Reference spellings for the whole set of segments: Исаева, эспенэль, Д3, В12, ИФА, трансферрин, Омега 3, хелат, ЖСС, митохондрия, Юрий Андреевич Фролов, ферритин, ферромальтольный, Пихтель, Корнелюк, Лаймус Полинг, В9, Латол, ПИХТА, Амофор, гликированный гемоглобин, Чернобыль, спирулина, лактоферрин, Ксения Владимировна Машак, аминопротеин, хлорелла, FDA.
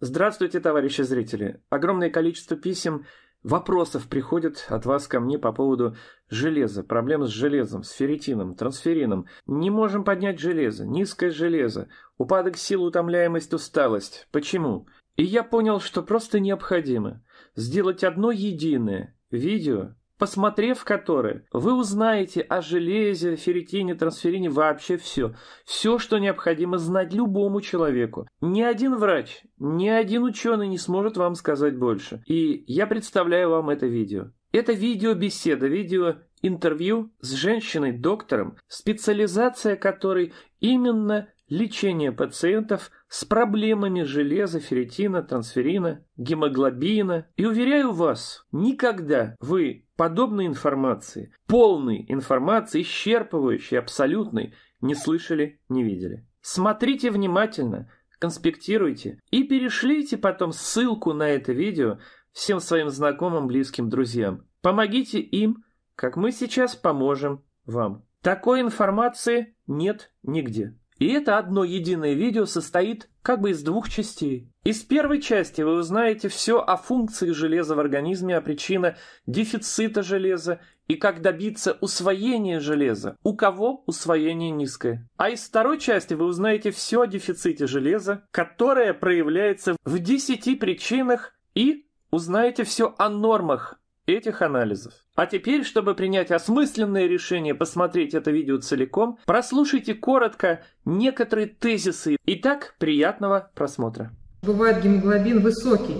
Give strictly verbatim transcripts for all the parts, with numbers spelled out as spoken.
Здравствуйте, товарищи зрители! Огромное количество писем, вопросов приходит от вас ко мне по поводу железа, проблем с железом, с ферритином, трансферрином. Не можем поднять железо, низкое железо, упадок сил, утомляемость, усталость. Почему? И я понял, что просто необходимо сделать одно единое видео, посмотрев которое, вы узнаете о железе, ферритине, трансферрине вообще все. Все, что необходимо знать любому человеку. Ни один врач, ни один ученый не сможет вам сказать больше. И я представляю вам это видео. Это видео-беседа, видео-интервью с женщиной-доктором, специализация которой именно лечение пациентов с проблемами железа, ферритина, трансферрина, гемоглобина. И уверяю вас, никогда вы подобной информации, полной информации, исчерпывающей, абсолютной, не слышали, не видели. Смотрите внимательно, конспектируйте и перешлите потом ссылку на это видео всем своим знакомым, близким, друзьям. Помогите им, как мы сейчас поможем вам. Такой информации нет нигде. И это одно единое видео состоит как бы из двух частей. Из первой части вы узнаете все о функции железа в организме, о причинах дефицита железа и как добиться усвоения железа, у кого усвоение низкое. А из второй части вы узнаете все о дефиците железа, которое проявляется в десяти причинах, и узнаете все о нормах этих анализов. А теперь, чтобы принять осмысленное решение посмотреть это видео целиком, прослушайте коротко некоторые тезисы. Итак, приятного просмотра. Бывает гемоглобин высокий,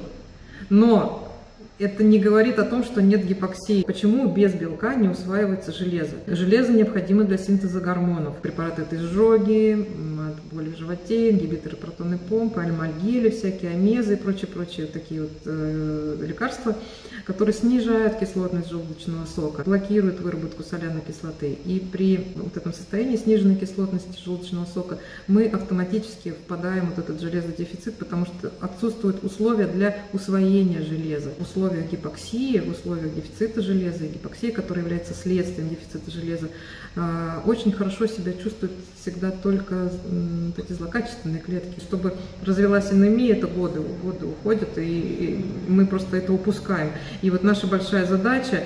но это не говорит о том, что нет гипоксии. Почему без белка не усваивается железо? Железо необходимо для синтеза гормонов. Препараты от изжоги, от боли в животе, ингибиторы протонной помпы, альмальгили, всякие амезы и прочие-прочие такие вот э, лекарства, которые снижают кислотность желудочного сока, блокируют выработку соляной кислоты. И при вот этом состоянии сниженной кислотности желудочного сока мы автоматически впадаем в вот этот железодефицит, потому что отсутствуют условия для усвоения железа. В условиях гипоксии, в условиях дефицита железа и гипоксии, которая является следствием дефицита железа, очень хорошо себя чувствуют всегда только эти злокачественные клетки. Чтобы развилась анемия, это годы, годы уходят, и мы просто это упускаем. И вот наша большая задача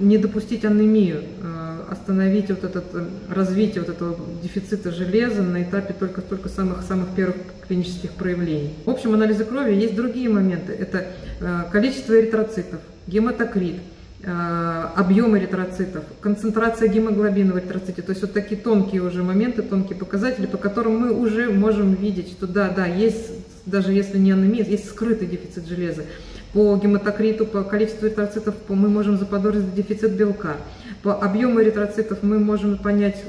не допустить анемию, остановить вот этот, развитие вот этого дефицита железа на этапе только, только самых, самых первых клинических проявлений. В общем, анализы крови есть другие моменты. Это количество эритроцитов, гематокрит, объем эритроцитов, концентрация гемоглобина в эритроците. То есть вот такие тонкие уже моменты, тонкие показатели, по которым мы уже можем видеть, что да, да, есть, даже если не анемия, есть скрытый дефицит железа. По гематокриту, по количеству эритроцитов мы можем заподозрить дефицит белка. По объему эритроцитов мы можем понять,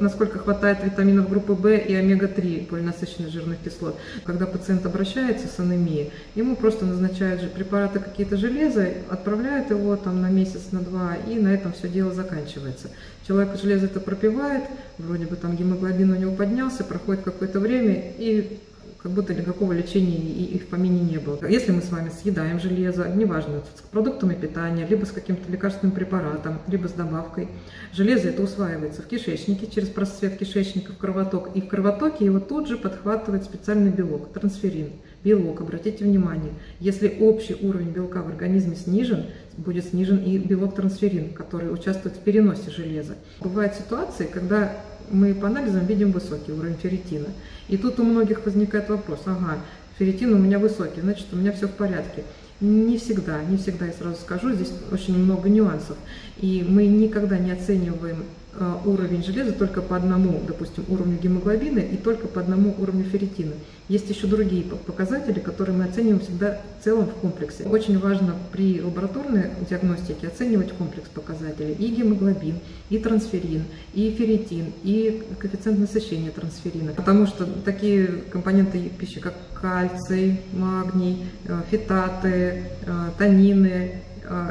насколько хватает витаминов группы В и омега три, полиненасыщенных жирных кислот. Когда пациент обращается с анемией, ему просто назначают же препараты какие-то железа, отправляют его там на месяц, на два, и на этом все дело заканчивается. Человек железо это пропивает, вроде бы там гемоглобин у него поднялся, проходит какое-то время, и как будто никакого лечения и в помине не было. Если мы с вами съедаем железо, неважно, с продуктами питания, либо с каким-то лекарственным препаратом, либо с добавкой, железо это усваивается в кишечнике, через просвет кишечника в кровоток, и в кровотоке его тут же подхватывает специальный белок, трансферрин. Белок, обратите внимание, если общий уровень белка в организме снижен, будет снижен и белок трансферрин, который участвует в переносе железа. Бывают ситуации, когда мы по анализам видим высокий уровень ферритина. И тут у многих возникает вопрос, ага, ферритин у меня высокий, значит у меня все в порядке. Не всегда, не всегда, я сразу скажу, здесь очень много нюансов. И мы никогда не оцениваем уровень железа только по одному, допустим, уровню гемоглобина и только по одному уровню ферритина. Есть еще другие показатели, которые мы оцениваем всегда в целом в комплексе. Очень важно при лабораторной диагностике оценивать комплекс показателей и гемоглобин, и трансферрин, и ферритин, и коэффициент насыщения трансферрина. Потому что такие компоненты пищи, как кальций, магний, фитаты, танины,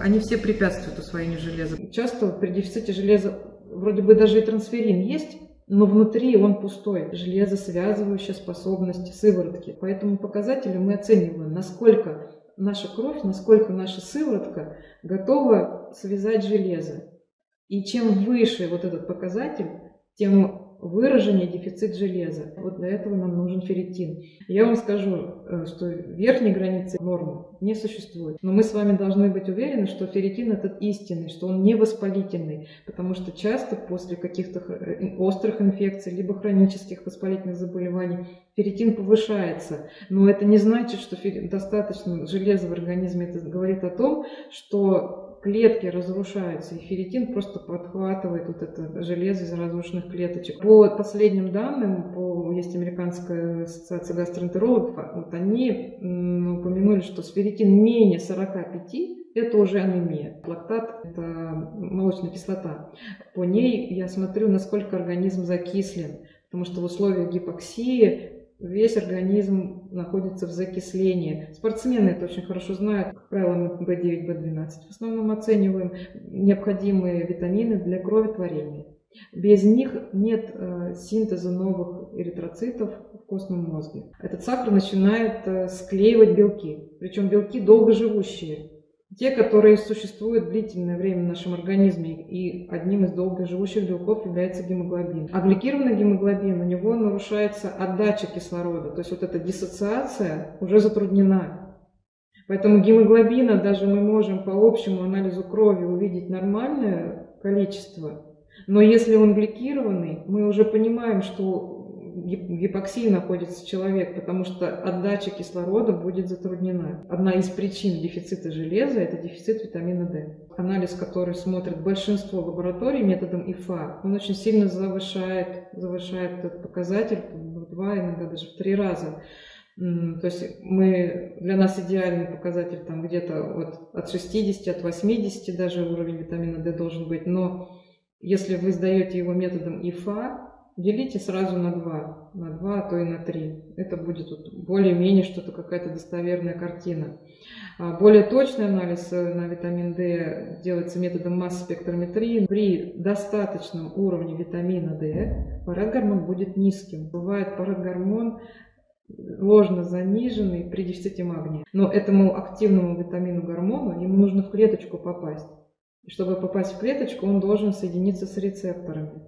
они все препятствуют усвоению железа. Часто при дефиците железа вроде бы даже и трансферрин есть, но внутри он пустой. Железо, связывающая способность сыворотки. По этому показателю мы оцениваем, насколько наша кровь, насколько наша сыворотка готова связать железо. И чем выше вот этот показатель, тем выраженный дефицит железа. Вот для этого нам нужен ферритин. Я вам скажу, что верхней границы нормы не существует. Но мы с вами должны быть уверены, что ферритин этот истинный, что он не воспалительный. Потому что часто после каких-то острых инфекций, либо хронических воспалительных заболеваний, ферритин повышается. Но это не значит, что достаточно железа в организме. Это говорит о том, что клетки разрушаются, и ферритин просто подхватывает вот это железо из разрушенных клеточек. По последним данным, по, есть Американская ассоциация гастроэнтерологов, вот они м, упомянули, что с ферритин менее сорока пяти, это уже анемия. Лактат – это молочная кислота. По ней я смотрю, насколько организм закислен, потому что в условиях гипоксии весь организм находится в закислении. Спортсмены это очень хорошо знают. Как правило, мы бэ девять, бэ двенадцать в основном оцениваем необходимые витамины для кроветворения. Без них нет синтеза новых эритроцитов в костном мозге. Этот сахар начинает склеивать белки. Причем белки долгоживущие. Те, которые существуют длительное время в нашем организме, и одним из долгоживущих белков является гемоглобин. А гликированный гемоглобин, у него нарушается отдача кислорода, то есть вот эта диссоциация уже затруднена. Поэтому гемоглобина даже мы можем по общему анализу крови увидеть нормальное количество, но если он гликированный, мы уже понимаем, что гипоксии находится человек, потому что отдача кислорода будет затруднена. Одна из причин дефицита железа – это дефицит витамина дэ. Анализ, который смотрит большинство лабораторий методом ИФА, он очень сильно завышает, завышает этот показатель в два, иногда даже в три раза. То есть мы, для нас идеальный показатель там где-то от, от шестидесяти, от восьмидесяти даже уровень витамина дэ должен быть, но если вы сдаете его методом ИФА, делите сразу на два, на два, а то и на три. Это будет более-менее что-то, какая-то достоверная картина. Более точный анализ на витамин дэ делается методом масс-спектрометрии. При достаточном уровне витамина дэ парагормон будет низким. Бывает парагормон ложно заниженный при дефиците магния. Но этому активному витамину гормону ему нужно в клеточку попасть. Чтобы попасть в клеточку, он должен соединиться с рецепторами.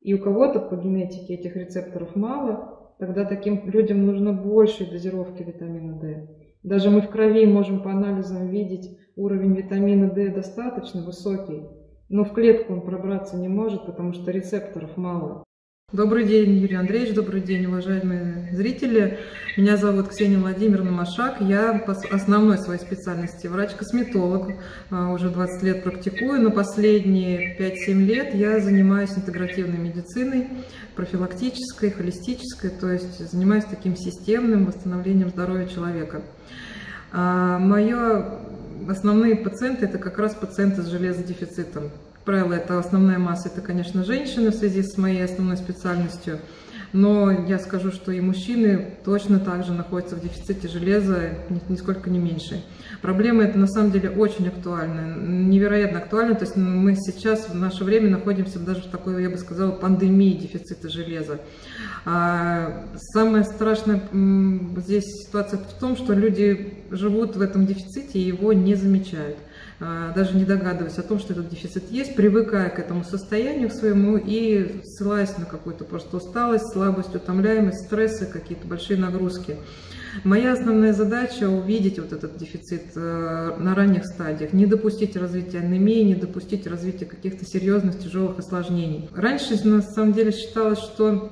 И у кого-то по генетике этих рецепторов мало, тогда таким людям нужно больше дозировки витамина дэ. Даже мы в крови можем по анализам видеть, уровень витамина дэ достаточно высокий, но в клетку он пробраться не может, потому что рецепторов мало. Добрый день, Юрий Андреевич, добрый день, уважаемые зрители. Меня зовут Ксения Владимировна Машак. Я по основной своей специальности врач-косметолог, уже двадцать лет практикую, но последние пять-семь лет я занимаюсь интегративной медициной, профилактической, холистической, то есть занимаюсь таким системным восстановлением здоровья человека. Мои основные пациенты – это как раз пациенты с железодефицитом. Как правило, это основная масса, это, конечно, женщины в связи с моей основной специальностью, но я скажу, что и мужчины точно так же находятся в дефиците железа, нисколько не меньше. Проблема эта на самом деле очень актуальна, невероятно актуальна, то есть мы сейчас в наше время находимся даже в такой, я бы сказала, пандемии дефицита железа. Самая страшная здесь ситуация в том, что люди живут в этом дефиците и его не замечают. Даже не догадываясь о том, что этот дефицит есть, привыкая к этому состоянию к своему и ссылаясь на какую-то просто усталость, слабость, утомляемость, стрессы, какие-то большие нагрузки. Моя основная задача – увидеть вот этот дефицит на ранних стадиях, не допустить развития анемии, не допустить развития каких-то серьезных, тяжелых осложнений. Раньше, на самом деле, считалось, что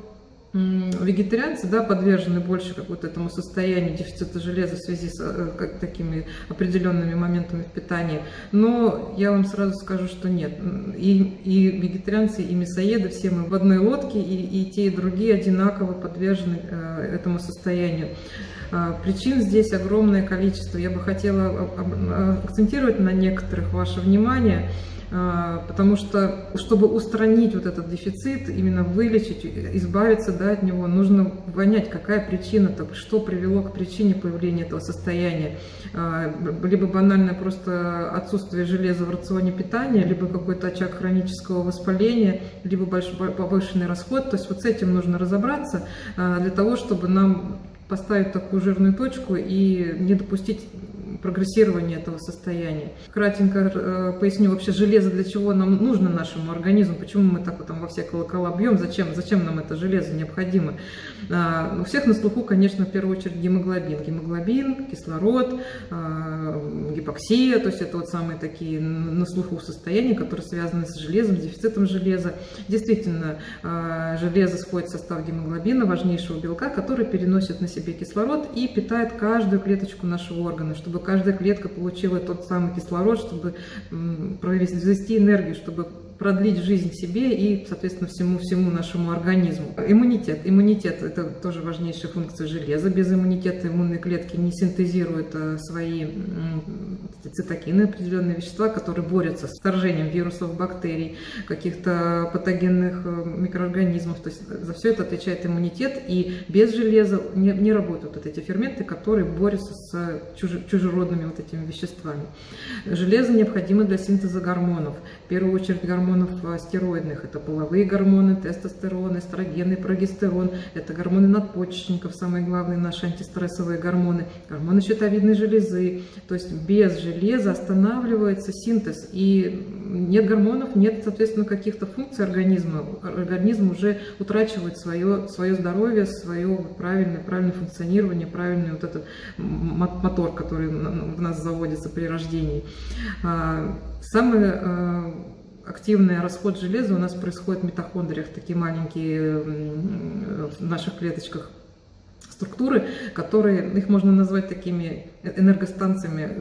вегетарианцы, да, подвержены больше как вот этому состоянию дефицита железа в связи с как, такими определенными моментами в питании. Но я вам сразу скажу, что нет. И, и вегетарианцы, и мясоеды, все мы в одной лодке, и, и те, и другие одинаково подвержены э, этому состоянию. Э, причин здесь огромное количество. Я бы хотела акцентировать на некоторых ваше внимание. Потому что, чтобы устранить вот этот дефицит, именно вылечить, избавиться, да, от него, нужно понять, какая причина, что привело к причине появления этого состояния. Либо банальное просто отсутствие железа в рационе питания, либо какой-то очаг хронического воспаления, либо повышенный расход. То есть вот с этим нужно разобраться для того, чтобы нам поставить такую жирную точку и не допустить прогрессирование этого состояния. Кратенько поясню вообще железо, для чего нам нужно нашему организму, почему мы так вот там во все колокола бьем, зачем, зачем нам это железо необходимо. У всех на слуху, конечно, в первую очередь гемоглобин. Гемоглобин, кислород, гипоксия, то есть это вот самые такие на слуху состояния, которые связаны с железом, с дефицитом железа. Действительно, железо входит в состав гемоглобина, важнейшего белка, который переносит на себе кислород и питает каждую клеточку нашего органа, чтобы каждая клетка получила тот самый кислород, чтобы произвести энергию, чтобы продлить жизнь себе и, соответственно, всему, всему нашему организму. Иммунитет. Иммунитет – это тоже важнейшая функция железа. Без иммунитета иммунные клетки не синтезируют свои цитокины, определенные вещества, которые борются с вторжением вирусов, бактерий, каких-то патогенных микроорганизмов. То есть за все это отвечает иммунитет, и без железа не, не работают вот эти ферменты, которые борются с чужи, чужеродными вот этими веществами. Железо необходимо для синтеза гормонов. В первую очередь гормонов стероидных. Это половые гормоны, тестостерон, эстроген и прогестерон. Это гормоны надпочечников, самые главные наши антистрессовые гормоны, гормоны щитовидной железы. То есть без железа останавливается синтез, и нет гормонов, нет, соответственно, каких-то функций организма. Организм уже утрачивает свое, свое здоровье, свое правильное, правильное функционирование, правильный вот этот мотор, который в нас заводится при рождении. Самое активный расход железа у нас происходит в митохондриях, такие маленькие в наших клеточках структуры, которые, их можно назвать такими энергостанциями,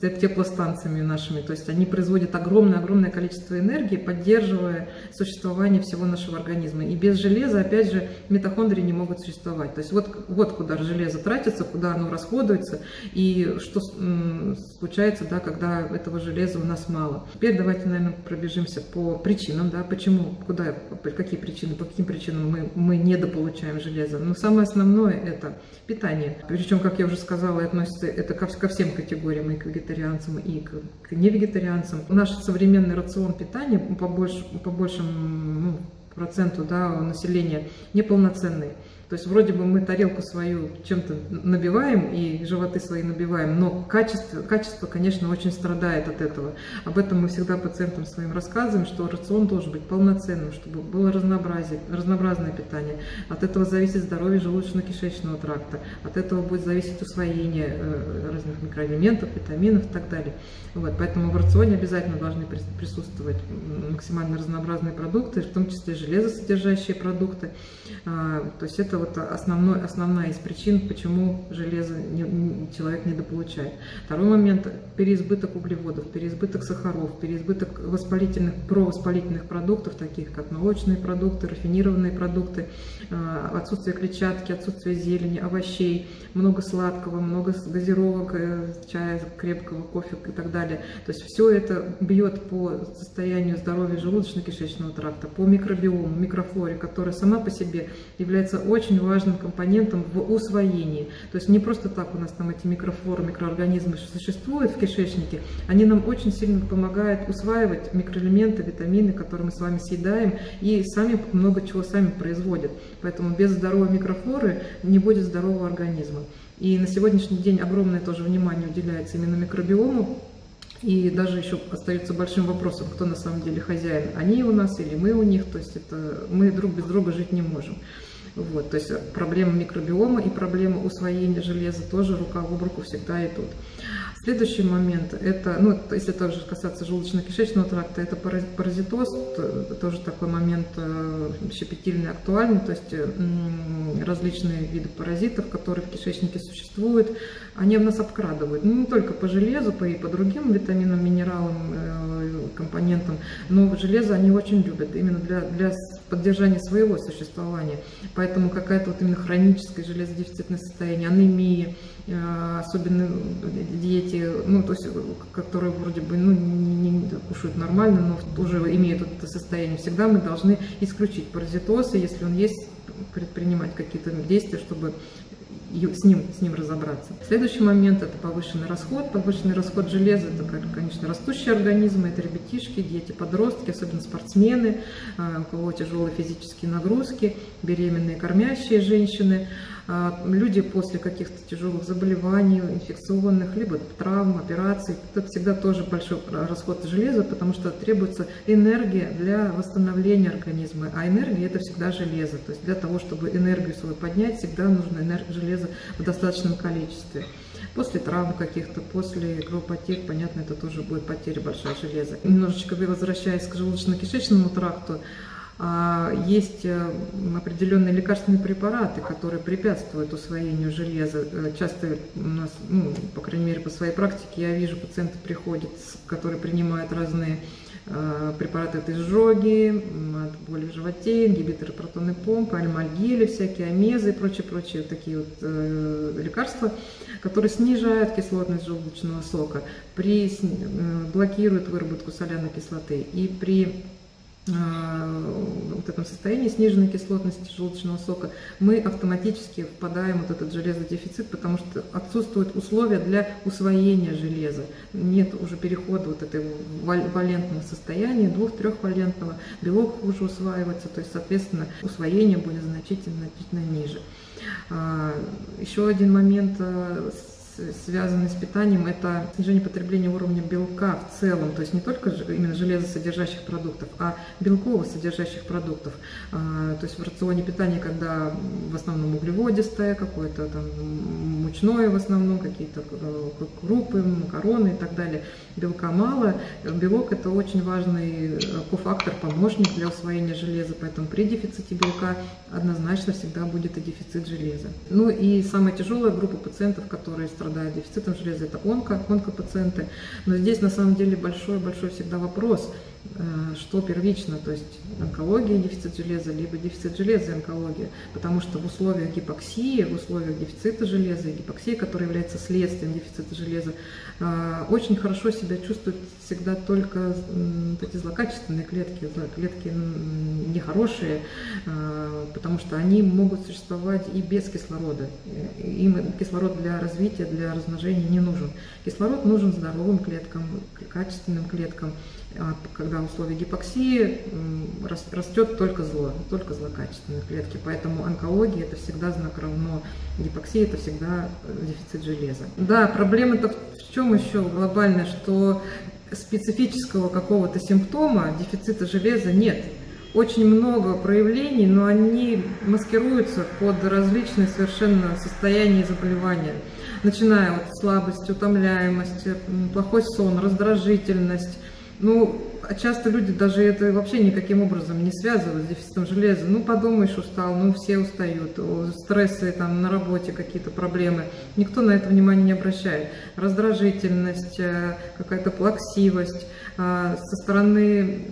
теплостанциями нашими. То есть они производят огромное-огромное количество энергии, поддерживая существование всего нашего организма. И без железа, опять же, митохондрии не могут существовать. То есть вот, вот куда железо тратится, куда оно расходуется и что случается, да, когда этого железа у нас мало. Теперь давайте, наверное, пробежимся по причинам, да, почему, куда, какие причины, по каким причинам мы, мы недополучаем железо. Но самое основное – это питание. Причем, как я уже сказала, относится это ко всем категориям, и к вегетарианцам, и к, к невегетарианцам. Наш современный рацион питания по, больш, по большему проценту, да, населения неполноценный. То есть вроде бы мы тарелку свою чем-то набиваем и животы свои набиваем, но качество, качество, конечно, очень страдает от этого. Об этом мы всегда пациентам своим рассказываем, что рацион должен быть полноценным, чтобы было разнообразие, разнообразное питание. От этого зависит здоровье желудочно-кишечного тракта, от этого будет зависеть усвоение разных микроэлементов, витаминов и так далее. Вот, поэтому в рационе обязательно должны присутствовать максимально разнообразные продукты, в том числе железосодержащие продукты. То есть это вот основной, основная из причин, почему железо не, человек недополучает. Второй момент – переизбыток углеводов, переизбыток сахаров, переизбыток воспалительных, провоспалительных продуктов, таких как молочные продукты, рафинированные продукты, отсутствие клетчатки, отсутствие зелени, овощей, много сладкого, много газировок, чая, крепкого кофе и так далее. То есть все это бьет по состоянию здоровья желудочно-кишечного тракта, по микробиому, микрофлоре, которая сама по себе является очень важным компонентом в усвоении. То есть не просто так у нас там эти микрофлоры, микроорганизмы существуют в кишечнике, они нам очень сильно помогают усваивать микроэлементы, витамины, которые мы с вами съедаем, и сами много чего сами производят. Поэтому без здоровой микрофлоры не будет здорового организма. И на сегодняшний день огромное тоже внимание уделяется именно микробиому. И даже еще остается большим вопросом, кто на самом деле хозяин, они у нас или мы у них. То есть это мы друг без друга жить не можем. Вот, то есть проблема микробиома и проблема усвоения железа тоже рука об руку всегда идут. Следующий момент, это, ну, если также касаться желудочно-кишечного тракта, это паразитоз, тоже такой момент щепетильный, актуальный, то есть различные виды паразитов, которые в кишечнике существуют, они в нас обкрадывают, ну, не только по железу, по и по другим витаминам, минералам, компонентам, но железо они очень любят именно для, для поддержания своего существования. Поэтому какая-то вот именно хроническое железодефицитное состояние, анемия, особенно дети, ну, то есть, которые вроде бы, ну, не, не кушают нормально, но уже имеют это состояние, всегда мы должны исключить паразитоз, и если он есть, предпринимать какие-то действия, чтобы с ним, с ним разобраться. Следующий момент – это повышенный расход. Повышенный расход железа – это, конечно, растущие организмы, это ребятишки, дети, подростки, особенно спортсмены, у кого тяжелые физические нагрузки, беременные, кормящие женщины. люди после каких-то тяжелых заболеваний, инфекционных, либо травм, операций, это всегда тоже большой расход железа, потому что требуется энергия для восстановления организма, а энергия это всегда железо, то есть для того, чтобы энергию свою поднять, всегда нужно железо в достаточном количестве. После травм каких-то, после кровопотерь, понятно, это тоже будет потеря большая железа. Немножечко возвращаясь к желудочно-кишечному тракту, есть определенные лекарственные препараты, которые препятствуют усвоению железа. Часто у нас, ну, по крайней мере, по своей практике я вижу, пациенты приходят, которые принимают разные препараты от изжоги, от боли в животе, ингибиторы протонной помпы, альмальгили, всякие амезы и прочие-прочие такие вот э, лекарства, которые снижают кислотность желудочного сока, при, э, блокируют выработку соляной кислоты и при вот этом состоянии сниженной кислотности желудочного сока мы автоматически впадаем в вот этот железодефицит, потому что отсутствуют условия для усвоения железа. Нет уже перехода вот этого валентного состояния, двух-трехвалентного, белок хуже усваивается, то есть, соответственно, усвоение будет значительно, значительно ниже. Еще один момент, связанный с питанием, это снижение потребления уровня белка в целом, то есть не только именно железосодержащих продуктов, а белково-содержащих продуктов. То есть в рационе питания, когда в основном углеводистое, какое-то там мучное в основном, какие-то крупы, макароны и так далее, белка мало. Белок это очень важный кофактор, помощник для усвоения железа, поэтому при дефиците белка однозначно всегда будет и дефицит железа. Ну и самая тяжелая группа пациентов, которые страдают дефицитом железа, это онко, онкопациенты. Но здесь на самом деле большой-большой всегда вопрос, что первично, то есть онкология, дефицит железа, либо дефицит железа и онкология. Потому что в условиях гипоксии, в условиях дефицита железа и гипоксии, которая является следствием дефицита железа, очень хорошо себя чувствуют всегда только эти злокачественные клетки, клетки нехорошие, потому что они могут существовать и без кислорода. Им кислород для развития, для размножения не нужен. Кислород нужен здоровым клеткам, качественным клеткам. Когда в условиях гипоксии растет только зло, только злокачественные клетки. Поэтому онкология – это всегда знак равно, гипоксия – это всегда дефицит железа. Да, проблема-то в чем еще глобальная, что специфического какого-то симптома дефицита железа нет. Очень много проявлений, но они маскируются под различные совершенно состояния и заболевания. Начиная от слабости, утомляемости, плохой сон, раздражительность. Ну, часто люди даже это вообще никаким образом не связывают с дефицитом железа. Ну, подумаешь, устал, ну, все устают, стрессы там на работе, какие-то проблемы. Никто на это внимание не обращает. Раздражительность, какая-то плаксивость, со стороны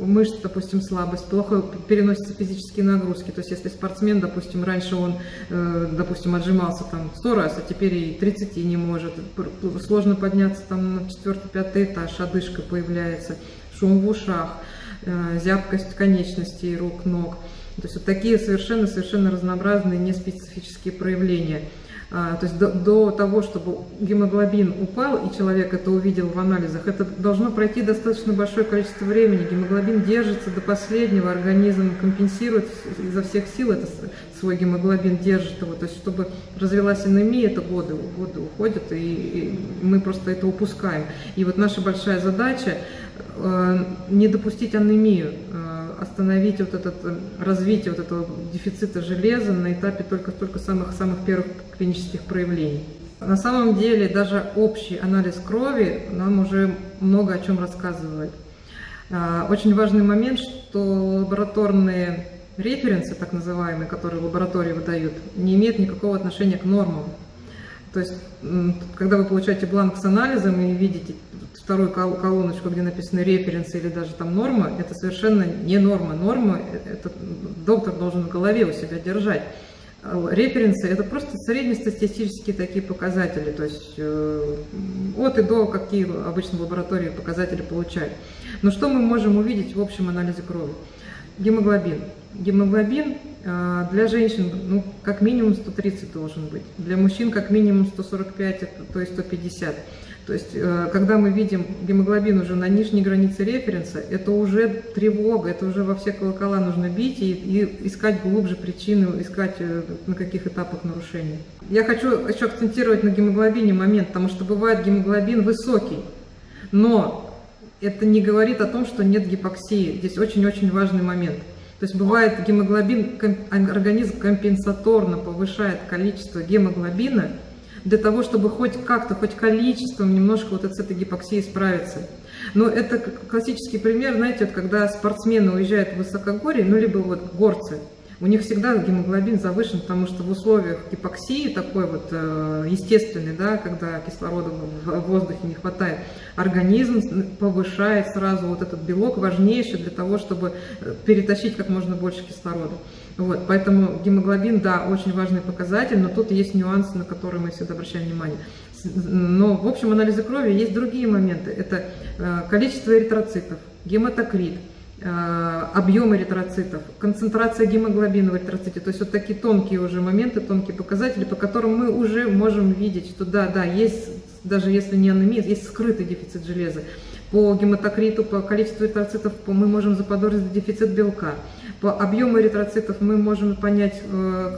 мышц, допустим, слабость, плохо переносятся физические нагрузки. То есть, если спортсмен, допустим, раньше он, допустим, отжимался там сто раз, а теперь и тридцать не может, сложно подняться там на четвертый-пятый этаж, одышка появляется, шум в ушах, зябкость конечностей, рук, ног. То есть вот такие совершенно-совершенно разнообразные неспецифические проявления. То есть до, до того, чтобы гемоглобин упал и человек это увидел в анализах, это должно пройти достаточно большое количество времени. Гемоглобин держится до последнего, организм компенсирует изо всех сил, это свой гемоглобин держит его. То есть чтобы развилась анемия, это годы, годы уходят, и, и мы просто это упускаем. И вот наша большая задача э, не допустить анемию, остановить вот это развитие вот этого дефицита железа на этапе только-только самых-самых первых клинических проявлений. На самом деле даже общий анализ крови нам уже много о чем рассказывает. Очень важный момент, что лабораторные референсы, так называемые, которые лаборатории выдают, не имеют никакого отношения к нормам. То есть, когда вы получаете бланк с анализом и видите вторую колоночку, где написаны референсы или даже там норма, это совершенно не норма. Норма это доктор должен в голове у себя держать. Референсы это просто среднестатистические такие показатели, то есть э, от и до, какие обычно в лаборатории показатели получают. Но что мы можем увидеть в общем анализе крови? Гемоглобин. гемоглобин для женщин, ну, как минимум сто тридцать должен быть, для мужчин как минимум сто сорок пять, то есть сто пятьдесят. То есть, когда мы видим гемоглобин уже на нижней границе референса, это уже тревога, это уже во все колокола нужно бить и, и искать глубже причины, искать на каких этапах нарушений. Я хочу еще акцентировать на гемоглобине момент, потому что бывает гемоглобин высокий, но это не говорит о том, что нет гипоксии. Здесь очень-очень важный момент. То есть бывает гемоглобин, организм компенсаторно повышает количество гемоглобина для того, чтобы хоть как-то, хоть количеством немножко вот с этой гипоксией справиться. Но это классический пример, знаете, вот когда спортсмены уезжают в высокогорье, ну либо вот горцы, у них всегда гемоглобин завышен, потому что в условиях гипоксии, такой вот естественной, да, когда кислорода в воздухе не хватает, организм повышает сразу вот этот белок, важнейший для того, чтобы перетащить как можно больше кислорода. Вот, поэтому гемоглобин, да, очень важный показатель, но тут есть нюансы, на которые мы всегда обращаем внимание. Но в общем анализе крови есть другие моменты. Это количество эритроцитов, гематокрит, объем эритроцитов, концентрация гемоглобина в эритроците. То есть вот такие тонкие уже моменты, тонкие показатели, по которым мы уже можем видеть, что да, да, есть, даже если не анемия, есть скрытый дефицит железа. По гематокриту, по количеству эритроцитов мы можем заподозрить дефицит белка. По объему эритроцитов мы можем понять,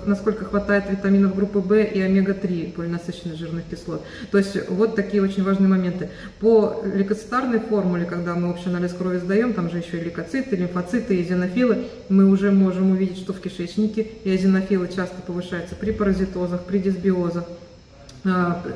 насколько хватает витаминов группы В и омега три, полиненасыщенных жирных кислот. То есть вот такие очень важные моменты. По лейкоцитарной формуле, когда мы общий анализ крови сдаем, там же еще и лейкоциты, лимфоциты, и эозинофилы, мы уже можем увидеть, что в кишечнике эозинофилы часто повышаются при паразитозах, при дисбиозах.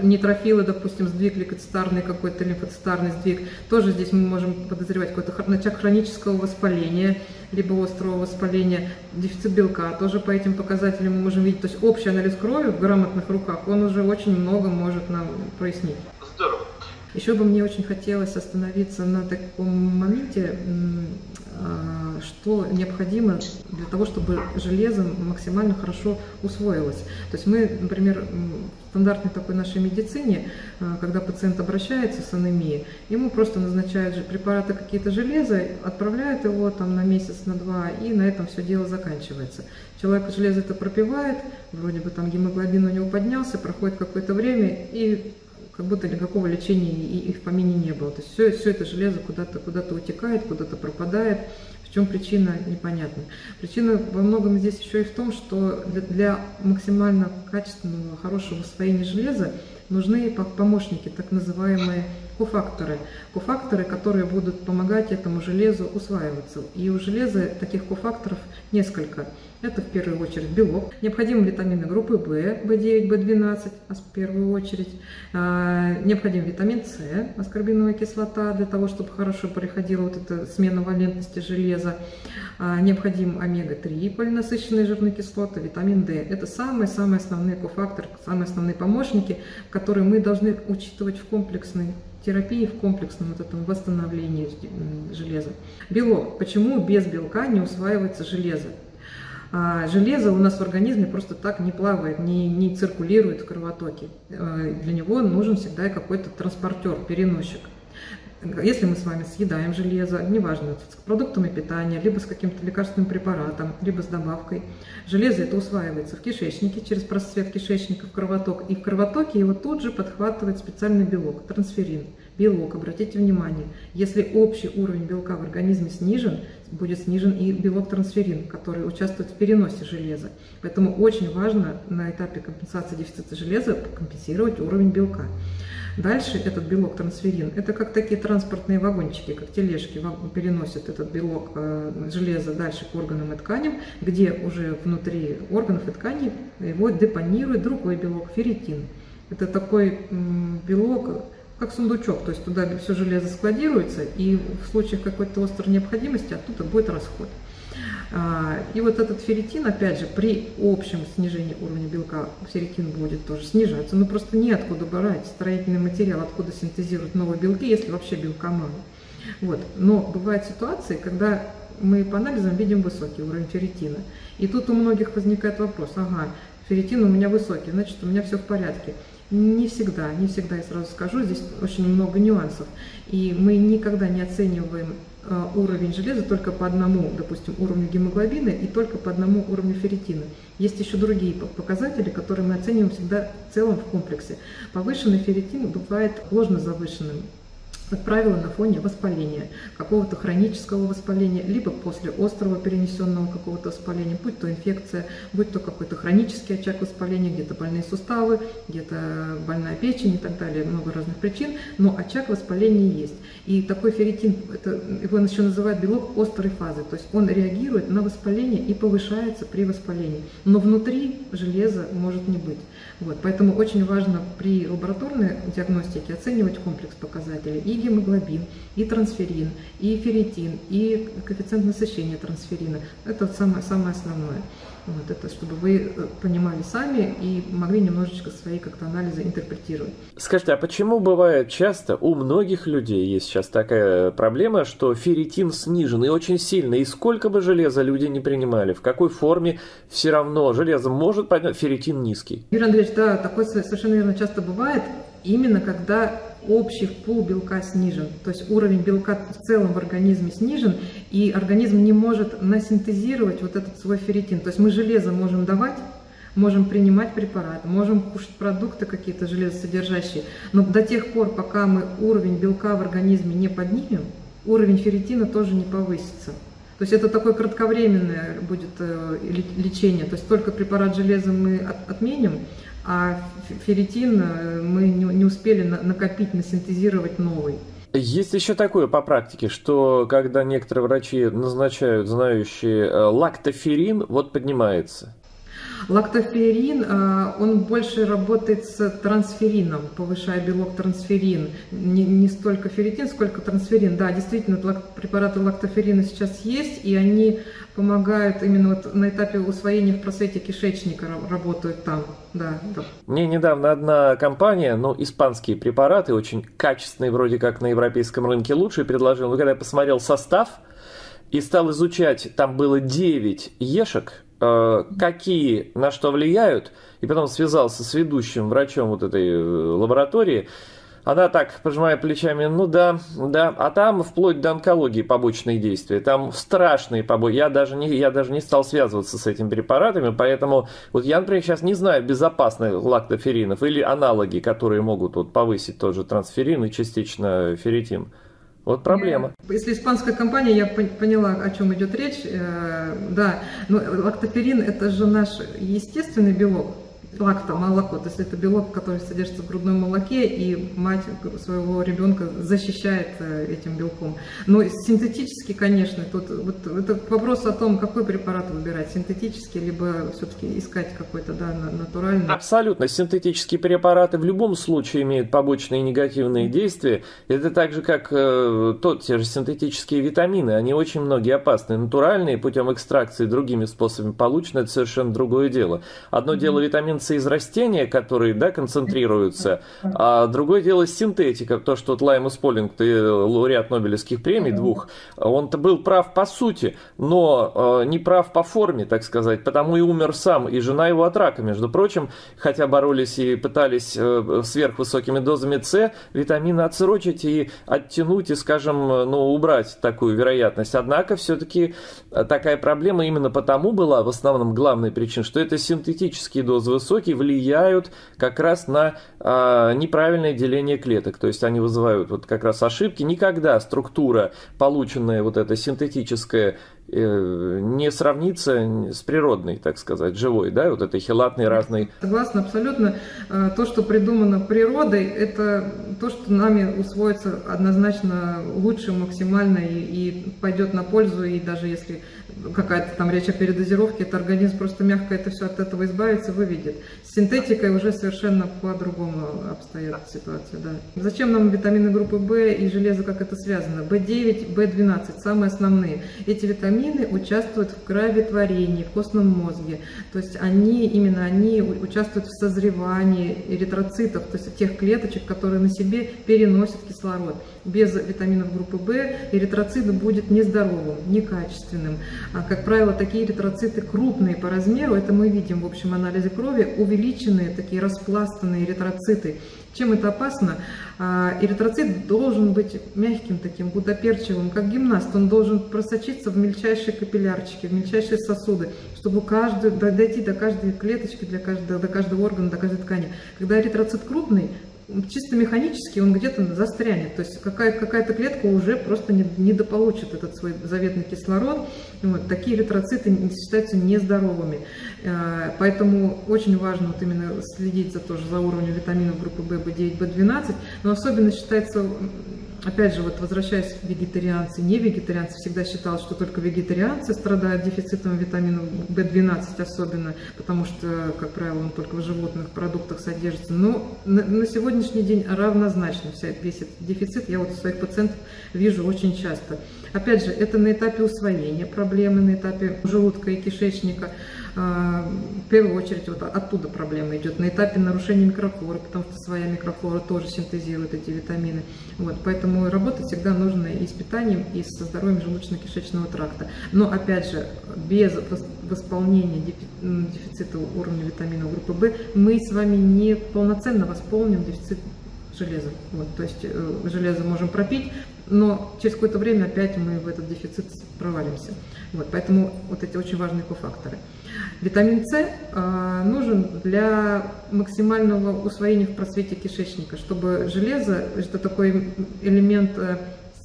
Нейтрофилы, допустим, сдвиг лейкоцитарный, какой-то лимфоцитарный сдвиг. Тоже здесь мы можем подозревать какой-то начало хронического воспаления, либо острого воспаления, дефицит белка. Тоже по этим показателям мы можем видеть. То есть общий анализ крови в грамотных руках, он уже очень много может нам прояснить. Здорово. Еще бы мне очень хотелось остановиться на таком моменте, что необходимо для того, чтобы железо максимально хорошо усвоилось. То есть мы, например, в стандартной такой нашей медицине, когда пациент обращается с анемией, ему просто назначают же препараты какие-то железа, отправляют его там на месяц, на два, и на этом все дело заканчивается. Человек железо это пропивает, вроде бы там гемоглобин у него поднялся, проходит какое-то время, и как будто никакого лечения и их в помине не было. То есть все, все это железо куда-то куда-то утекает, куда-то пропадает. В чем причина, непонятна. Причина во многом здесь еще и в том, что для, для максимально качественного, хорошего усвоения железа нужны помощники, так называемые кофакторы. Кофакторы, которые будут помогать этому железу усваиваться. И у железа таких кофакторов несколько. Это в первую очередь белок. Необходимы витамины группы В, В девять, В двенадцать, в первую очередь. Необходим витамин С, аскорбиновая кислота, для того, чтобы хорошо проходила вот эта смена валентности железа. Необходим омега три, полиненасыщенные жирные кислоты, витамин Д. Это самые-самые основные кофакторы, самые основные помощники, которые мы должны учитывать в комплексной терапии, в комплексном вот этом восстановлении железа. Белок. Почему без белка не усваивается железо? Железо у нас в организме просто так не плавает, не, не циркулирует в кровотоке. Для него нужен всегда какой-то транспортер, переносчик. Если мы с вами съедаем железо, неважно, с продуктами питания, либо с каким-то лекарственным препаратом, либо с добавкой, железо это усваивается в кишечнике, через просвет кишечника в кровоток, и в кровотоке его тут же подхватывает специальный белок, трансферрин. Белок, обратите внимание, если общий уровень белка в организме снижен, будет снижен и белок трансферрин, который участвует в переносе железа. Поэтому очень важно на этапе компенсации дефицита железа компенсировать уровень белка. Дальше этот белок трансферрин, это как такие транспортные вагончики, как тележки, переносят этот белок железа дальше к органам и тканям, где уже внутри органов и тканей его депонирует другой белок, ферритин. Это такой белок, как сундучок, то есть туда все железо складируется, и в случае какой-то острой необходимости оттуда будет расход. И вот этот ферритин, опять же, при общем снижении уровня белка, ферритин будет тоже снижаться, но просто неоткуда брать строительный материал, откуда синтезируют новые белки, если вообще белка мало. Вот. Но бывают ситуации, когда мы по анализам видим высокий уровень ферритина, и тут у многих возникает вопрос, ага, ферритин у меня высокий, значит, у меня все в порядке. Не всегда, не всегда, я сразу скажу, здесь очень много нюансов. И мы никогда не оцениваем уровень железа только по одному, допустим, уровню гемоглобина и только по одному уровню ферритина. Есть еще другие показатели, которые мы оцениваем всегда в целом в комплексе. Повышенный ферритин бывает ложно завышенным, как правило, на фоне воспаления, какого-то хронического воспаления, либо после острого перенесенного какого-то воспаления, будь то инфекция, будь то какой-то хронический очаг воспаления, где-то больные суставы, где-то больная печень и так далее, много разных причин, но очаг воспаления есть. И такой ферритин, это, его еще называют белок острой фазы, то есть он реагирует на воспаление и повышается при воспалении, но внутри железа может не быть. Вот, поэтому очень важно при лабораторной диагностике оценивать комплекс показателей и гемоглобин, и трансферрин, и ферритин, и коэффициент насыщения трансферрина. Это самое, самое основное. Вот это, чтобы вы понимали сами и могли немножечко свои как-то анализы интерпретировать. Скажите, а почему бывает часто, у многих людей есть сейчас такая проблема, что ферритин снижен и очень сильно, и сколько бы железа люди не принимали, в какой форме, все равно железо может поднять, ферритин низкий? Юрий Андреевич, да, такое совершенно верно часто бывает, именно когда общий пул белка снижен, то есть уровень белка в целом в организме снижен, и организм не может насинтезировать вот этот свой ферритин. То есть мы железо можем давать, можем принимать препараты, можем кушать продукты какие-то железосодержащие, но до тех пор, пока мы уровень белка в организме не поднимем, уровень ферритина тоже не повысится. То есть это такое кратковременное будет лечение, то есть только препарат железа мы отменим, а ферритин мы не успели накопить, насинтезировать новый. Есть еще такое по практике, что когда некоторые врачи назначают, знающие, лактоферрин, вот поднимается. Лактоферрин, он больше работает с трансферином, повышая белок трансферрин. Не, не столько ферритин, сколько трансферрин. Да, действительно, препараты лактоферрина сейчас есть, и они помогают именно вот на этапе усвоения в просвете кишечника, работают там. Да, да. Мне недавно одна компания, ну, испанские препараты, очень качественные, вроде как на европейском рынке лучше, предложила. Но когда я посмотрел состав и стал изучать, там было девять ешек, какие на что влияют, и потом связался с ведущим врачом вот этой лаборатории. Она так, пожимая плечами, ну да, да, а там вплоть до онкологии побочные действия, там страшные побочные, я даже не, я даже не стал связываться с этими препаратами, поэтому вот я, например, сейчас не знаю безопасных лактоферринов или аналоги, которые могут вот повысить тоже трансферрин и частично ферритин. Вот проблема. Если испанская компания, я поняла, о чем идет речь. Да, но лактоферрин это же наш естественный белок. Лакто, молоко, то есть это белок, который содержится в грудном молоке, и мать своего ребенка защищает этим белком. Но синтетически, конечно, тут вот это вопрос о том, какой препарат выбирать, синтетический, либо все-таки искать какой-то, да, натуральный. Абсолютно, синтетические препараты в любом случае имеют побочные негативные действия. Это так же, как э, тот, те же синтетические витамины, они очень многие опасны. Натуральные, путем экстракции, другими способами получены, это совершенно другое дело. Одно mm-hmm. дело витамин из растения, которые, да, концентрируются, а другое дело синтетика, то, что вот Лаймус Полинг, лауреат Нобелевских премий двух, он-то был прав по сути, но э, не прав по форме, так сказать, потому и умер сам, и жена его от рака, между прочим, хотя боролись и пытались э, сверхвысокими дозами С витамина отсрочить и оттянуть, и, скажем, ну, убрать такую вероятность, однако все-таки такая проблема именно потому была в основном главной причиной, что это синтетические дозы высокие, влияют как раз на э, неправильное деление клеток. То есть они вызывают вот как раз ошибки. Никогда структура, полученная вот эта синтетическая, э, не сравнится с природной, так сказать, живой, да, вот этой хелатной разной. Согласна, абсолютно. То, что придумано природой, это то, что нами усвоится однозначно лучше, максимально и, и пойдет на пользу, и даже если какая-то там речь о передозировке, это организм просто мягко это все от этого избавится, выведет. С синтетикой уже совершенно по-другому обстоят ситуация. Да. Зачем нам витамины группы В и железо, как это связано? В девять, В двенадцать, самые основные. Эти витамины участвуют в кроветворении, в костном мозге. То есть они, именно они участвуют в созревании эритроцитов, то есть тех клеточек, которые на себе переносят кислород. Без витаминов группы В эритроцит будет нездоровым, некачественным. А, как правило, такие эритроциты крупные по размеру, это мы видим в общем анализе крови, увеличенные такие распластанные эритроциты. Чем это опасно? Эритроцит должен быть мягким таким, гудоперчивым, как гимнаст. Он должен просочиться в мельчайшие капиллярчики, в мельчайшие сосуды, чтобы каждый, дойти до каждой клеточки, для каждого, до каждого органа, до каждой ткани. Когда эритроцит крупный, чисто механически он где-то застрянет, то есть какая, какая-то клетка уже просто не, недополучит этот свой заветный кислород. Вот, такие эритроциты считаются нездоровыми, поэтому очень важно вот именно следить за, тоже за уровнем витаминов группы бэ, бэ девять, бэ двенадцать, но особенно считается, опять же, вот возвращаясь к вегетарианцы, не вегетарианцы, всегда считалось, что только вегетарианцы страдают дефицитом витамина бэ двенадцать особенно, потому что, как правило, он только в животных продуктах содержится. Но на, на сегодняшний день равнозначно вся, весь этот дефицит я вот у своих пациентов вижу очень часто. Опять же, это на этапе усвоения проблемы, на этапе желудка и кишечника. В первую очередь вот оттуда проблема идет, на этапе нарушения микрофлоры, потому что своя микрофлора тоже синтезирует эти витамины. Вот, поэтому работать всегда нужно и с питанием, и со здоровьем желудочно-кишечного тракта. Но опять же, без восполнения дефицита уровня витамина группы бэ мы с вами не полноценно восполним дефицит железа. Вот, то есть железо можем пропить, но через какое-то время опять мы в этот дефицит провалимся. Вот, поэтому вот эти очень важные кофакторы. Витамин С э, нужен для максимального усвоения в просвете кишечника, чтобы железо, это такой элемент э,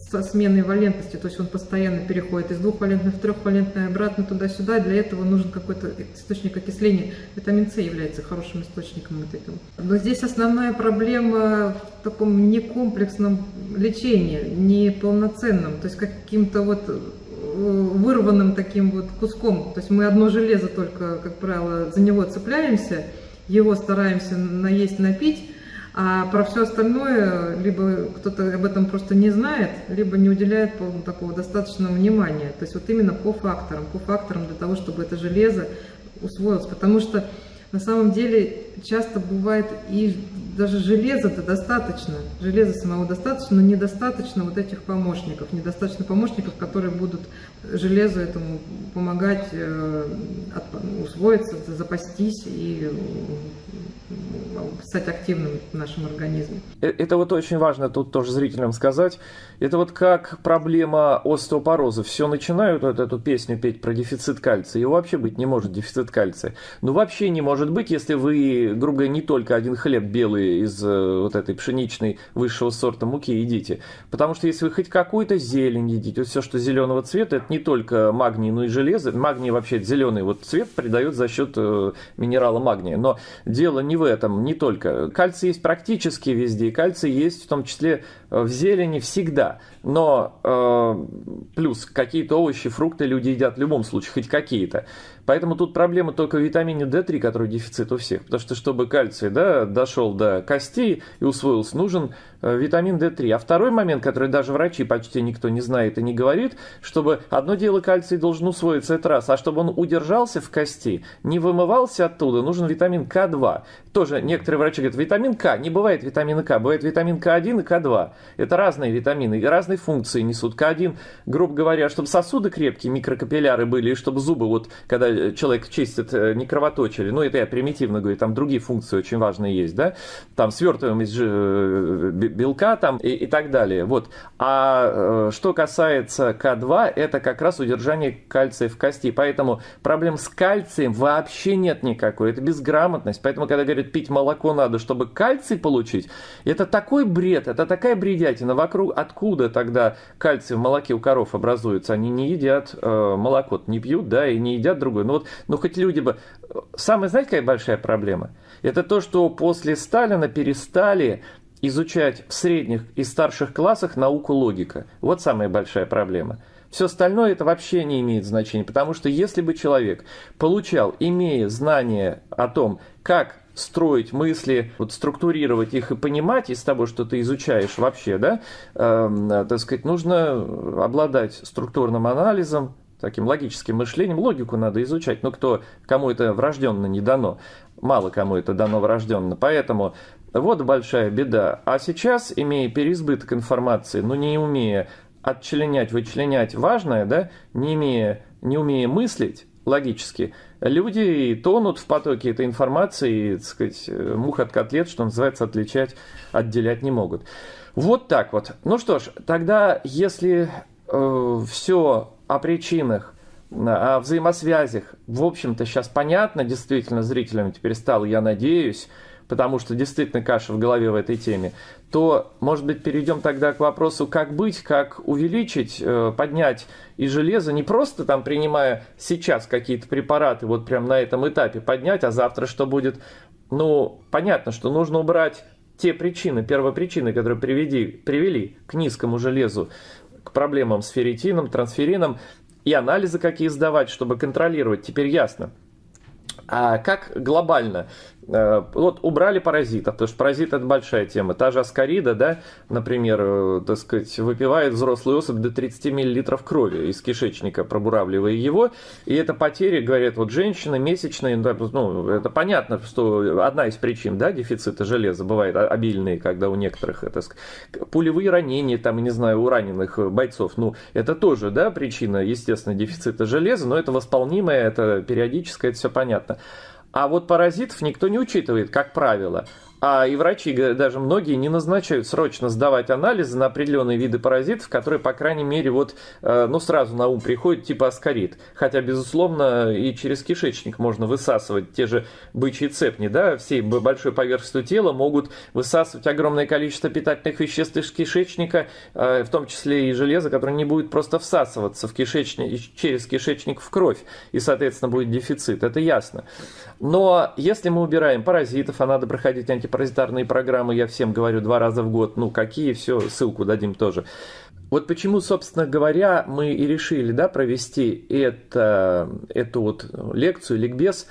со сменной валентностью, то есть он постоянно переходит из двухвалентной в трехвалентную, обратно туда-сюда, для этого нужен какой-то источник окисления. Витамин С является хорошим источником вот этого. Но здесь основная проблема в таком некомплексном лечении, неполноценном, то есть каким-то вот вырванным таким вот куском, то есть мы одно железо только, как правило, за него цепляемся, его стараемся наесть, напить, а про все остальное либо кто-то об этом просто не знает, либо не уделяет такого достаточного внимания, то есть вот именно кофакторам, кофакторам для того, чтобы это железо усвоилось, потому что на самом деле часто бывает и даже железа-то достаточно, железа самого достаточно, но недостаточно вот этих помощников, недостаточно помощников, которые будут железу этому помогать усвоиться, запастись и стать активным в нашем организме. Это вот очень важно тут тоже зрителям сказать. Это вот как проблема остеопороза. Все начинают вот эту песню петь про дефицит кальция. Его вообще быть не может, дефицит кальция. Ну вообще не может быть, если вы, грубо говоря, не только один хлеб белый из вот этой пшеничной высшего сорта муки едите. Потому что если вы хоть какую-то зелень едите, вот все, что зеленого цвета, это не только магний, но и железо. Магний вообще зеленый вот цвет придает за счет минерала магния. Но дело не в этом, не только. Кальций есть практически везде, и кальций есть в том числе в зелени всегда. Но э, плюс какие-то овощи, фрукты люди едят в любом случае, хоть какие-то. Поэтому тут проблема только в витамине дэ три, который дефицит у всех. Потому что, чтобы кальций, да, дошел до костей и усвоился, нужен витамин дэ три. А второй момент, который даже врачи почти никто не знает и не говорит, чтобы одно дело кальций должен усвоиться, это раз, а чтобы он удержался в кости, не вымывался оттуда, нужен витамин ка два. Тоже некоторые врачи говорят, витамин К, не бывает витамина К, бывает витамин ка один и ка два. Это разные витамины, и разные функции несут. ка один, грубо говоря, чтобы сосуды крепкие, микрокапилляры были, и чтобы зубы, вот когда человек чистит, не кровоточили. Ну, это я примитивно говорю, там другие функции очень важные есть, да? Там свертываем из белка там, и, и так далее. Вот. А что касается ка два, это как раз удержание кальция в кости. Поэтому проблем с кальцием вообще нет никакой. Это безграмотность. Поэтому, когда говорят, пить молоко надо, чтобы кальций получить, это такой бред, это такая бредятина. Вокруг откуда тогда кальций в молоке у коров образуется? Они не едят э, молоко, не пьют, да, и не едят другое. Ну вот, ну хоть люди бы... Самая, знаете, какая большая проблема? Это то, что после Сталина перестали изучать в средних и старших классах науку логика. Вот самая большая проблема. Все остальное это вообще не имеет значения, потому что если бы человек получал, имея знания о том, как строить мысли, вот структурировать их и понимать из того, что ты изучаешь вообще, да, э, так сказать, нужно обладать структурным анализом, таким логическим мышлением, логику надо изучать, но кто, кому это врожденно не дано, мало кому это дано врожденно, поэтому вот большая беда. А сейчас, имея переизбыток информации, но не умея отчленять, вычленять важное, да, не имея, не умея мыслить логически. Люди и тонут в потоке этой информации, и, так сказать, мух от котлет, что называется, отличать, отделять не могут. Вот так вот. Ну что ж, тогда, если э, все о причинах, о взаимосвязях, в общем-то, сейчас понятно, действительно, зрителям теперь стало, я надеюсь, потому что действительно каша в голове в этой теме, то, может быть, перейдем тогда к вопросу, как быть, как увеличить, поднять и железо, не просто там принимая сейчас какие-то препараты, вот прям на этом этапе поднять, а завтра что будет? Ну, понятно, что нужно убрать те причины, первопричины, которые приведи, привели к низкому железу, к проблемам с ферритином, трансферрином, и анализы какие сдавать, чтобы контролировать, теперь ясно. А как глобально? Вот убрали паразитов, потому что паразит – это большая тема. Та же аскарида, да, например, так сказать, выпивает взрослую особь до тридцати миллилитров крови из кишечника, пробуравливая его. И это потери, говорят, вот женщины месячные, ну, это понятно, что одна из причин, да, дефицита железа, бывает обильные, когда у некоторых, так сказать, пулевые ранения, там, не знаю, у раненых бойцов, ну, это тоже, да, причина, естественно, дефицита железа, но это восполнимое, это периодическое, это все понятно. А вот паразитов никто не учитывает, как правило. А и врачи, даже многие, не назначают срочно сдавать анализы на определенные виды паразитов, которые, по крайней мере, вот, ну, сразу на ум приходят, типа аскарид. Хотя, безусловно, и через кишечник можно высасывать те же бычьи цепни, да, всей большой поверхностью тела могут высасывать огромное количество питательных веществ из кишечника, в том числе и железо, которое не будет просто всасываться в кишечник, через кишечник в кровь, и, соответственно, будет дефицит, это ясно. Но если мы убираем паразитов, а надо проходить антибиотики, паразитарные программы, я всем говорю, два раза в год, ну какие, все, ссылку дадим тоже. Вот почему, собственно говоря, мы и решили, да, провести это, эту вот лекцию, ликбез,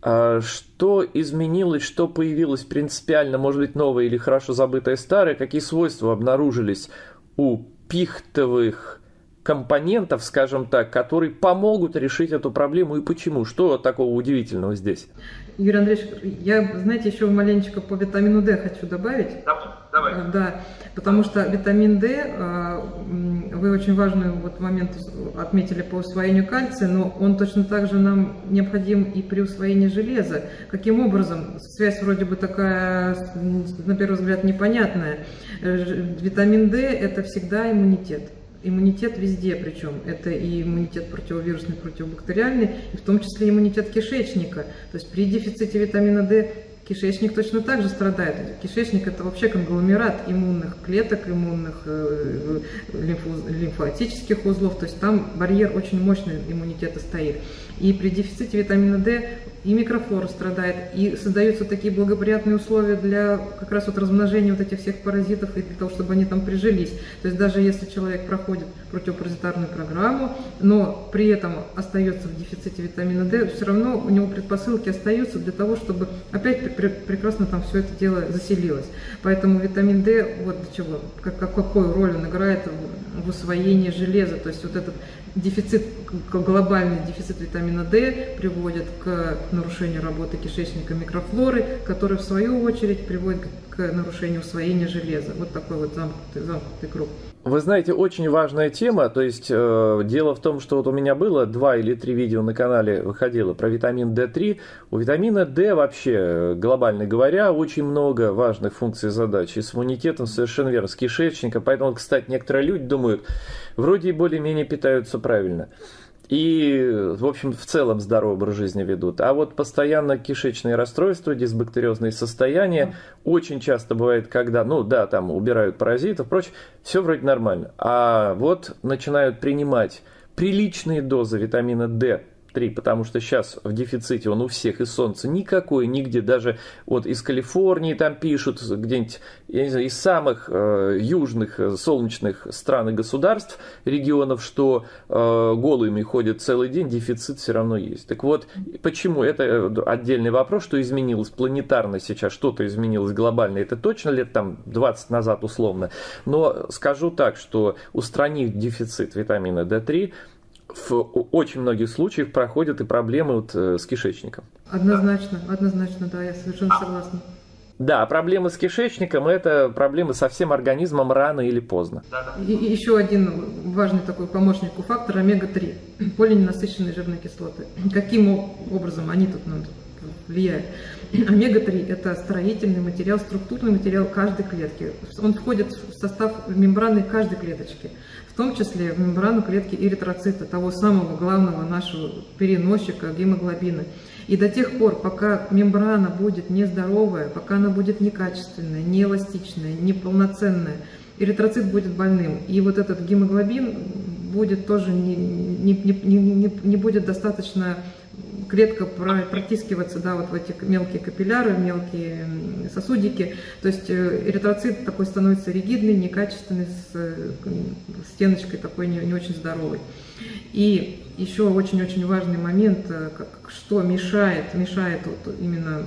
что изменилось, что появилось принципиально, может быть, новое или хорошо забытое старое, какие свойства обнаружились у пихтовых компонентов, скажем так, которые помогут решить эту проблему и почему? Что такого удивительного здесь? Юрий Андреевич, я, знаете, еще маленечко по витамину Д хочу добавить. Давай, давай. Да, потому что витамин Д, вы очень важный вот момент отметили по усвоению кальция, но он точно так же нам необходим и при усвоении железа. Каким образом? Связь вроде бы такая, на первый взгляд, непонятная. Витамин Д – это всегда иммунитет. Иммунитет везде, причем это и иммунитет противовирусный, противобактериальный, и в том числе иммунитет кишечника. То есть при дефиците витамина D кишечник точно так же страдает. Кишечник – это вообще конгломерат иммунных клеток, иммунных э, лимфо, лимфатических узлов, то есть там барьер очень мощный иммунитета стоит. И при дефиците витамина D и микрофлора страдает, и создаются такие благоприятные условия для как раз вот размножения вот этих всех паразитов и для того, чтобы они там прижились. То есть даже если человек проходит противопаразитарную программу, но при этом остается в дефиците витамина D, все равно у него предпосылки остаются для того, чтобы опять прекрасно там все это дело заселилось. Поэтому витамин D, вот для чего, как, какую роль он играет в усвоении железа, то есть вот этот дефицит, глобальный дефицит витамина D приводит к нарушению работы кишечника, микрофлоры, который в свою очередь приводит к нарушению усвоения железа. Вот такой вот замкнутый, замкнутый круг. Вы знаете, очень важная тема, то есть э, дело в том, что вот у меня было два или три видео на канале выходило про витамин дэ три. У витамина D вообще, глобально говоря, очень много важных функций и задач. И с иммунитетом совершенно верно, с кишечника. Поэтому, кстати, некоторые люди думают, вроде и более-менее питаются правильно. И, в общем, в целом здоровый образ жизни ведут. А вот постоянно кишечные расстройства, дисбактериозные состояния, mm. очень часто бывает, когда, ну да, там убирают паразитов, прочее, все вроде нормально. А вот начинают принимать приличные дозы витамина дэ три, потому что сейчас в дефиците он у всех, и солнца никакое, нигде, даже вот из Калифорнии там пишут, где-нибудь, я не знаю, из самых э, южных солнечных стран и государств, регионов, что э, голыми ходят целый день, дефицит все равно есть. Так вот, почему? Это отдельный вопрос, что изменилось планетарно сейчас, что-то изменилось глобально, это точно лет там двадцать назад условно, но скажу так, что устранить дефицит витамина дэ три в очень многих случаях проходят и проблемы вот с кишечником. Однозначно, однозначно, да, я совершенно согласна. Да, проблемы с кишечником – это проблемы со всем организмом рано или поздно. И еще один важный такой помощник у фактора – омега три, полиненасыщенные жирные кислоты. Каким образом они тут влияют? Омега три – это строительный материал, структурный материал каждой клетки. Он входит в состав мембраны каждой клеточки, в том числе в мембрану клетки эритроцита, того самого главного нашего переносчика гемоглобина. И до тех пор, пока мембрана будет нездоровая, пока она будет некачественная, неэластичная, неполноценная, эритроцит будет больным. И вот этот гемоглобин будет тоже не, не, не, не, не будет достаточно, клетка протискиваться, да, вот в эти мелкие капилляры, мелкие сосудики. То есть эритроцит такой становится ригидный, некачественный, с стеночкой такой не, не очень здоровой. И еще очень-очень важный момент, что мешает, мешает вот именно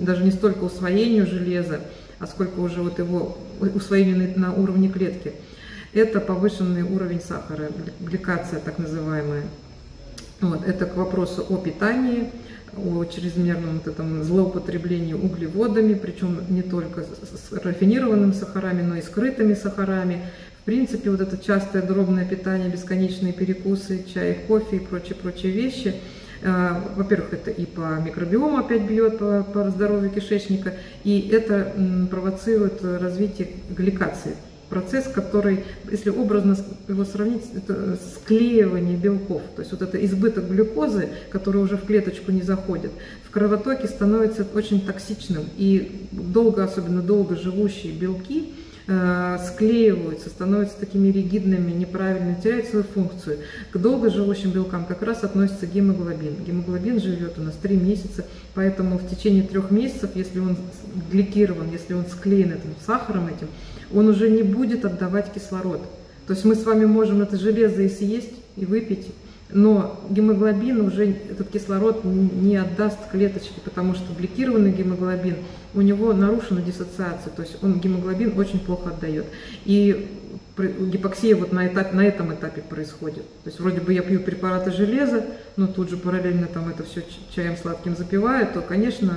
даже не столько усвоению железа, а сколько уже вот его усвоению на уровне клетки. Это повышенный уровень сахара, гликация так называемая. Вот, это к вопросу о питании, о чрезмерном вот этом злоупотреблении углеводами, причем не только с рафинированными сахарами, но и скрытыми сахарами. В принципе, вот это частое дробное питание, бесконечные перекусы, чай, кофе и прочие-прочие вещи. Во-первых, это и по микробиому опять бьет, по, по здоровью кишечника, и это провоцирует развитие гликации. Процесс, который, если образно его сравнить, это склеивание белков, то есть вот это избыток глюкозы, который уже в клеточку не заходит, в кровотоке становится очень токсичным, и долго, особенно долго живущие белки э, склеиваются, становятся такими ригидными, неправильно теряют свою функцию. К долгоживущим белкам как раз относится гемоглобин. Гемоглобин живет у нас три месяца, поэтому в течение трех месяцев, если он гликирован, если он склеен этим сахаром этим, он уже не будет отдавать кислород. То есть мы с вами можем это железо и съесть, и выпить, но гемоглобин уже этот кислород не отдаст клеточке, потому что гликированный гемоглобин, у него нарушена диссоциация, то есть он гемоглобин очень плохо отдает. И гипоксия вот на, этап, на этом этапе происходит. То есть вроде бы я пью препараты железа, но тут же параллельно там это все чаем сладким запиваю, то, конечно,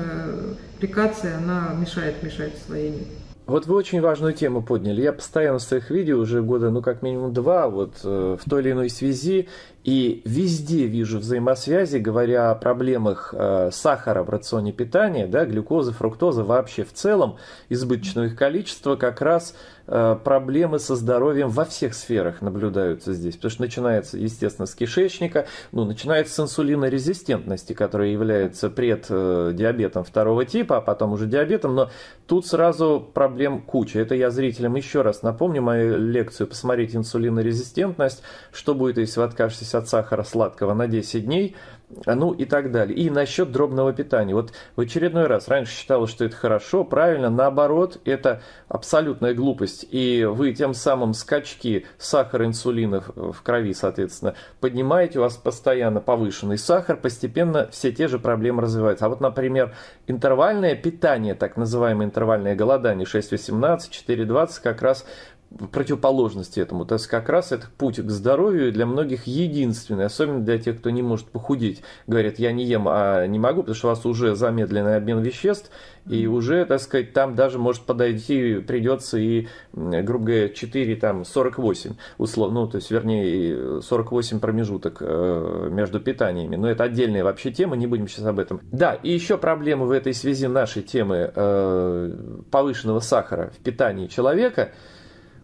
гликация, она мешает, мешает усвоению. Вот вы очень важную тему подняли. Я постоянно в своих видео уже года, ну как минимум два, вот в той или иной связи, и везде вижу взаимосвязи, говоря о проблемах э, сахара в рационе питания, да, глюкозы, фруктозы, вообще в целом, избыточного их количества, как раз э, проблемы со здоровьем во всех сферах наблюдаются здесь. Потому что начинается, естественно, с кишечника, ну, начинается с инсулинорезистентности, которая является преддиабетом второго типа, а потом уже диабетом, но тут сразу проблем куча. Это я зрителям еще раз напомню мою лекцию «Посмотрите инсулинорезистентность», что будет, если вы откажетесь от сахара сладкого на десять дней, ну и так далее. И насчет дробного питания. Вот в очередной раз, раньше считалось, что это хорошо, правильно, наоборот, это абсолютная глупость. И вы тем самым скачки сахара, инсулина в крови, соответственно, поднимаете, у вас постоянно повышенный сахар, постепенно все те же проблемы развиваются. А вот, например, интервальное питание, так называемое интервальное голодание, шесть восемнадцать, четыре двадцать, как раз противоположности этому. То есть как раз это путь к здоровью для многих единственный, особенно для тех, кто не может похудеть. Говорят, я не ем, а не могу, потому что у вас уже замедленный обмен веществ, и уже, так сказать, там даже может подойти, придется и, грубо говоря, четыре, там, сорок восемь, условно, ну, то есть, вернее, сорок восемь промежуток между питаниями. Но это отдельная вообще тема, не будем сейчас об этом. Да, и еще проблема в этой связи нашей темы повышенного сахара в питании человека.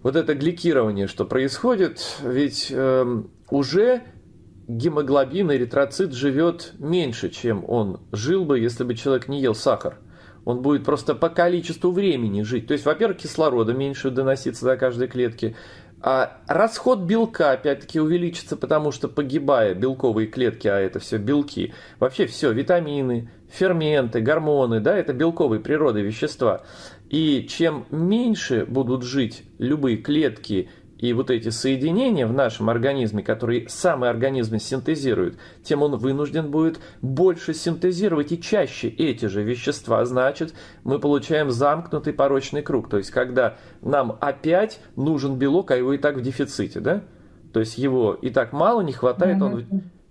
Вот это гликирование, что происходит, ведь э, уже гемоглобин, эритроцит живет меньше, чем он жил бы, если бы человек не ел сахар. Он будет просто по количеству времени жить. То есть, во-первых, кислорода меньше доносится до каждой клетки. А расход белка, опять-таки, увеличится, потому что, погибая, белковые клетки, а это все белки, вообще все, витамины, ферменты, гормоны, да, это белковые природы вещества. И чем меньше будут жить любые клетки и вот эти соединения в нашем организме, которые самый организм синтезирует, тем он вынужден будет больше синтезировать и чаще эти же вещества. Значит, мы получаем замкнутый порочный круг. То есть, когда нам опять нужен белок, а его и так в дефиците, да? То есть, его и так мало, не хватает, он,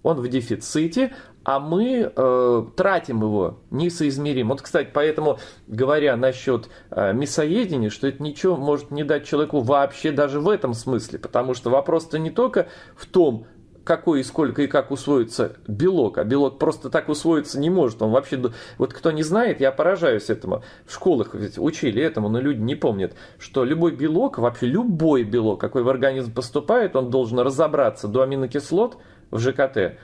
он в дефиците, а мы э, тратим его несоизмеримо. Вот, кстати, поэтому, говоря насчет э, мясоедения, что это ничего может не дать человеку вообще даже в этом смысле, потому что вопрос-то не только в том, какой и сколько и как усвоится белок, а белок просто так усвоиться не может. Он вообще, вот кто не знает, я поражаюсь этому. В школах ведь учили этому, но люди не помнят, что любой белок, вообще любой белок, какой в организм поступает, он должен разобраться до аминокислот в ЖКТ.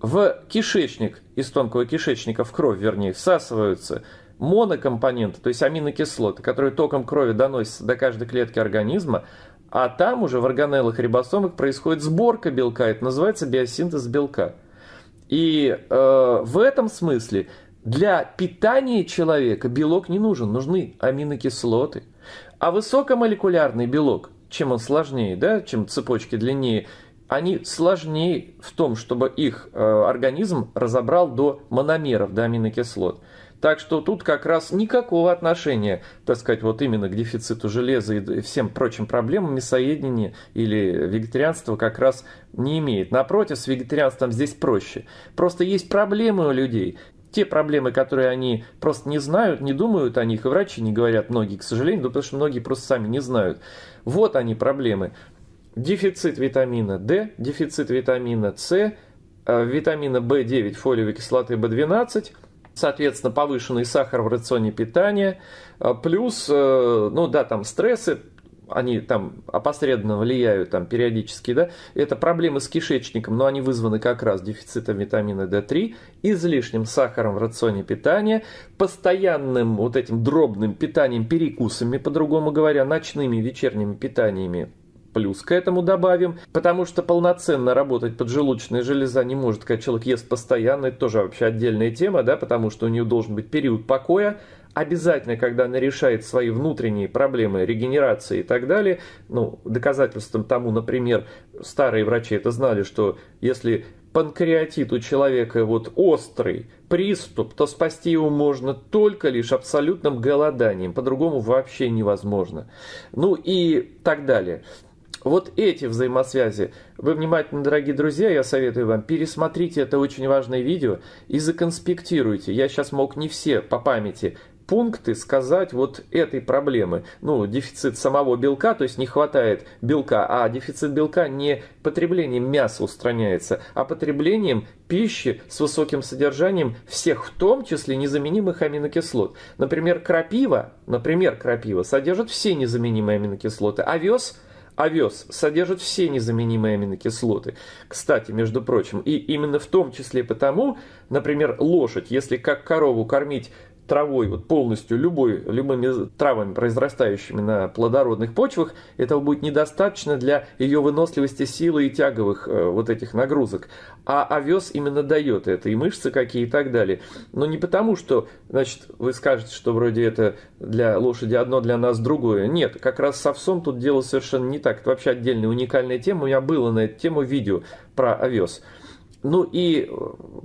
В кишечник, из тонкого кишечника в кровь, вернее, всасываются монокомпоненты, то есть аминокислоты, которые током крови доносятся до каждой клетки организма, а там уже в органеллах и рибосомах происходит сборка белка, это называется биосинтез белка. И э, в этом смысле для питания человека белок не нужен, нужны аминокислоты. А высокомолекулярный белок, чем он сложнее, да, чем цепочки длиннее, они сложнее в том, чтобы их э, организм разобрал до мономеров, до аминокислот. Так что тут как раз никакого отношения, так сказать, вот именно к дефициту железа и всем прочим проблемам мясоедения или вегетарианства как раз не имеет. Напротив, с вегетарианством здесь проще. Просто есть проблемы у людей. Те проблемы, которые они просто не знают, не думают о них, и врачи не говорят многие, к сожалению, потому что многие просто сами не знают. Вот они проблемы. Дефицит витамина D, дефицит витамина С, витамина В девять, фолиевой кислоты В двенадцать, соответственно, повышенный сахар в рационе питания, плюс, ну да, там стрессы, они там опосредованно влияют там, периодически, да, это проблемы с кишечником, но они вызваны как раз дефицитом витамина дэ три, излишним сахаром в рационе питания, постоянным вот этим дробным питанием, перекусами, по-другому говоря, ночными, вечерними питаниями. Плюс к этому добавим, потому что полноценно работать поджелудочная железа не может, когда человек ест постоянно, это тоже вообще отдельная тема, да, потому что у нее должен быть период покоя, обязательно, когда она решает свои внутренние проблемы регенерации и так далее, ну, доказательством тому, например, старые врачи это знали, что если панкреатит у человека вот острый приступ, то спасти его можно только лишь абсолютным голоданием, по-другому вообще невозможно, ну и так далее. Вот эти взаимосвязи, вы внимательно, дорогие друзья, я советую вам, пересмотрите это очень важное видео и законспектируйте. Я сейчас мог не все по памяти пункты сказать вот этой проблемы. Ну, дефицит самого белка, то есть не хватает белка, а дефицит белка не потреблением мяса устраняется, а потреблением пищи с высоким содержанием всех, в том числе незаменимых аминокислот. Например, крапива, например, крапива содержит все незаменимые аминокислоты, овес... Овес содержит все незаменимые аминокислоты. Кстати, между прочим, и именно в том числе потому, например, лошадь, если как корову кормить травой, вот полностью любой, любыми травами, произрастающими на плодородных почвах, этого будет недостаточно для ее выносливости, силы и тяговых э, вот этих нагрузок. А овес именно дает это, и мышцы какие, и так далее. Но не потому, что, значит, вы скажете, что вроде это для лошади одно, для нас другое. Нет, как раз с овсом тут дело совершенно не так. Это вообще отдельная уникальная тема. У меня было на эту тему видео про овес. Ну и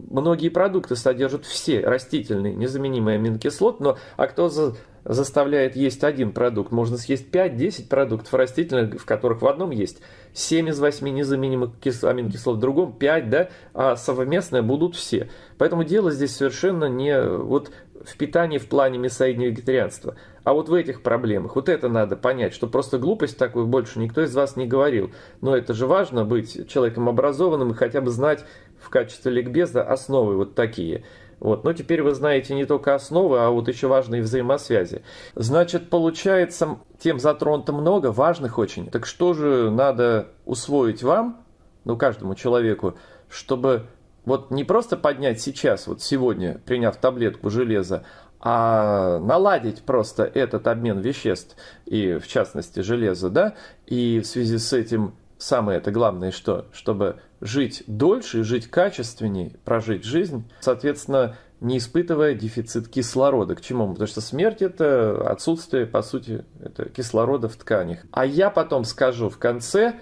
многие продукты содержат все растительные незаменимые аминокислоты, но а кто за, заставляет есть один продукт? Можно съесть пять-десять продуктов растительных, в которых в одном есть семь из восьми незаменимых аминокислот, в другом пять, да, а совместные будут все. Поэтому дело здесь совершенно не вот в питании в плане мясоедения и вегетарианства, а вот в этих проблемах. Вот это надо понять, что просто глупость такую больше никто из вас не говорил. Но это же важно быть человеком образованным и хотя бы знать в качестве ликбеза основы вот такие. Вот. Но теперь вы знаете не только основы, а вот еще важные взаимосвязи. Значит, получается, тем затронуто много, важных очень. Так что же надо усвоить вам, ну каждому человеку, чтобы... Вот не просто поднять сейчас, вот сегодня, приняв таблетку железа, а наладить просто этот обмен веществ, и в частности железа, да, и в связи с этим самое это главное, что, чтобы жить дольше, жить качественнее, прожить жизнь, соответственно, не испытывая дефицит кислорода. К чему? Потому что смерть – это отсутствие, по сути, это кислорода в тканях. А я потом скажу в конце...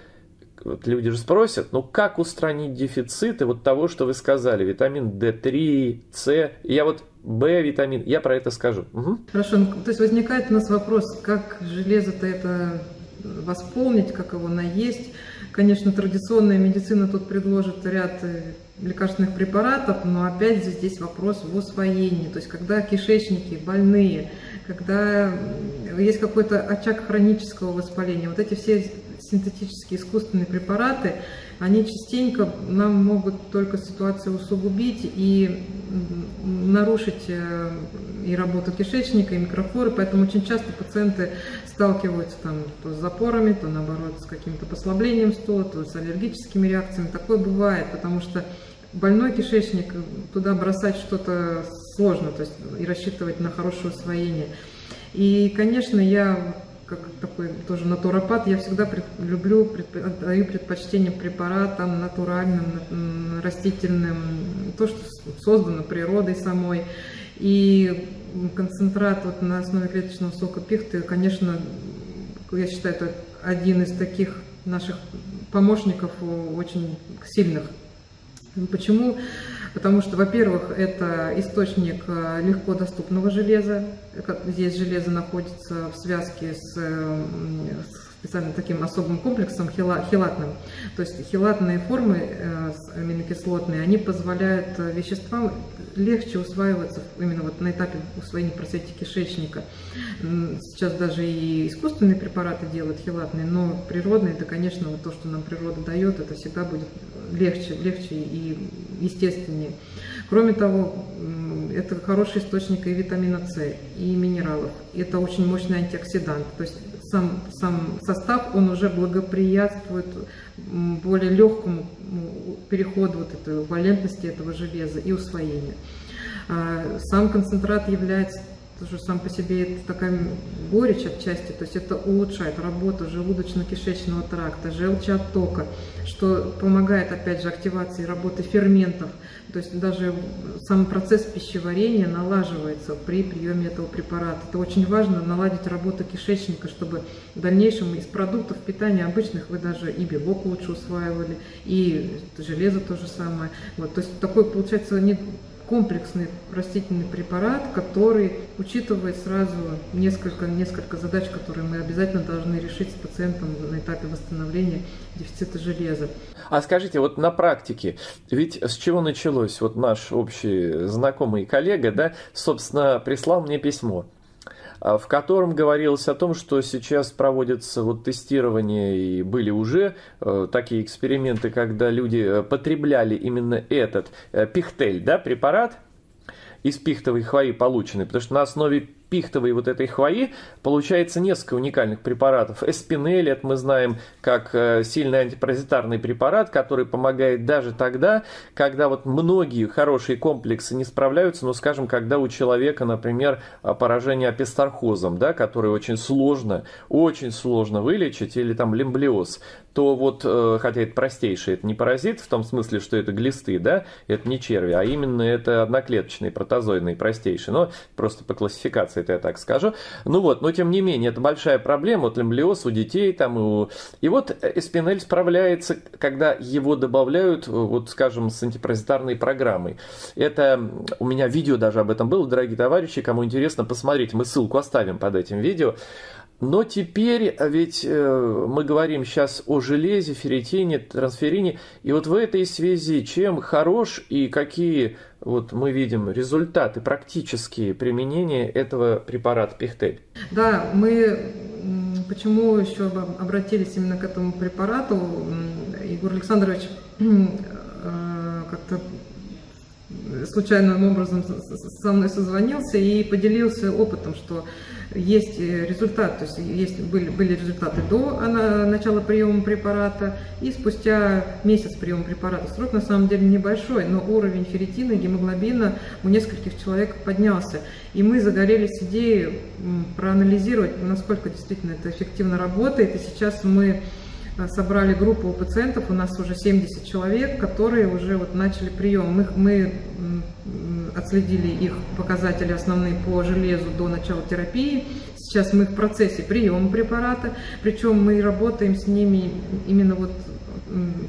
Вот люди же спросят, ну как устранить дефициты вот того, что вы сказали, витамин дэ три, С, я вот В витамин, я про это скажу. Угу. Хорошо, ну, то есть возникает у нас вопрос, как железо-то это восполнить, как его наесть. Конечно, традиционная медицина тут предложит ряд лекарственных препаратов, но опять же здесь вопрос в усвоении. То есть, когда кишечники больные, когда есть какой-то очаг хронического воспаления, вот эти все синтетические искусственные препараты, они частенько нам могут только ситуацию усугубить и нарушить и работу кишечника, и микрофлоры, поэтому очень часто пациенты сталкиваются там, то с запорами, то наоборот с каким-то послаблением стула, то с аллергическими реакциями. Такое бывает, потому что больной кишечник, туда бросать что-то сложно, то есть и рассчитывать на хорошее усвоение. И, конечно, я как такой тоже натуропат, я всегда пред, люблю, предпо, даю предпочтение препаратам натуральным, растительным, то, что создано природой самой. И концентрат вот на основе клеточного сока пихты, конечно, я считаю, это один из таких наших помощников очень сильных. Почему? Потому что, во-первых, это источник легко доступного железа. Здесь железо находится в связке с специальным таким особым комплексом хелатным. То есть хелатные формы аминокислотные, они позволяют веществам легче усваиваться именно вот на этапе усвоения в процессе кишечника. Сейчас даже и искусственные препараты делают хелатные, но природные, это, конечно, вот то, что нам природа дает, это всегда будет легче, легче и естественнее. Кроме того, это хороший источник и витамина С, и минералов. Это очень мощный антиоксидант. То есть сам, сам состав, он уже благоприятствует более легкому переходу вот этой валентности этого железа и усвоению. Сам концентрат является тоже сам по себе, это такая горечь отчасти, то есть это улучшает работу желудочно-кишечного тракта, желчеоттока, что помогает, опять же, активации работы ферментов, то есть даже сам процесс пищеварения налаживается при приеме этого препарата. Это очень важно, наладить работу кишечника, чтобы в дальнейшем из продуктов питания обычных вы даже и белок лучше усваивали, и железо то же самое. Вот, то есть такой, получается, не комплексный растительный препарат, который учитывает сразу несколько, несколько задач, которые мы обязательно должны решить с пациентом на этапе восстановления дефицита железа. А скажите, вот на практике, ведь с чего началось? Вот наш общий знакомый коллега, да, собственно, прислал мне письмо, в котором говорилось о том, что сейчас проводятся вот тестирования, и были уже э, такие эксперименты, когда люди потребляли именно этот э, пихтель, да, препарат из пихтовой хвои полученный, потому что на основе пихтовой вот этой хвои получается несколько уникальных препаратов. Эспенэль, это мы знаем как сильный антипаразитарный препарат, который помогает даже тогда, когда вот многие хорошие комплексы не справляются, ну, скажем, когда у человека, например, поражение опистархозом, да, который очень сложно, очень сложно вылечить, или там лимблиоз, то вот, хотя это простейший, это не паразит, в том смысле, что это глисты, да, это не черви, а именно это одноклеточные, протозоидные, простейшие, но просто по классификации это я так скажу. Ну вот, но тем не менее, это большая проблема, вот лимблиоз у детей там, и у... И вот эспенэль справляется, когда его добавляют, вот скажем, с антипаразитарной программой. Это, у меня видео даже об этом было, дорогие товарищи, кому интересно, посмотрите, мы ссылку оставим под этим видео. Но теперь ведь э, мы говорим сейчас о железе, ферритине, трансферрине. И вот в этой связи чем хорош и какие вот мы видим результаты, практические применения этого препарата пихтель? Да, мы почему еще обратились именно к этому препарату, Егор Александрович как-то случайным образом со мной созвонился и поделился опытом, что есть результат, то есть есть, были, были результаты до начала приема препарата и спустя месяц приема препарата. Срок на самом деле небольшой, но уровень ферритина, гемоглобина у нескольких человек поднялся. И мы загорелись идеей проанализировать, насколько действительно это эффективно работает. И сейчас мы собрали группу у пациентов, у нас уже семьдесят человек, которые уже вот начали прием. Мы, мы отследили их показатели основные по железу до начала терапии. Сейчас мы в процессе приема препарата, причем мы работаем с ними именно вот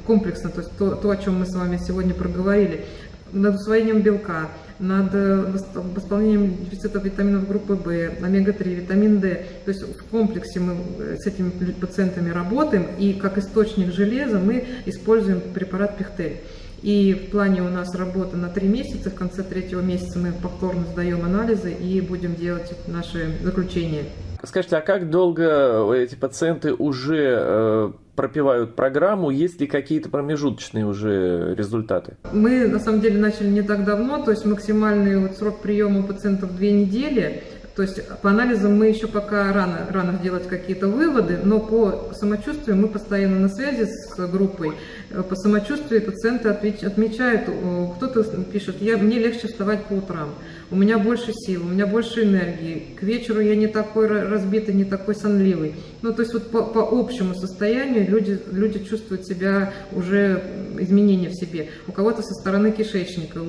комплексно, то есть то, то, о чем мы с вами сегодня проговорили, над усвоением белка, над восполнением дефицитов витаминов группы В, омега три, витамин Д. То есть в комплексе мы с этими пациентами работаем, и как источник железа мы используем препарат пихтель. И в плане у нас работа на три месяца, в конце третьего месяца мы повторно сдаем анализы и будем делать наши заключения. Скажите, а как долго эти пациенты уже э, пропивают программу? Есть ли какие-то промежуточные уже результаты? Мы на самом деле начали не так давно, то есть максимальный вот срок приема у пациентов две недели. То есть по анализам мы еще пока рано, рано делать какие-то выводы, но по самочувствию мы постоянно на связи с группой. По самочувствию пациенты отмечают, кто-то пишет, я, мне легче вставать по утрам, у меня больше сил, у меня больше энергии, к вечеру я не такой разбитый, не такой сонливый. Ну то есть вот по, по общему состоянию люди, люди чувствуют себя уже, изменения в себе. У кого-то со стороны кишечника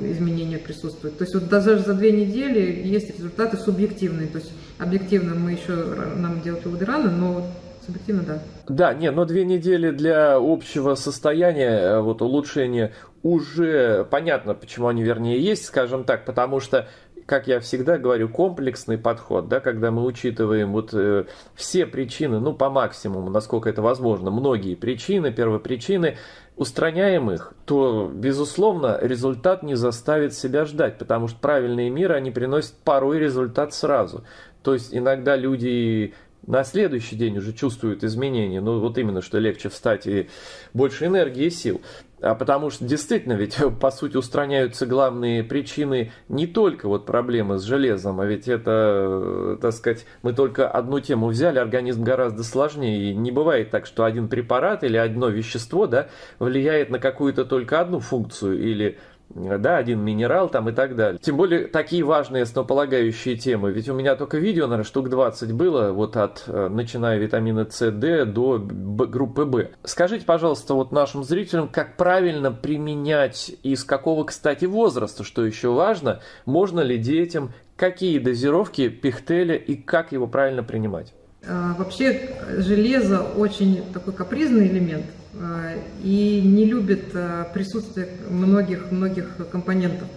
изменения присутствуют. То есть вот даже за две недели есть результаты субъективные, то есть объективно мы еще нам делать выводы рано, но субъективно да. Да, не, но две недели для общего состояния, вот улучшения уже понятно, почему они вернее есть, скажем так, потому что, как я всегда говорю, комплексный подход, да, когда мы учитываем вот, э, все причины, ну, по максимуму, насколько это возможно, многие причины, первопричины, устраняем их, то, безусловно, результат не заставит себя ждать, потому что правильные меры, они приносят порой результат сразу. То есть иногда люди на следующий день уже чувствуют изменения, ну, вот именно, что легче встать и больше энергии и сил. А потому что действительно, ведь по сути устраняются главные причины, не только вот проблемы с железом, а ведь это, так сказать, мы только одну тему взяли, организм гораздо сложнее. И не бывает так, что один препарат или одно вещество, да, влияет на какую-то только одну функцию или, да, один минерал там и так далее. Тем более такие важные основополагающие темы. Ведь у меня только видео, наверное, штук двадцать было, вот от, начиная витамина С, Д до группы В. Скажите, пожалуйста, вот нашим зрителям, как правильно применять и с какого, кстати, возраста, что еще важно, можно ли детям, какие дозировки пихтеля и как его правильно принимать? Вообще железо очень такой капризный элемент и не любит присутствие многих-многих компонентов.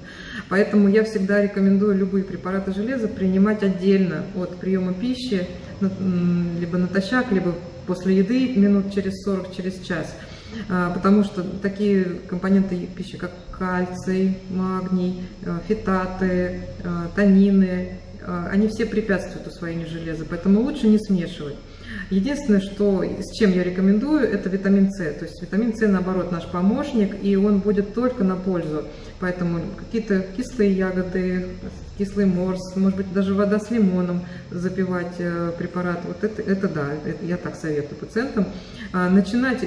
Поэтому я всегда рекомендую любые препараты железа принимать отдельно от приема пищи, либо натощак, либо после еды минут через сорок, через час. Потому что такие компоненты пищи, как кальций, магний, фитаты, танины, они все препятствуют усвоению железа, поэтому лучше не смешивать. Единственное, что, с чем я рекомендую, это витамин С. То есть витамин С, наоборот, наш помощник, и он будет только на пользу. Поэтому какие-то кислые ягоды, кислый морс, может быть, даже вода с лимоном запивать препарат. Вот это, это да, это я так советую пациентам. Начинать,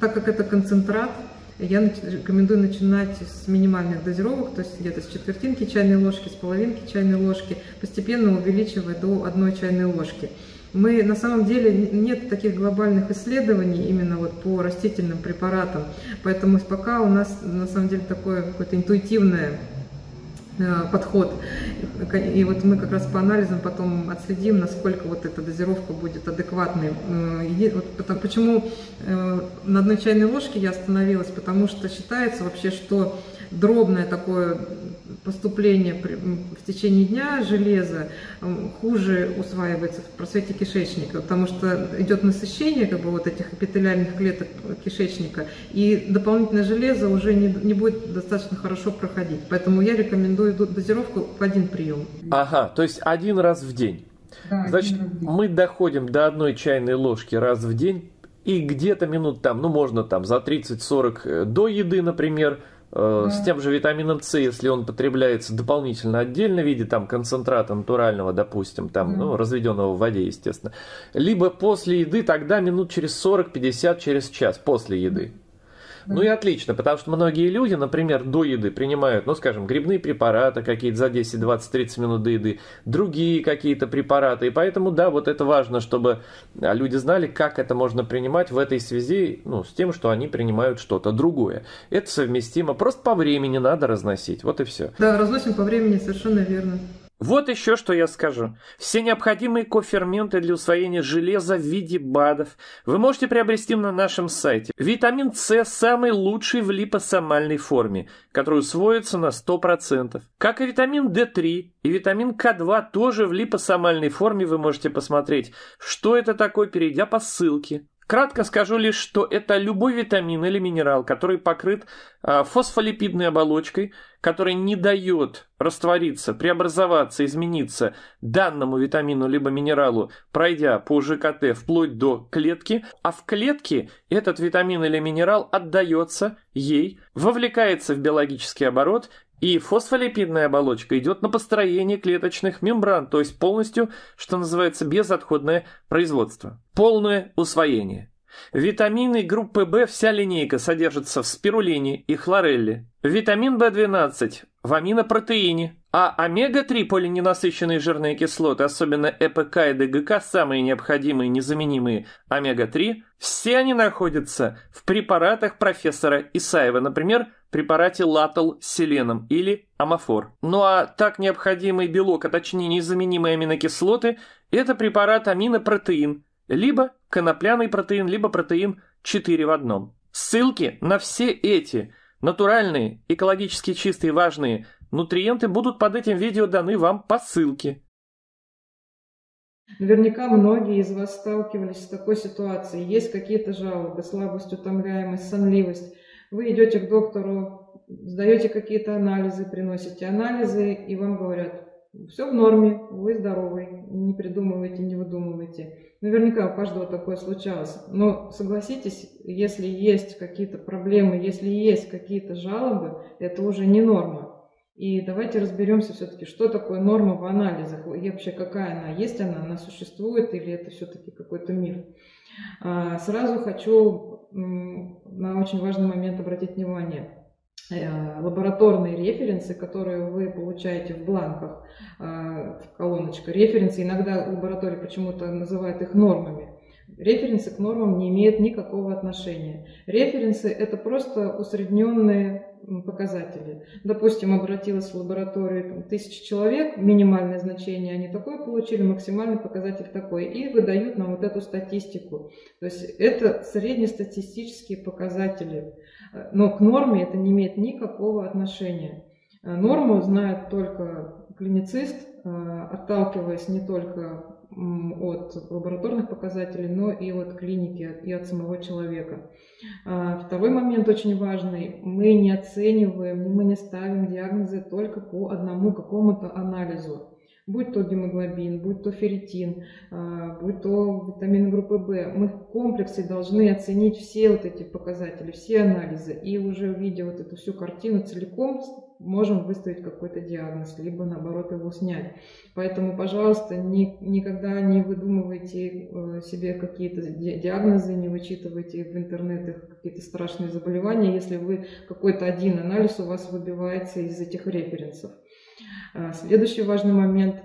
так как это концентрат, я рекомендую начинать с минимальных дозировок, то есть где-то с четвертинки чайной ложки, с половинки чайной ложки, постепенно увеличивая до одной чайной ложки. Мы на самом деле нет таких глобальных исследований именно вот по растительным препаратам, поэтому пока у нас на самом деле такое какое-то интуитивное подход. И вот мы как раз по анализам потом отследим, насколько вот эта дозировка будет адекватной. Почему на одной чайной ложке я остановилась? Потому что считается вообще, что дробное такое поступление в течение дня железа хуже усваивается в просвете кишечника, потому что идет насыщение как бы вот этих эпителиальных клеток кишечника, и дополнительное железо уже не, не будет достаточно хорошо проходить. Поэтому я рекомендую дозировку в один прием. Ага, то есть один раз в день. Да, значит, раз в день. Мы доходим до одной чайной ложки раз в день, и где-то минут там, ну можно там за тридцать-сорок до еды, например, с тем же витамином С, если он потребляется дополнительно отдельно в виде там концентрата натурального, допустим, там, ну, разведенного в воде, естественно, либо после еды, тогда минут через сорок-пятьдесят, через час после еды. Ну и отлично, потому что многие люди, например, до еды принимают, ну, скажем, грибные препараты какие-то за десять, двадцать, тридцать минут до еды, другие какие-то препараты. И поэтому, да, вот это важно, чтобы люди знали, как это можно принимать в этой связи, ну, с тем, что они принимают что-то другое. Это совместимо, просто по времени надо разносить, вот и все. Да, разносим по времени, совершенно верно. Вот еще что я скажу. Все необходимые коферменты для усвоения железа в виде БАДов вы можете приобрести на нашем сайте. Витамин С самый лучший в липосомальной форме, который усвоится на сто процентов. Как и витамин дэ три и витамин ка два тоже в липосомальной форме вы можете посмотреть, что это такое, перейдя по ссылке. Кратко скажу лишь, что это любой витамин или минерал, который покрыт фосфолипидной оболочкой, который не дает раствориться, преобразоваться, измениться данному витамину либо минералу, пройдя по ЖКТ вплоть до клетки, а в клетке этот витамин или минерал отдается ей, вовлекается в биологический оборот, и фосфолипидная оболочка идет на построение клеточных мембран, то есть полностью, что называется, безотходное производство. Полное усвоение. Витамины группы В, вся линейка содержится в спирулине и хлорелле. Витамин вэ двенадцать в аминопротеине. А омега три полиненасыщенные жирные кислоты, особенно э пэ ка и дэ гэ ка, самые необходимые, незаменимые омега три, все они находятся в препаратах профессора Исаева, например, препарате латол с селеном или амофор. Ну а так необходимый белок, а точнее незаменимые аминокислоты, это препарат аминопротеин, либо конопляный протеин, либо протеин четыре в одном. Ссылки на все эти натуральные, экологически чистые, важные нутриенты будут под этим видео даны вам по ссылке. Наверняка многие из вас сталкивались с такой ситуацией. Есть какие-то жалобы, слабость, утомляемость, сонливость. Вы идете к доктору, сдаете какие-то анализы, приносите анализы, и вам говорят: все в норме, вы здоровы, не придумывайте, не выдумывайте. Наверняка у каждого такое случалось. Но согласитесь, если есть какие-то проблемы, если есть какие-то жалобы, это уже не норма. И давайте разберемся все-таки, что такое норма в анализах, и вообще какая она, есть она, она существует или это все-таки какой-то миф. Сразу хочу на очень важный момент обратить внимание. Лабораторные референсы, которые вы получаете в бланках, в колоночке референсы, иногда лаборатории почему-то называют их нормами. Референсы к нормам не имеют никакого отношения. Референсы — это просто усредненные показатели. Допустим, обратилась в лабораторию тысяча человек, минимальное значение они такое получили, максимальный показатель такой, и выдают нам вот эту статистику. То есть это среднестатистические показатели, но к норме это не имеет никакого отношения. Норму знает только клиницист, отталкиваясь не только от лабораторных показателей, но и от клиники, и от самого человека. Второй момент очень важный. Мы не оцениваем, мы не ставим диагнозы только по одному какому-то анализу. Будь то гемоглобин, будь то ферритин, будь то витамин группы В. Мы в комплексе должны оценить все вот эти показатели, все анализы. И уже видя вот эту всю картину целиком, можем выставить какой-то диагноз, либо наоборот его снять. Поэтому, пожалуйста, ни, никогда не выдумывайте себе какие-то диагнозы, не вычитывайте в интернетах какие-то страшные заболевания, если вы какой-то один анализ у вас выбивается из этих референсов. Следующий важный момент.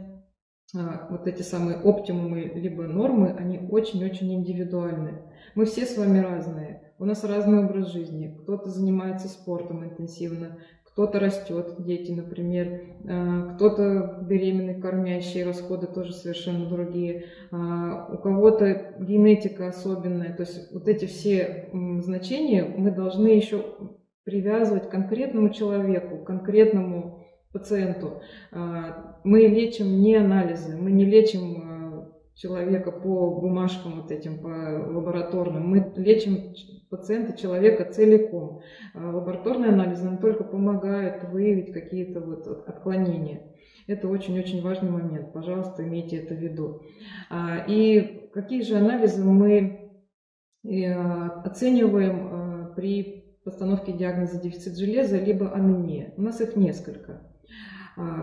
Вот эти самые оптимумы либо нормы, они очень-очень индивидуальны. Мы все с вами разные, у нас разный образ жизни. Кто-то занимается спортом интенсивно, кто-то растет, дети, например, кто-то беременный, кормящий, расходы тоже совершенно другие, у кого-то генетика особенная. То есть вот эти все значения мы должны еще привязывать к конкретному человеку, к конкретному пациенту. Мы лечим не анализы, мы не лечим человека по бумажкам вот этим, по лабораторным, мы лечим пациента, человека целиком. Лабораторные анализы нам только помогают выявить какие-то вот отклонения. Это очень-очень важный момент, пожалуйста, имейте это в виду. И какие же анализы мы оцениваем при постановке диагноза дефицит железа либо анемия? У нас их несколько.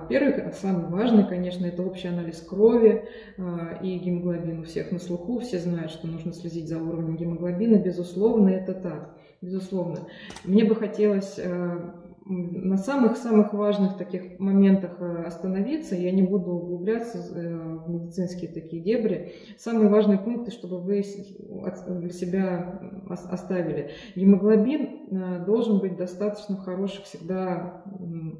Первый, самый важный, конечно, это общий анализ крови и гемоглобин. У всех на слуху, все знают, что нужно следить за уровнем гемоглобина. Безусловно, это так. Безусловно. Мне бы хотелось на самых-самых важных таких моментах остановиться. Я не буду углубляться в медицинские такие дебри. Самые важные пункты, чтобы вы для себя оставили. Гемоглобин должен быть достаточно хорошего всегда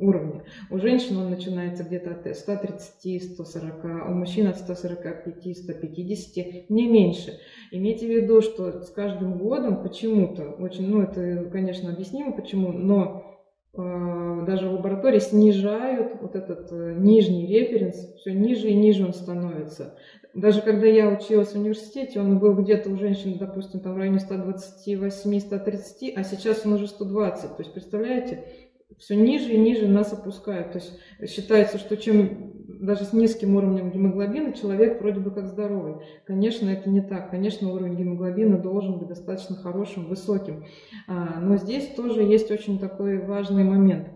уровня. У женщин он начинается где-то от ста тридцати — ста сорока, у мужчин от ста сорока пяти — ста пятидесяти, не меньше. Имейте в виду, что с каждым годом почему-то, очень, ну это, конечно, объяснимо почему, но даже в лаборатории снижают вот этот нижний референс, все ниже и ниже он становится. Даже когда я училась в университете, он был где-то у женщин, допустим, там в районе ста двадцати восьми — ста тридцати, а сейчас он уже сто двадцать. То есть, представляете, все ниже и ниже нас опускают. То есть считается, что чем даже с низким уровнем гемоглобина человек вроде бы как здоровый. Конечно, это не так. Конечно, уровень гемоглобина должен быть достаточно хорошим, высоким. Но здесь тоже есть очень такой важный момент.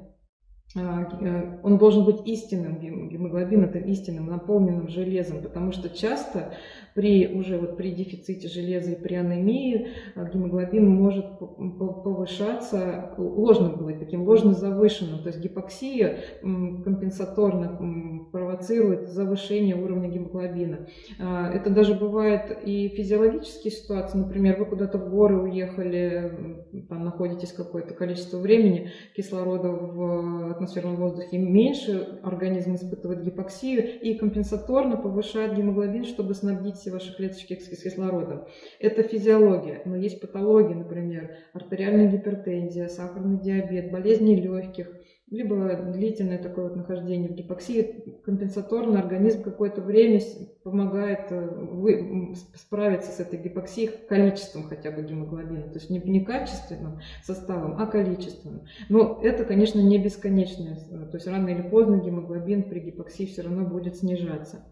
Он должен быть истинным, гемоглобин это истинным, наполненным железом, потому что часто при, уже вот при дефиците железа и при анемии гемоглобин может повышаться ложным, быть таким ложно завышенным, то есть гипоксия компенсаторно провоцирует завышение уровня гемоглобина. Это даже бывает и физиологические ситуации, например, вы куда-то в горы уехали, там находитесь какое-то количество времени, кислорода в атмосферном воздухе меньше, организм испытывает гипоксию и компенсаторно повышает гемоглобин, чтобы снабдить все ваши клеточки кислородом. Это физиология, но есть патологии, например, артериальная гипертензия, сахарный диабет, болезни легких, либо длительное такое вот нахождение в гипоксии, компенсаторно организм какое-то время помогает вы, справиться с этой гипоксией количеством хотя бы гемоглобина, то есть не, не качественным составом, а количественным. Но это, конечно, не бесконечное, то есть рано или поздно гемоглобин при гипоксии все равно будет снижаться.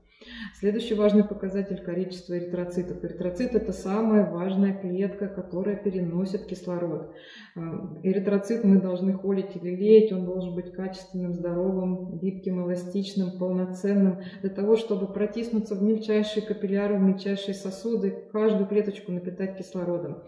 Следующий важный показатель – количество эритроцитов. Эритроцит – это самая важная клетка, которая переносит кислород. Эритроцит мы должны холить или лелеять, он должен быть качественным, здоровым, гибким, эластичным, полноценным, для того, чтобы протиснуться в мельчайшие капилляры, в мельчайшие сосуды, каждую клеточку напитать кислородом.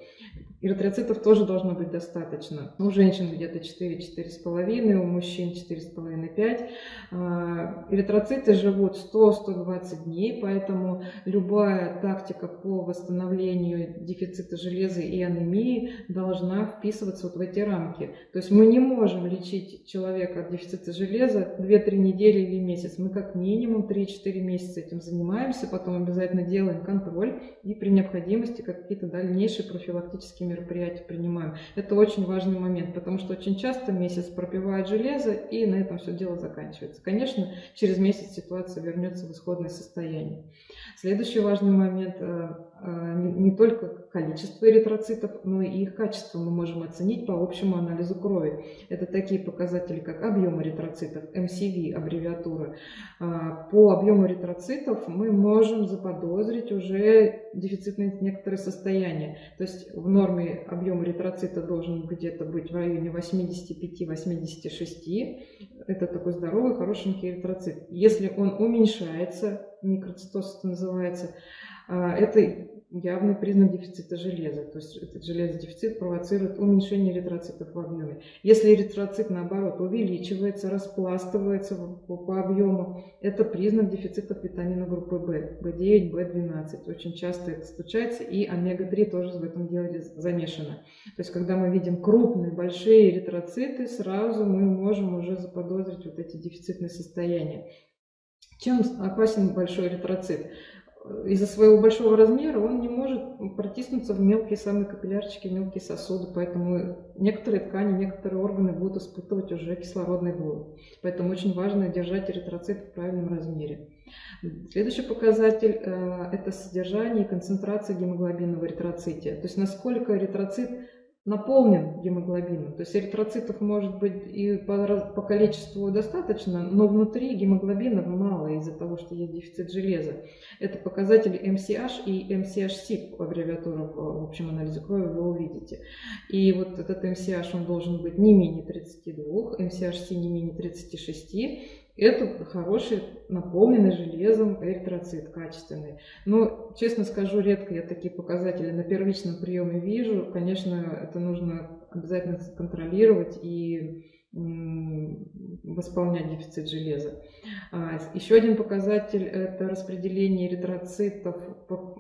Эритроцитов тоже должно быть достаточно. У женщин где-то четыре — четыре с половиной, у мужчин четыре с половиной — пять. Эритроциты живут сто — сто двадцать дней, поэтому любая тактика по восстановлению дефицита железа и анемии должна вписываться вот в эти рамки. То есть мы не можем лечить человека от дефицита железа две-три недели или месяц. Мы как минимум три-четыре месяца этим занимаемся, потом обязательно делаем контроль и при необходимости какие-то дальнейшие профилактические мероприятия принимаем. Это очень важный момент, потому что очень часто месяц пропивает железо, и на этом все дело заканчивается. Конечно, через месяц ситуация вернется в исходное состояние. Следующий важный момент – не только количество эритроцитов, но и их качество мы можем оценить по общему анализу крови. Это такие показатели, как объем эритроцитов, эм си ви, аббревиатура. По объему эритроцитов мы можем заподозрить уже дефицитные некоторые состояния. То есть в норме объем эритроцита должен где-то быть в районе восьмидесяти пяти — восьмидесяти шести. Это такой здоровый, хорошенький эритроцит. Если он уменьшается, микроцитоз это называется, это явный признак дефицита железа. То есть этот железодефицит провоцирует уменьшение эритроцитов в объеме. Если эритроцит, наоборот, увеличивается, распластывается по объему, это признак дефицитов витамина группы В, В девять, В двенадцать. Очень часто это случается, и омега три тоже в этом деле замешано. То есть когда мы видим крупные, большие эритроциты, сразу мы можем уже заподозрить вот эти дефицитные состояния. Чем опасен большой эритроцит? Из-за своего большого размера он не может протиснуться в мелкие самые капиллярчики, мелкие сосуды, поэтому некоторые ткани, некоторые органы будут испытывать уже кислородный голод. Поэтому очень важно держать эритроцит в правильном размере. Следующий показатель – это содержание и концентрация гемоглобина в эритроците, то есть насколько эритроцит наполнен гемоглобином. То есть эритроцитов может быть и по, по количеству достаточно, но внутри гемоглобина мало из-за того, что есть дефицит железа. Это показатели эм си аш и эм си аш си, аббревиатуру в общем анализе крови вы увидите. И вот этот эм си аш, он должен быть не менее тридцати двух, эм си аш си не менее тридцати шести. Это хороший, наполненный железом эритроцит, качественный. Но, честно скажу, редко я такие показатели на первичном приеме вижу. Конечно, это нужно обязательно контролировать и восполнять дефицит железа. Еще один показатель — это распределение эритроцитов.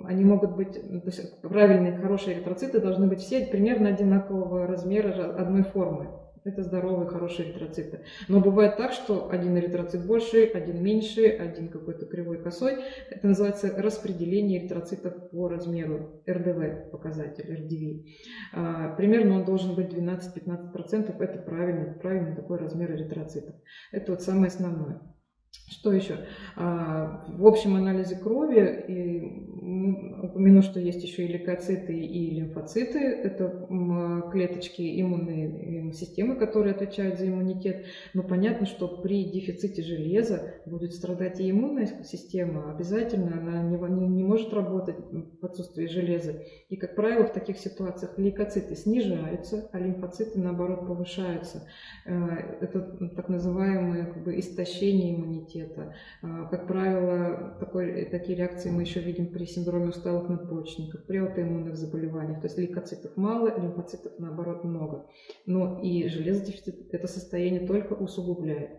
Они могут быть, то есть правильные, хорошие эритроциты должны быть все примерно одинакового размера, одной формы. Это здоровые, хорошие эритроциты. Но бывает так, что один эритроцит больше, один меньше, один какой-то кривой, косой. Это называется распределение эритроцитов по размеру, эр дэ вэ показатель, эр дэ вэ. Примерно он должен быть двенадцать-пятнадцать процентов. Это правильный, правильный такой размер эритроцитов. Это вот самое основное. Что еще? В общем анализе крови, и упомяну, что есть еще и лейкоциты, и лимфоциты. Это клеточки иммунной системы, которые отвечают за иммунитет. Но понятно, что при дефиците железа будет страдать и иммунная система. Обязательно она не, не, не может работать в отсутствии железа. И, как правило, в таких ситуациях лейкоциты снижаются, а лимфоциты, наоборот, повышаются. Это так называемое как бы истощение иммунитета. Это. Как правило, такой, такие реакции мы еще видим при синдроме усталых надпочечников, при аутоиммунных заболеваниях. То есть лейкоцитов мало, лимфоцитов, наоборот, много. Но и железодефицит это состояние только усугубляет.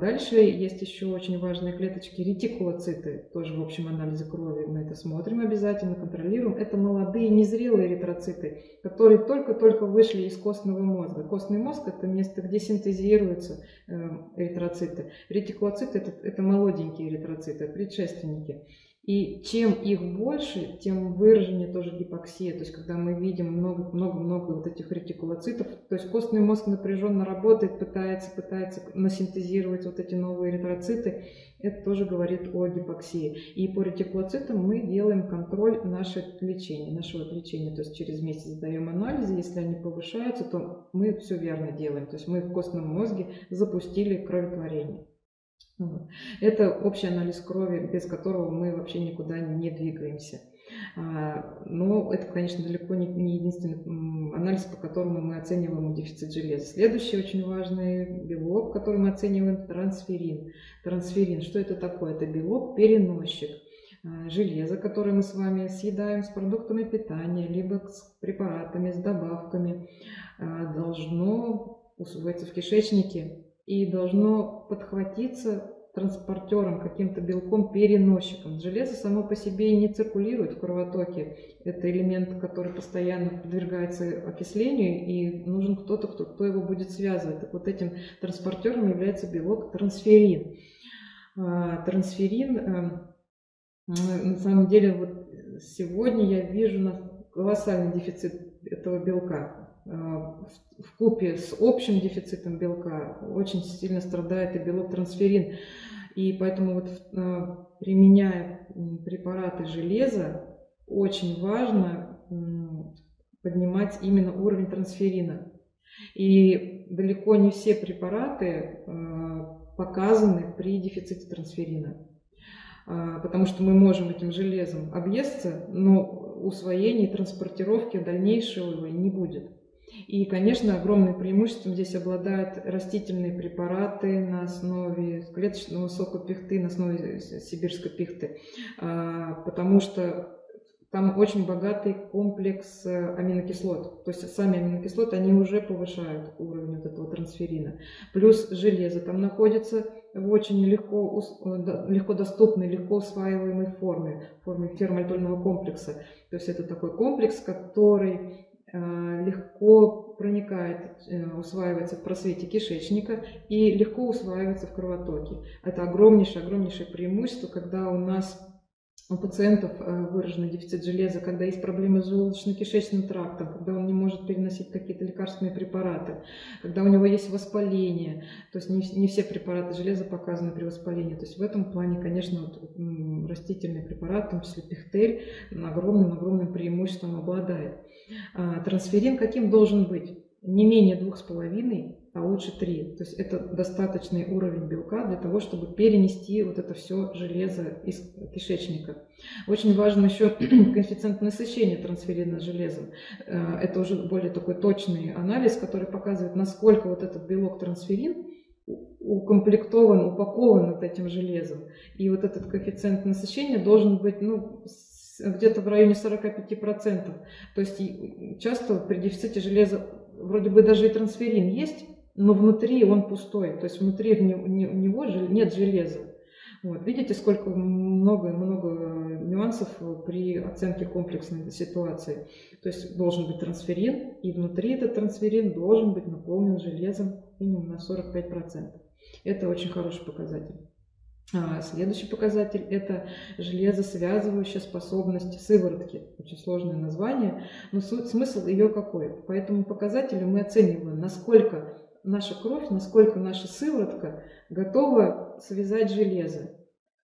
Дальше есть еще очень важные клеточки — ретикулоциты, тоже в общем анализе крови мы это смотрим обязательно, контролируем. Это молодые, незрелые эритроциты, которые только-только вышли из костного мозга. Костный мозг — это место, где синтезируются эритроциты. Ретикулоциты — это, это молоденькие эритроциты, предшественники. И чем их больше, тем выраженнее тоже гипоксия. То есть, когда мы видим много-много-много вот этих ретикулоцитов, то есть костный мозг напряженно работает, пытается, пытается насинтезировать вот эти новые эритроциты. Это тоже говорит о гипоксии. И по ретикулоцитам мы делаем контроль наше лечение, нашего лечения. То есть через месяц сдаем анализы. Если они повышаются, то мы все верно делаем. То есть мы в костном мозге запустили кроветворение. Это общий анализ крови, без которого мы вообще никуда не двигаемся. Но это, конечно, далеко не единственный анализ, по которому мы оцениваем дефицит железа. Следующий очень важный белок, который мы оцениваем, — трансферрин. Трансферрин, что это такое? Это белок-переносчик железа, которое мы с вами съедаем с продуктами питания, либо с препаратами, с добавками, должно усвоиться в кишечнике и должно подхватиться транспортером, каким-то белком-переносчиком. Железо само по себе не циркулирует в кровотоке. Это элемент, который постоянно подвергается окислению, и нужен кто-то, кто, кто его будет связывать. Так вот, этим транспортером является белок трансферрин. Трансферрин, на самом деле, вот сегодня я вижу колоссальный дефицит этого белка. В купе с общим дефицитом белка очень сильно страдает и белок трансферрин. И поэтому вот, применяя препараты железа, очень важно поднимать именно уровень трансферрина. И далеко не все препараты показаны при дефиците трансферрина, потому что мы можем этим железом объесться, но усвоения и транспортировки дальнейшего не будет. И, конечно, огромным преимуществом здесь обладают растительные препараты на основе клеточного сока пихты, на основе сибирской пихты, потому что там очень богатый комплекс аминокислот. То есть сами аминокислоты, они уже повышают уровень вот этого трансферрина. Плюс железо там находится в очень легко, легко доступной, легко усваиваемой форме, форме ферромальтольного комплекса. То есть это такой комплекс, который легко проникает, усваивается в просвете кишечника и легко усваивается в кровотоке. Это огромнейшее, огромнейшее преимущество, когда у нас у пациентов выраженный дефицит железа, когда есть проблемы с желудочно-кишечным трактом, когда он не может переносить какие-то лекарственные препараты, когда у него есть воспаление. То есть не, не все препараты железа показаны при воспалении. То есть в этом плане, конечно, вот, растительный препарат, в том числе пихтель, огромным-огромным преимуществом обладает. А трансферрин каким должен быть? Не менее двух с половиной процентов, а лучше три. То есть это достаточный уровень белка для того, чтобы перенести вот это все железо из кишечника. Очень важен еще коэффициент насыщения трансферрина железом. Это уже более такой точный анализ, который показывает, насколько вот этот белок трансферрин укомплектован, упакован вот этим железом. И вот этот коэффициент насыщения должен быть, ну, где-то в районе сорока пяти процентов. То есть часто при дефиците железа вроде бы даже и трансферрин есть, но внутри он пустой, то есть внутри в него, не, у него нет железа. Вот. Видите, сколько много-много нюансов при оценке комплексной ситуации. То есть должен быть трансферрин, и внутри этот трансферрин должен быть наполнен железом минимум на сорок пять процентов. Это очень хороший показатель. А следующий показатель – это железосвязывающая способность сыворотки. Очень сложное название, но суть, смысл ее какой? По этому показателю мы оцениваем, насколько наша кровь, насколько наша сыворотка готова связать железо.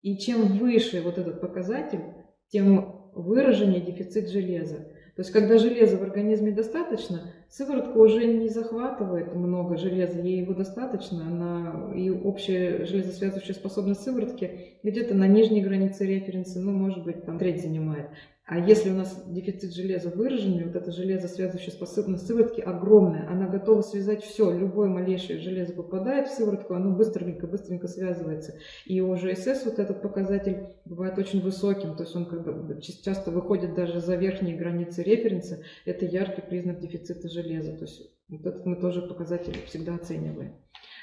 И чем выше вот этот показатель, тем выраженнее дефицит железа. То есть, когда железа в организме достаточно, сыворотка уже не захватывает много железа, ей его достаточно, она, и общая железосвязывающая способность сыворотки где-то на нижней границе референса, ну, может быть, там треть занимает. А если у нас дефицит железа выраженный, вот эта железосвязывающая способность сыворотки огромная, она готова связать все, любое малейшее железо попадает в сыворотку, оно быстренько-быстренько связывается. И у ЖСС вот этот показатель бывает очень высоким, то есть он как бы часто выходит даже за верхние границы референса, это яркий признак дефицита железа, то есть вот этот мы тоже показатель всегда оцениваем.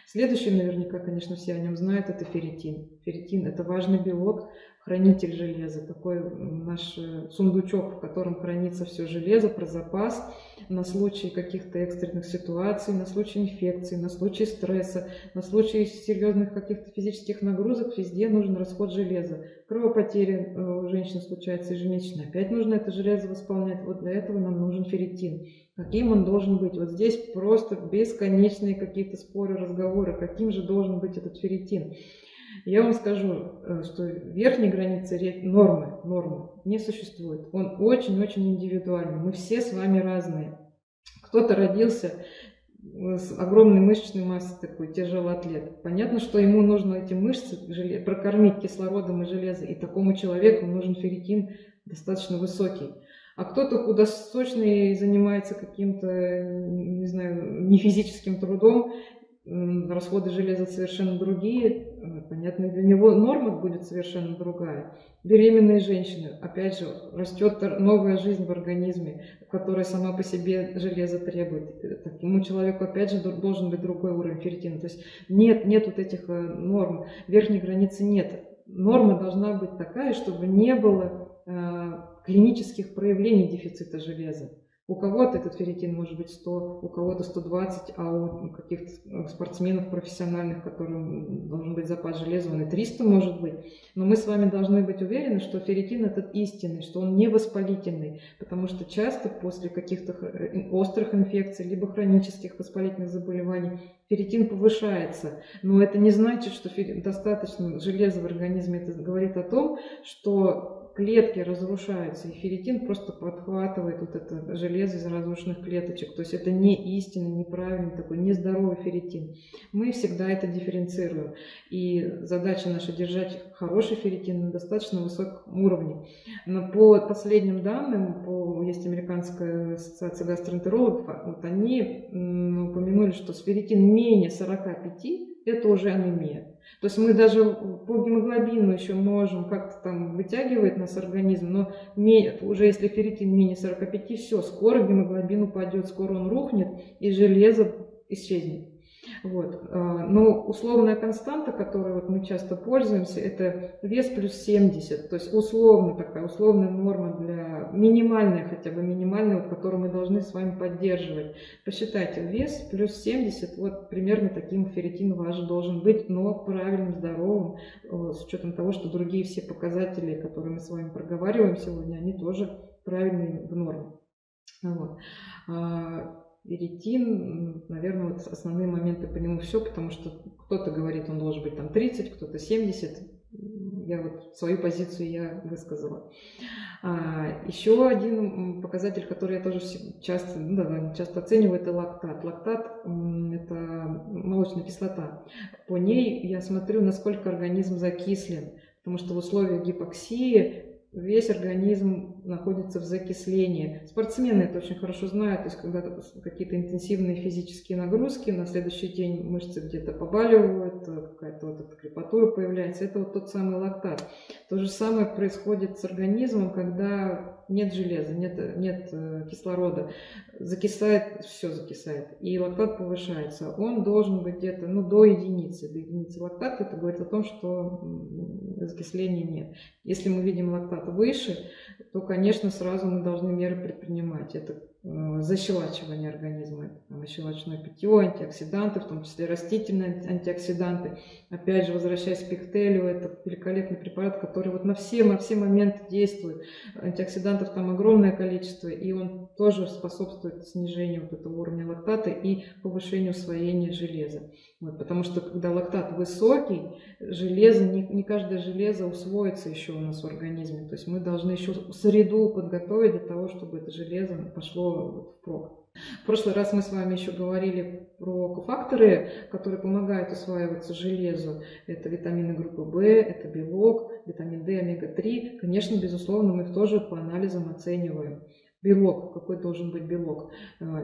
Следующий, наверняка, конечно, все о нем знают, это ферритин. Ферритин – это важный белок, хранитель железа, такой наш сундучок, в котором хранится все железо про запас на случай каких-то экстренных ситуаций, на случай инфекций, на случай стресса, на случай серьезных каких-то физических нагрузок, везде нужен расход железа. Кровопотери у женщин случается ежемесячно, опять нужно это железо восполнять, вот для этого нам нужен ферритин. Каким он должен быть? Вот здесь просто бесконечные какие-то споры, разговоры, каким же должен быть этот ферритин. Я вам скажу, что верхней границы нормы, нормы не существует. Он очень-очень индивидуальный. Мы все с вами разные. Кто-то родился с огромной мышечной массой, такой тяжелоатлет. Понятно, что ему нужно эти мышцы прокормить кислородом и железом. И такому человеку нужен ферритин достаточно высокий. А кто-то худосочный и занимается каким-то, не знаю, не физическим трудом, расходы железа совершенно другие, понятно, для него норма будет совершенно другая. Беременные женщины, опять же, растет новая жизнь в организме, которая сама по себе железо требует. Такому человеку, опять же, должен быть другой уровень ферритина. То есть нет, нет вот этих норм, верхней границы нет. Норма должна быть такая, чтобы не было клинических проявлений дефицита железа. У кого-то этот ферритин может быть сто, у кого-то сто двадцать, а у каких-то спортсменов профессиональных, которым должен быть запас железа, он и триста может быть. Но мы с вами должны быть уверены, что ферритин этот истинный, что он не воспалительный, потому что часто после каких-то острых инфекций, либо хронических воспалительных заболеваний, ферритин повышается. Но это не значит, что достаточно железа в организме. Это говорит о том, что клетки разрушаются, и ферритин просто подхватывает вот это железо из разрушенных клеточек. То есть это не истинный, неправильный такой, нездоровый ферритин. Мы всегда это дифференцируем. И задача наша держать хороший ферритин на достаточно высоком уровне. Но по последним данным, по, есть Американская ассоциация гастроэнтерологов, вот они м, упомянули, что ферритин менее сорока пяти это уже анемия. То есть мы даже по гемоглобину еще можем как-то там вытягивать нас организм, но не, уже если ферритин менее сорока пяти, все, скоро гемоглобин упадет, скоро он рухнет и железо исчезнет. Вот. Но условная константа, которой вот мы часто пользуемся, это вес плюс семьдесят, то есть условно такая, условная норма для минимальная, хотя бы минимальная, вот, которую мы должны с вами поддерживать. Посчитайте, вес плюс семьдесят, вот примерно таким ферритин ваш должен быть, но правильным, здоровым, с учетом того, что другие все показатели, которые мы с вами проговариваем сегодня, они тоже правильные в норме. Вот. Ферритин, наверное, вот основные моменты по нему все, потому что кто-то говорит, он должен быть там тридцать, кто-то семьдесят. Я вот свою позицию я высказала. А, еще один показатель, который я тоже часто, ну, да, часто оцениваю, это лактат. Лактат – это молочная кислота. По ней я смотрю, насколько организм закислен, потому что в условиях гипоксии весь организм находится в закислении. Спортсмены это очень хорошо знают, то есть когда какие-то интенсивные физические нагрузки, на следующий день мышцы где-то побаливают, какая-то вот эта крепатура появляется, это вот тот самый лактат. То же самое происходит с организмом, когда нет железа, нет, нет кислорода, закисает, все закисает, и лактат повышается. Он должен быть где-то ну, до единицы, до единицы лактата, это говорит о том, что закисления нет. Если мы видим лактат выше, то, конечно, сразу мы должны меры предпринимать. Это защелачивание организма, это там, щелочное питье, антиоксиданты, в том числе растительные антиоксиданты. Опять же, возвращаясь к пихтелю, это великолепный препарат, который вот на все, на все моменты действует. Антиоксидантов там огромное количество, и он тоже способствует снижению вот этого уровня лактата и повышению усвоения железа. Вот, потому что, когда лактат высокий, железо, не, не каждое железо усвоится еще у нас в организме. То есть мы должны еще среду подготовить для того, чтобы это железо пошло впрок. В прошлый раз мы с вами еще говорили про кофакторы, которые помогают усваиваться железу. Это витамины группы В, это белок, витамин Д, омега три. Конечно, безусловно, мы их тоже по анализам оцениваем. Белок, какой должен быть белок?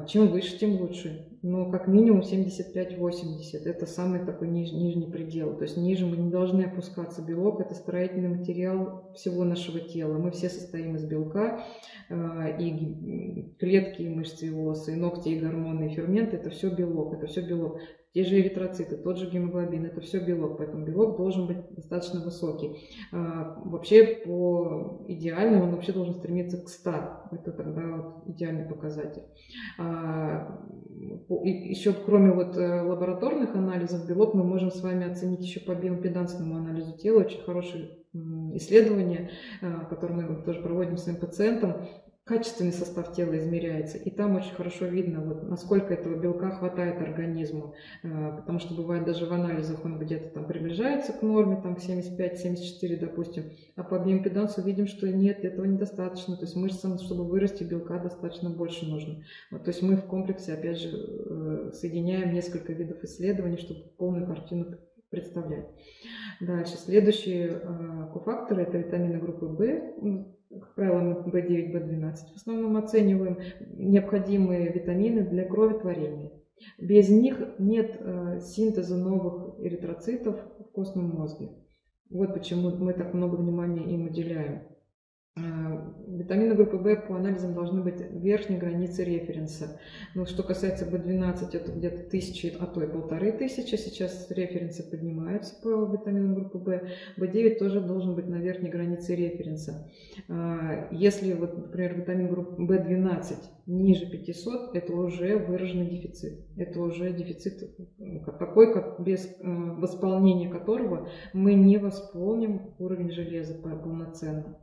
Чем выше, тем лучше. Но как минимум семьдесят пять — восемьдесят. Это самый такой ниж, нижний предел. То есть ниже мы не должны опускаться. Белок – это строительный материал всего нашего тела. Мы все состоим из белка. И клетки, и мышцы, и волосы, и ногти, и гормоны, и ферменты – это все белок. Это все белок. Те же эритроциты, тот же гемоглобин, это все белок, поэтому белок должен быть достаточно высокий. А, вообще по идеально он вообще должен стремиться к ста, это тогда вот идеальный показатель. А, и еще кроме вот лабораторных анализов белок мы можем с вами оценить еще по биомпедансному анализу тела, очень хорошее исследование, которое мы тоже проводим своим пациентам. Качественный состав тела измеряется, и там очень хорошо видно, вот, насколько этого белка хватает организму, потому что бывает даже в анализах он где-то там приближается к норме, там к семьдесят пять — семьдесят четыре, допустим, а по биомпедансу видим, что нет, этого недостаточно, то есть мышцам, чтобы вырасти, белка достаточно больше нужно. Вот, то есть мы в комплексе, опять же, соединяем несколько видов исследований, чтобы полную картину представлять. Дальше, следующие кофакторы – это витамины группы В. Как правило, мы бэ девять, бэ двенадцать в основном оцениваем, необходимые витамины для кроветворения. Без них нет синтеза новых эритроцитов в костном мозге. Вот почему мы так много внимания им уделяем. Витамины группы В по анализам должны быть в верхней границе референса. Но что касается бэ двенадцать, это где-то тысячи, а то и полторы тысячи. Сейчас референсы поднимаются по витаминам группы В. бэ девять тоже должен быть на верхней границе референса. Если, вот, например, витамин группы бэ двенадцать ниже пятисот, это уже выраженный дефицит. Это уже дефицит такой, как без восполнения которого мы не восполним уровень железа полноценно.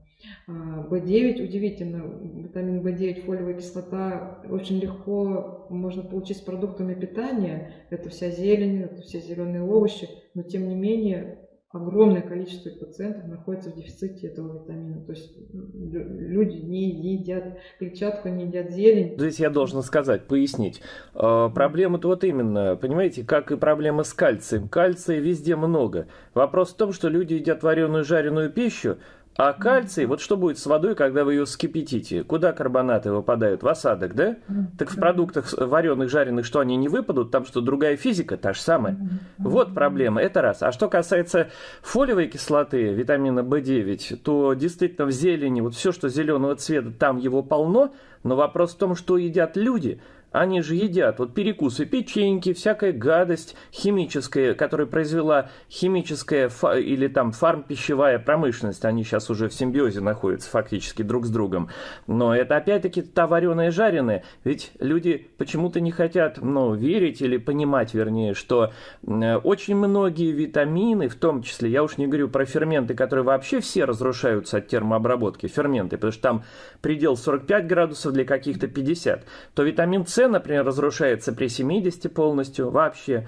бэ девять, удивительно, витамин бэ девять, фолиевая кислота, очень легко можно получить с продуктами питания, это вся зелень, это все зеленые овощи, но тем не менее огромное количество пациентов находится в дефиците этого витамина, то есть люди не едят клетчатку, не едят зелень. Здесь я должен сказать, пояснить, проблема-то вот именно, понимаете, как и проблема с кальцием, кальция везде много, вопрос в том, что люди едят вареную жареную пищу, а кальций, вот что будет с водой, когда вы ее вскипятите? Куда карбонаты выпадают? В осадок, да? Так в продуктах вареных, жареных, что они не выпадут, там что, другая физика, та же самая. Вот проблема, это раз. А что касается фолиевой кислоты, витамина бэ девять, то действительно в зелени, вот все, что зеленого цвета, там его полно, но вопрос в том, что едят люди. Они же едят вот перекусы, печеньки, всякая гадость химическая, которую произвела химическая фа или там фармпищевая промышленность. Они сейчас уже в симбиозе находятся фактически друг с другом. Но это опять-таки та вареная жареная. Ведь люди почему-то не хотят, ну, верить или понимать, вернее, что очень многие витамины, в том числе, я уж не говорю про ферменты, которые вообще все разрушаются от термообработки, ферменты, потому что там предел сорок пять градусов для каких-то пятидесяти, то витамин С, например, разрушается при семидесяти полностью вообще.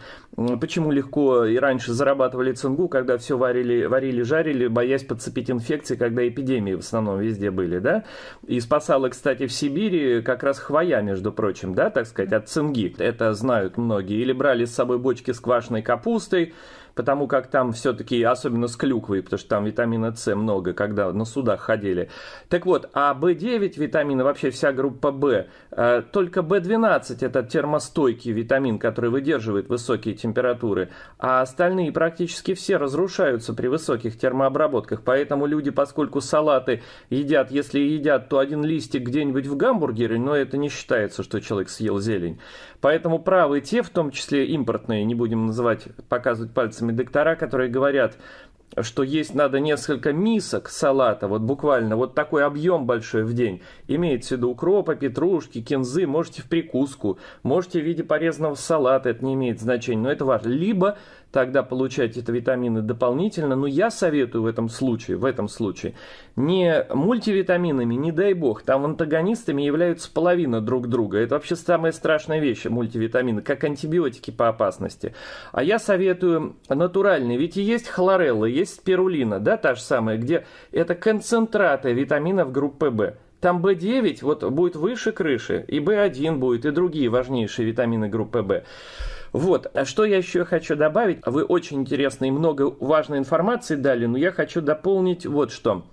Почему легко и раньше зарабатывали цингу, когда все варили, варили, жарили, боясь подцепить инфекции, когда эпидемии в основном везде были, да? И спасала, кстати, в Сибири как раз хвоя, между прочим, да, так сказать, от цинги. Это знают многие. Или брали с собой бочки с квашеной капустой, потому как там все-таки, особенно с клюквой, потому что там витамина С много, когда на судах ходили. Так вот, а бэ девять витамина, вообще вся группа В, только бэ двенадцать это термостойкий витамин, который выдерживает высокие температуры, а остальные практически все разрушаются при высоких термообработках, поэтому люди, поскольку салаты едят, если едят, то один листик где-нибудь в гамбургере, но это не считается, что человек съел зелень. Поэтому правы те, в том числе импортные, не будем называть, показывать пальцами, доктора, которые говорят, что есть надо несколько мисок салата, вот буквально вот такой объем большой в день. Имеется в виду укропа, петрушки, кинзы, можете в прикуску, можете в виде порезанного салата, это не имеет значения, но это важно. Либо тогда получать эти витамины дополнительно, но я советую в этом случае, в этом случае, не мультивитаминами, не дай бог, там антагонистами являются половина друг друга. Это вообще самая страшная вещь, мультивитамины, как антибиотики по опасности. А я советую натуральные, ведь и есть хлорелла, есть спирулина, да, та же самая, где это концентраты витаминов группы В. Там бэ девять вот будет выше крыши, и бэ один будет, и другие важнейшие витамины группы В. Вот, а что я еще хочу добавить, вы очень интересно и много важной информации дали, но я хочу дополнить вот что.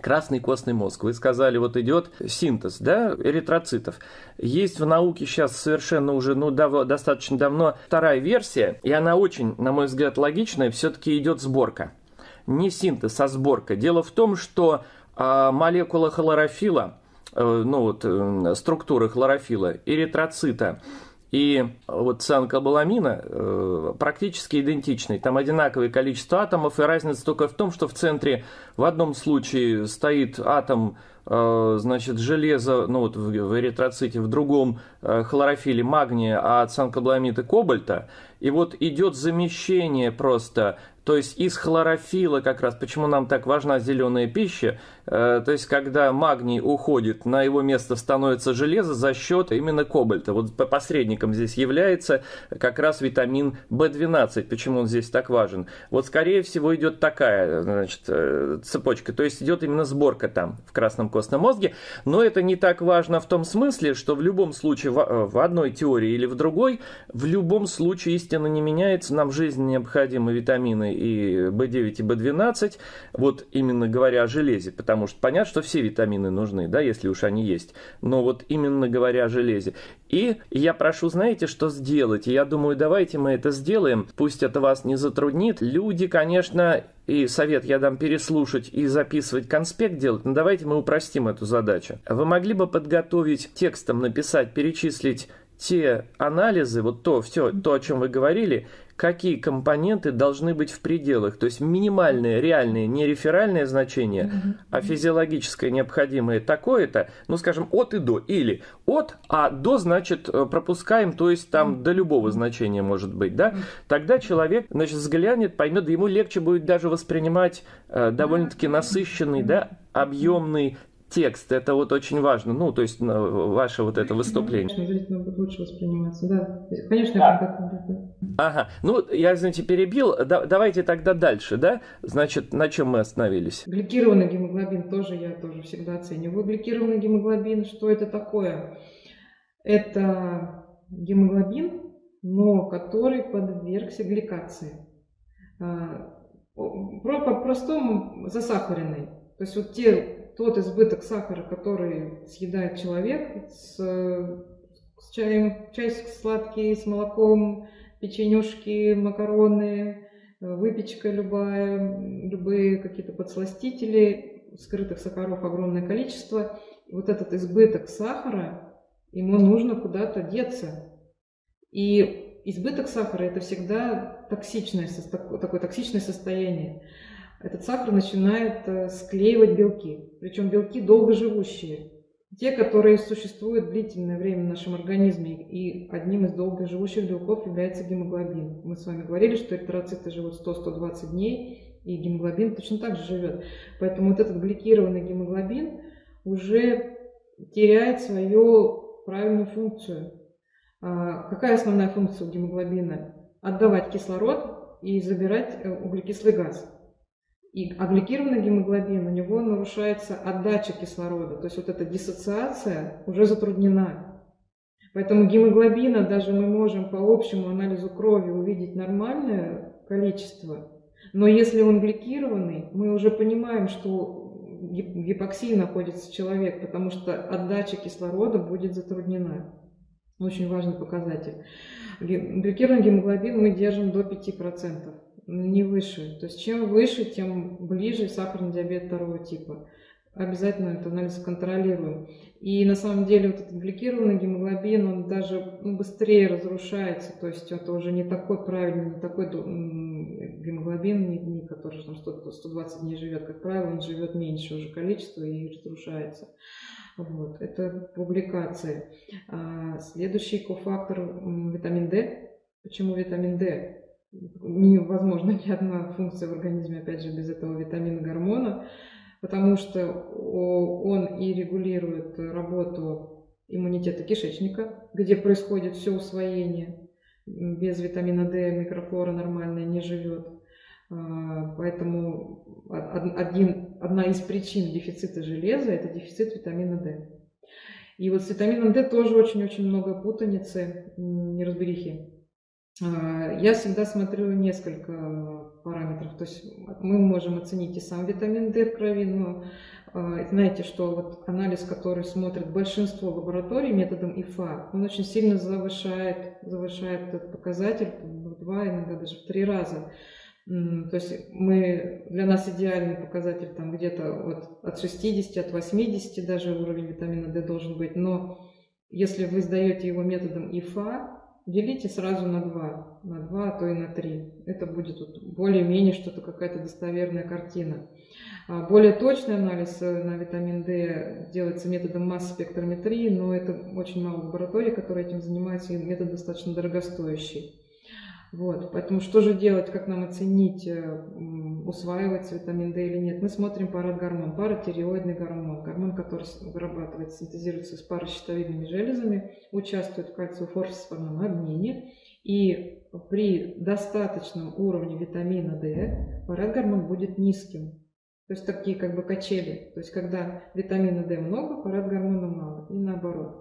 Красный костный мозг, вы сказали, вот идет синтез, да, эритроцитов. Есть в науке сейчас совершенно уже, ну, дав- достаточно давно вторая версия, и она очень, на мой взгляд, логичная, все-таки идет сборка. Не синтез, а сборка. Дело в том, что а, молекула хлорофила, э, ну вот, э, структура хлорофила, эритроцита, и вот цианкобаламина э, практически идентичны. Там одинаковое количество атомов, и разница только в том, что в центре в одном случае стоит атом э, значит, железа, ну вот в, в эритроците, в другом э, хлорофиле магния, а цианкобаламида кобальта. И вот идет замещение просто. То есть из хлорофила как раз, почему нам так важна зеленая пища, э, то есть когда магний уходит, на его место становится железо за счет именно кобальта. Вот посредником здесь является как раз витамин бэ двенадцать, почему он здесь так важен. Вот скорее всего идет такая, значит, э, цепочка, то есть идет именно сборка там в красном костном мозге, но это не так важно в том смысле, что в любом случае, в, в одной теории или в другой, в любом случае истина не меняется, нам в жизни необходимы витамины и бэ девять, и бэ двенадцать, вот именно говоря о железе, потому что понятно, что все витамины нужны, да, если уж они есть, но вот именно говоря о железе. И я прошу, знаете, что сделать? И я думаю, давайте мы это сделаем, пусть это вас не затруднит. Люди, конечно, и совет я дам переслушать и записывать конспект делать, но давайте мы упростим эту задачу. Вы могли бы подготовить текстом, написать, перечислить те анализы, вот то, все, то, о чем вы говорили, какие компоненты должны быть в пределах, то есть минимальное, реальное, не реферальное значение, mm-hmm. а физиологическое необходимое такое-то, ну, скажем, от и до, или от, а до, значит, пропускаем, то есть там mm-hmm. до любого значения может быть, да, mm-hmm. тогда человек, значит, взглянет, поймет, да ему легче будет даже воспринимать э, довольно-таки насыщенный, mm-hmm. да, объемный текст, это вот очень важно, ну, то есть ваше вот это выступление. Конечно, зрительно будет лучше восприниматься, да. Конечно, да. Как-то... Ага, ну, я, извините, перебил, да, давайте тогда дальше, да? Значит, на чем мы остановились? Гликированный гемоглобин тоже я тоже всегда оцениваю. Гликированный гемоглобин, что это такое? Это гемоглобин, но который подвергся гликации. По-простому засахаренный. То есть вот те... Тот избыток сахара, который съедает человек с, с чаем, чай сладкий, с молоком, печенюшки, макароны, выпечка любая, любые какие-то подсластители, скрытых сахаров огромное количество. И вот этот избыток сахара, ему нужно куда-то деться. И избыток сахара – это всегда токсичное, такое токсичное состояние. Этот сахар начинает склеивать белки, причем белки долгоживущие, те, которые существуют длительное время в нашем организме, и одним из долгоживущих белков является гемоглобин. Мы с вами говорили, что эритроциты живут сто — сто двадцать дней, и гемоглобин точно так же живет. Поэтому вот этот гликированный гемоглобин уже теряет свою правильную функцию. Какая основная функция у гемоглобина? отдавать кислород и забирать углекислый газ. И, а гликированный гемоглобин, у него нарушается отдача кислорода, то есть вот эта диссоциация уже затруднена. Поэтому гемоглобина даже мы можем по общему анализу крови увидеть нормальное количество, но если он гликированный, мы уже понимаем, что в гипоксии находится человек, потому что отдача кислорода будет затруднена. Очень важный показатель. Гликированный гемоглобин мы держим до пяти процентов, не выше. То есть чем выше, тем ближе сахарный диабет второго типа. Обязательно этот анализ контролируем. И на самом деле вот этот гликированный гемоглобин, он даже ну, быстрее разрушается. То есть это уже не такой правильный, не такой гемоглобин, не, не, который там, сто двадцать дней живет. Как правило, он живет меньше уже количества и разрушается. Вот. Это публикации. А следующий кофактор витамин D. Почему витамин D? Невозможно ни одна функция в организме, опять же, без этого витамина гормона. Потому что он и регулирует работу иммунитета кишечника, где происходит все усвоение. Без витамина D микрофлора нормальная не живет. Поэтому один, одна из причин дефицита железа – это дефицит витамина D. И вот с витамином D тоже очень-очень много путаницы, неразберихи. Я всегда смотрю несколько параметров, то есть мы можем оценить и сам витамин D в крови, но знаете, что вот анализ, который смотрит большинство лабораторий методом ИФА, он очень сильно завышает, завышает этот показатель в два, иногда даже в три раза. То есть мы, для нас идеальный показатель там где-то вот от шестидесяти, от восьмидесяти даже уровень витамина D должен быть, но если вы сдаете его методом ИФА, делите сразу на два, на два, а то и на три. Это будет более-менее что-то, какая-то достоверная картина. Более точный анализ на витамин D делается методом масс-спектрометрии, но это очень мало лабораторий, которые этим занимаются, и метод достаточно дорогостоящий. Вот. Поэтому что же делать, как нам оценить, усваивается витамин D или нет? Мы смотрим парагормон, паратиреоидный гормон, гормон, который вырабатывается, синтезируется с паращитовидными железами, участвует в кальциофосфорном обмене, и при достаточном уровне витамина D парагормон будет низким. То есть такие как бы качели, то есть когда витамина D много, парагормона мало, и наоборот.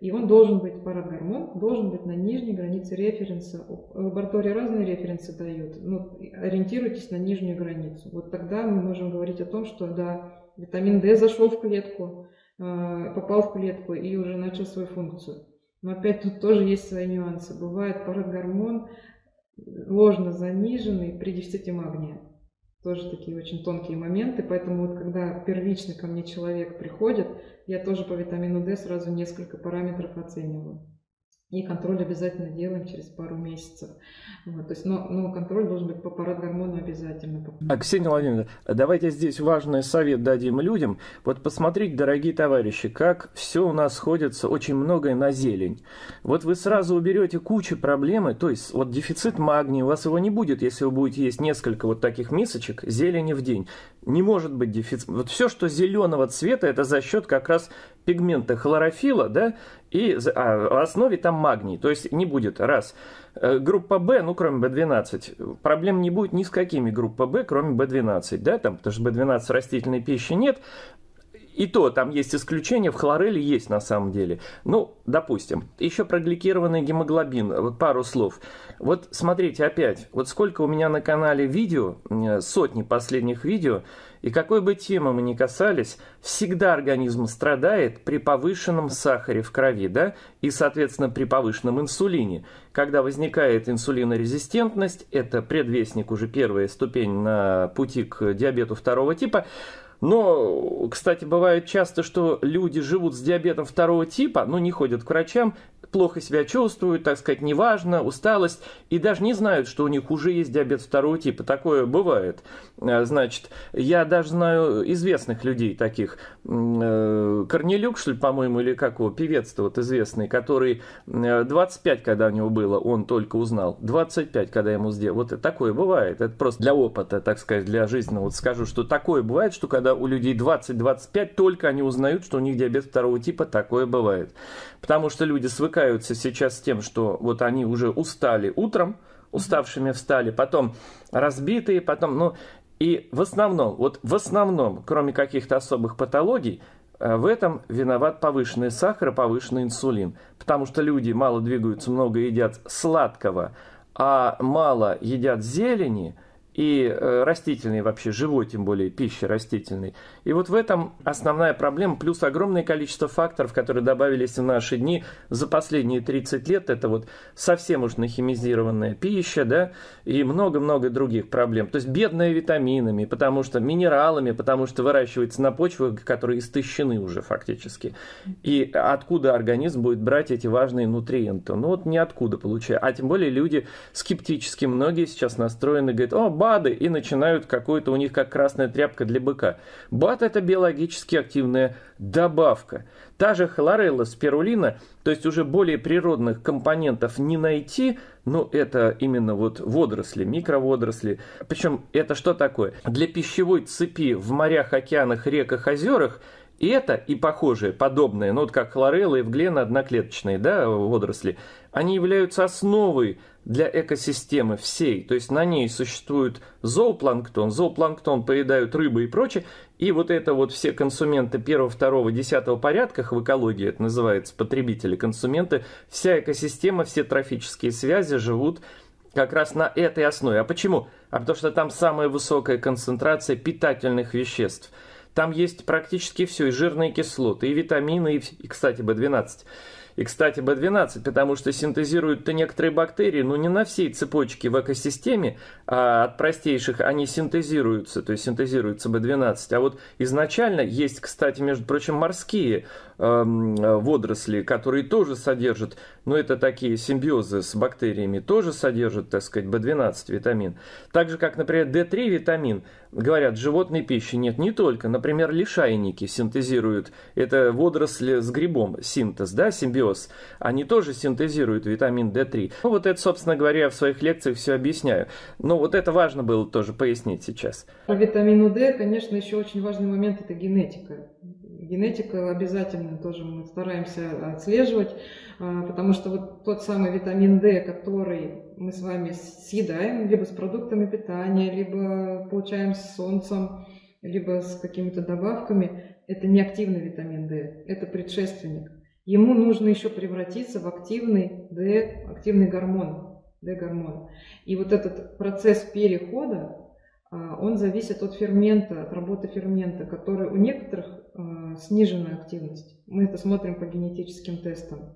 И он должен быть, парагормон должен быть на нижней границе референса. Лаборатории разные референсы дают, но ориентируйтесь на нижнюю границу. Вот тогда мы можем говорить о том, что да, витамин D зашел в клетку, попал в клетку и уже начал свою функцию. Но опять тут тоже есть свои нюансы. Бывает парагормон ложно заниженный при дефиците магния. Тоже такие очень тонкие моменты, поэтому вот когда первично ко мне человек приходит, я тоже по витамину D сразу несколько параметров оцениваю. И контроль обязательно делаем через пару месяцев. Вот, то есть, но, но контроль должен быть по парагормону обязательно. А, Ксения Владимировна, давайте здесь важный совет дадим людям. Вот посмотрите, дорогие товарищи, как все у нас сходится, очень многое на зелень. Вот вы сразу уберете кучу проблемы, то есть вот дефицит магния, у вас его не будет, если вы будете есть несколько вот таких мисочек зелени в день. Не может быть дефицит. Вот все, что зеленого цвета, это за счет как раз пигмента хлорофилла, да, и а, в основе там магний, то есть не будет, раз, группа В, ну, кроме В двенадцать, проблем не будет ни с какими группа В, кроме В двенадцать, да, там, потому что В двенадцать растительной пищи нет, и то, там есть исключения, в хлореле есть на самом деле, ну, допустим, еще про гликированный гемоглобин, вот пару слов, вот смотрите опять, вот сколько у меня на канале видео, сотни последних видео, и какой бы темы мы ни касались, всегда организм страдает при повышенном сахаре в крови, да, и, соответственно, при повышенном инсулине. Когда возникает инсулинорезистентность, это предвестник уже первая ступень на пути к диабету второго типа. Но, кстати, бывает часто, что люди живут с диабетом второго типа, но не ходят к врачам, плохо себя чувствуют, так сказать, неважно, усталость, и даже не знают, что у них уже есть диабет второго типа. Такое бывает. Значит, я даже знаю известных людей таких. Корнелюк, что ли, по-моему, или как его, певец-то вот известный, который двадцать пять, когда у него было, он только узнал. двадцать пять, когда ему сделал. Вот такое бывает. Это просто для опыта, так сказать, для жизненного. Вот скажу, что такое бывает, что когда у людей двадцать-двадцать пять, только они узнают, что у них диабет второго типа, такое бывает. Потому что люди свыкаются сейчас с тем, что вот они уже устали утром, уставшими встали, потом разбитые, потом, ну, и в основном, вот в основном, кроме каких-то особых патологий, в этом виноват повышенный сахар и повышенный инсулин, потому что люди мало двигаются, много едят сладкого, а мало едят зелени и растительной вообще, живой тем более, пищи растительной. И вот в этом основная проблема, плюс огромное количество факторов, которые добавились в наши дни за последние тридцать лет. Это вот совсем уж нахимизированная пища, да, и много-много других проблем. То есть бедная витаминами, потому что минералами, потому что выращивается на почвах, которые истощены уже фактически. И откуда организм будет брать эти важные нутриенты? Ну вот ниоткуда получая. А тем более люди скептически, многие сейчас настроены, говорят, о, БАДы, и начинают какую-то у них как красная тряпка для быка. БАД – это биологически активная добавка. Та же хлорелла, спирулина, то есть уже более природных компонентов не найти, но это именно вот водоросли, микроводоросли. Причем это что такое? Для пищевой цепи в морях, океанах, реках, озерах и это, и похожие, подобные, ну вот как хлорелла и эвглена, одноклеточные, да, водоросли, они являются основой для экосистемы всей. То есть на ней существует зоопланктон, зоопланктон поедают рыбы и прочее, и вот это вот все консументы первого, второго, десятого порядках, в экологии это называется, потребители, консументы, вся экосистема, все трофические связи живут как раз на этой основе. А почему? А потому что там самая высокая концентрация питательных веществ. Там есть практически все, и жирные кислоты, и витамины, и, кстати, бэ двенадцать. И, кстати, бэ двенадцать, потому что синтезируют-то некоторые бактерии, но не на всей цепочке в экосистеме, а от простейших они синтезируются, то есть синтезируется бэ двенадцать. А вот изначально есть, кстати, между прочим, морские водоросли, которые тоже содержат, но ну, это такие симбиозы с бактериями, тоже содержат, так сказать, бэ двенадцать витамин. Так же, как, например, дэ три витамин, говорят, в животной пищи нет, не только. Например, лишайники синтезируют, это водоросли с грибом, синтез, да, симбиоз, они тоже синтезируют витамин дэ три. Ну, вот это, собственно говоря, я в своих лекциях все объясняю. Но вот это важно было тоже пояснить сейчас. По витамину дэ, конечно, еще очень важный момент – это генетика. Генетика обязательно тоже мы стараемся отслеживать, потому что вот тот самый витамин дэ, который мы с вами съедаем, либо с продуктами питания, либо получаем с солнцем, либо с какими-то добавками, это не активный витамин дэ, это предшественник. Ему нужно еще превратиться в активный дэ, активный гормон, дэ-гормон. И вот этот процесс перехода, он зависит от фермента, от работы фермента, который у некоторых э, снижена активность. Мы это смотрим по генетическим тестам.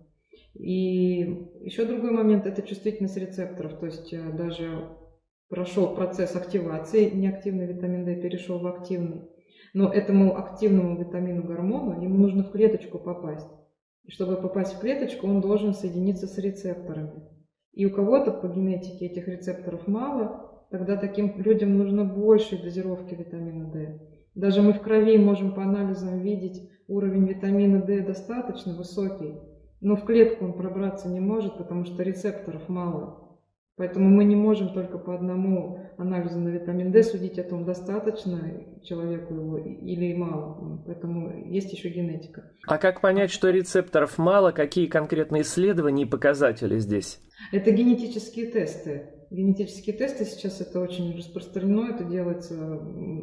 И еще другой момент – это чувствительность рецепторов. То есть э, даже прошел процесс активации, неактивный витамин дэ перешел в активный. Но этому активному витамину-гормону ему нужно в клеточку попасть. И чтобы попасть в клеточку, он должен соединиться с рецепторами. И у кого-то по генетике этих рецепторов мало, тогда таким людям нужно больше дозировки витамина дэ. Даже мы в крови можем по анализам видеть, уровень витамина дэ достаточно высокий, но в клетку он пробраться не может, потому что рецепторов мало. Поэтому мы не можем только по одному анализу на витамин дэ судить о том, достаточно человеку его или мало. Поэтому есть еще генетика. А как понять, что рецепторов мало? Какие конкретные исследования и показатели здесь? Это генетические тесты. Генетические тесты сейчас это очень распространено, это делается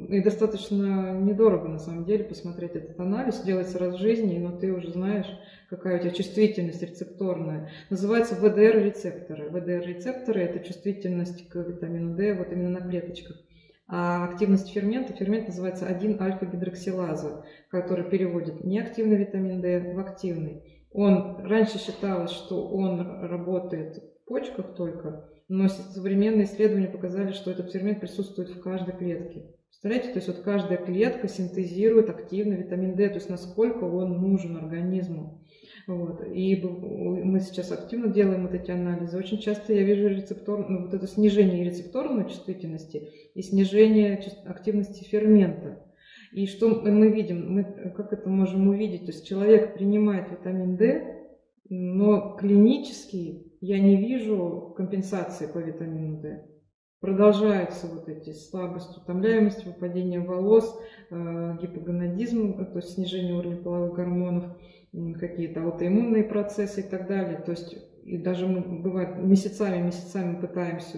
и достаточно недорого на самом деле посмотреть этот анализ, делается раз в жизни, но ты уже знаешь, какая у тебя чувствительность рецепторная. Называется вэ дэ эр-рецепторы. вэ дэ эр-рецепторы это чувствительность к витамину дэ вот именно на клеточках. А активность фермента, фермент называется один альфа-гидроксилаза, который переводит неактивный витамин дэ в активный. Он раньше считалось, что он работает в почках только, но современные исследования показали, что этот фермент присутствует в каждой клетке. Представляете, то есть вот каждая клетка синтезирует активный витамин дэ, то есть насколько он нужен организму. Вот. И мы сейчас активно делаем вот эти анализы. Очень часто я вижу рецептор, ну, вот это снижение рецепторной чувствительности и снижение активности фермента. И что мы видим? Мы как это можем увидеть? То есть человек принимает витамин дэ, но клинически я не вижу компенсации по витамину дэ. Продолжаются вот эти слабость, утомляемость, выпадение волос, гипогонадизм, то есть снижение уровня половых гормонов, какие-то аутоиммунные процессы и так далее. То есть И даже мы, бывает, месяцами, месяцами пытаемся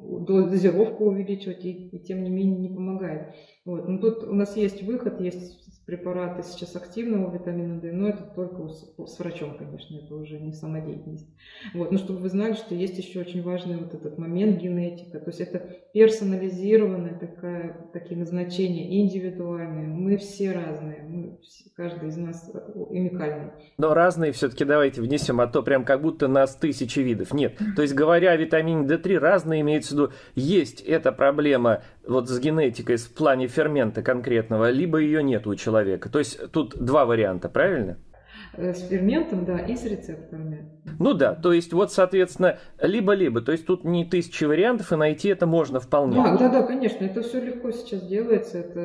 дозировку увеличивать, и, и тем не менее не помогает. Вот. Но тут у нас есть выход, есть препараты сейчас активного витамина дэ, но это только с, с врачом, конечно, это уже не самодеятельность. Вот. Но чтобы вы знали, что есть еще очень важный вот этот момент — генетика. То есть это персонализированное такая, такие назначения, индивидуальные. Мы все разные, мы, каждый из нас уникальный. Но разные все-таки давайте внесем, а то прям как будто нас тысячи видов. Нет, то есть говоря о витамине дэ три, разные имеются в виду. Есть эта проблема вот с генетикой в плане фермента конкретного, либо ее нет у человека. То есть тут два варианта, правильно? С ферментом, да, и с рецепторами. Ну да, то есть вот, соответственно, либо-либо. То есть тут не тысячи вариантов, и найти это можно вполне. Да, да, да, конечно, это все легко сейчас делается, это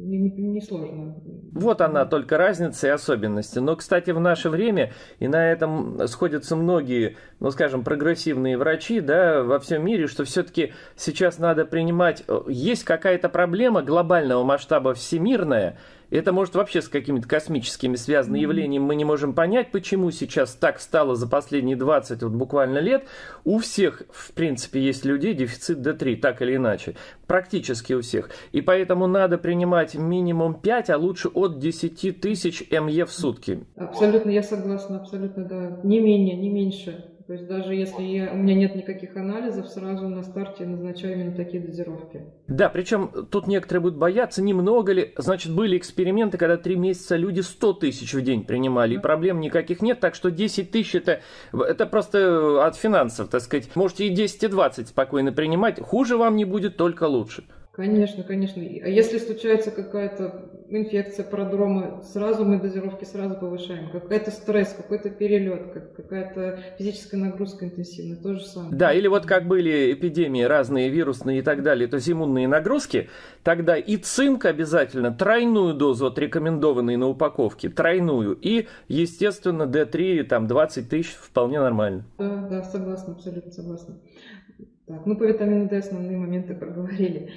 несложно. Вот она только разница и особенности. Но, кстати, в наше время, и на этом сходятся многие, ну, скажем, прогрессивные врачи, да, во всем мире, что все-таки сейчас надо принимать... Есть какая-то проблема глобального масштаба, всемирная. Это может вообще с какими-то космическими связанными явлениями. Мы не можем понять, почему сейчас так стало за последние двадцать вот, буквально лет. У всех, в принципе, есть людей дефицит дэ три, так или иначе. Практически у всех. И поэтому надо принимать минимум пять, а лучше от десяти тысяч эм е в сутки. Абсолютно, я согласна, абсолютно, да. Не менее, не меньше. То есть даже если я, у меня нет никаких анализов, сразу на старте назначаю именно такие дозировки. Да, причем тут некоторые будут бояться, немного ли. Значит, были эксперименты, когда три месяца люди сто тысяч в день принимали, и проблем никаких нет. Так что десять тысяч это, это просто от финансов, так сказать. Можете и десять, и двадцать спокойно принимать. Хуже вам не будет, только лучше. Конечно, конечно. А если случается какая-то инфекция, продромы, сразу мы дозировки сразу повышаем. Какой-то стресс, какой-то перелет, какая-то физическая нагрузка интенсивная, то же самое. Да, или вот как были эпидемии разные, вирусные и так далее, то есть иммунные нагрузки, тогда и цинк обязательно, тройную дозу от рекомендованной на упаковке, тройную, и, естественно, дэ три, там, двадцать тысяч вполне нормально. Да, да, согласна, абсолютно согласна. Так, ну, по витамину дэ основные моменты проговорили.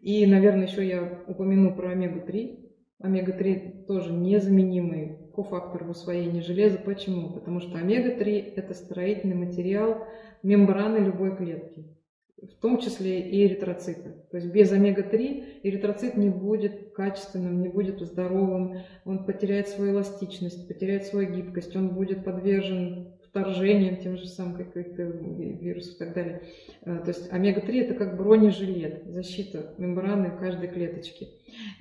И, наверное, еще я упомяну про омегу три. Омега три тоже незаменимый кофактор в усвоении железа. Почему? Потому что омега три – это строительный материал мембраны любой клетки, в том числе и эритроцита. То есть без омега три эритроцит не будет качественным, не будет здоровым, он потеряет свою эластичность, потеряет свою гибкость, он будет подвержен вторжением, тем же самым, каких-то вирусов и так далее. То есть омега три это как бронежилет, защита мембраны каждой клеточки.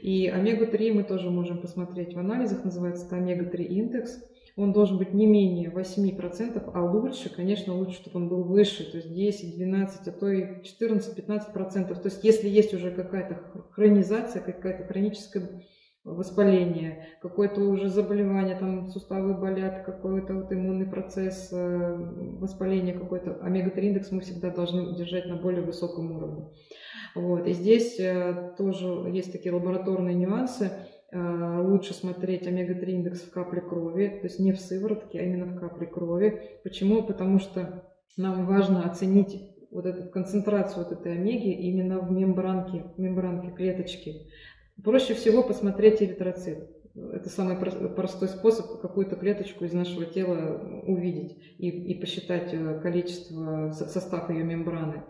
И омега три мы тоже можем посмотреть в анализах, называется это омега три индекс. Он должен быть не менее восьми процентов, а лучше, конечно, лучше, чтобы он был выше, то есть десять, двенадцать, а то и четырнадцать-пятнадцать процентов. То есть если есть уже какая-то хронизация, какая-то хроническая воспаление, какое-то уже заболевание, там суставы болят, какой-то вот иммунный процесс, воспаление какой-то, омега три индекс мы всегда должны держать на более высоком уровне. Вот. И здесь тоже есть такие лабораторные нюансы. Лучше смотреть омега три индекс в капле крови, то есть не в сыворотке, а именно в капле крови. Почему? Потому что нам важно оценить вот эту концентрацию вот этой омеги именно в мембранке, в мембранке клеточки. Проще всего посмотреть эритроцит. Это самый простой способ какую-то клеточку из нашего тела увидеть и, и посчитать количество, состав ее мембраны.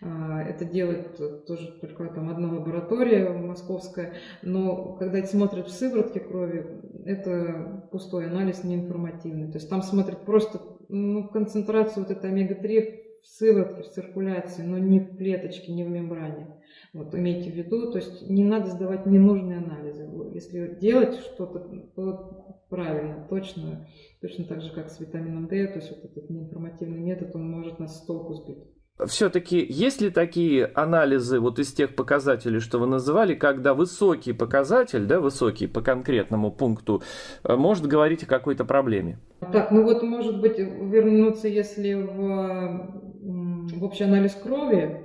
Это делает тоже только там одна лаборатория московская, но когда смотрят в сыворотке крови, это пустой анализ, неинформативный. То есть там смотрят просто ну, концентрацию вот этой омега три в сыворотке, в циркуляции, но не в клеточке, не в мембране. Вот, имейте в виду, то есть не надо сдавать ненужные анализы. Если делать что-то, то правильно, точно, точно так же, как с витамином дэ, то есть вот этот неинформативный метод, он может нас с толку сбить. Все-таки есть ли такие анализы вот из тех показателей, что вы называли, когда высокий показатель, да, высокий по конкретному пункту, может говорить о какой-то проблеме? Так, ну вот может быть вернуться, если в, в общий анализ крови,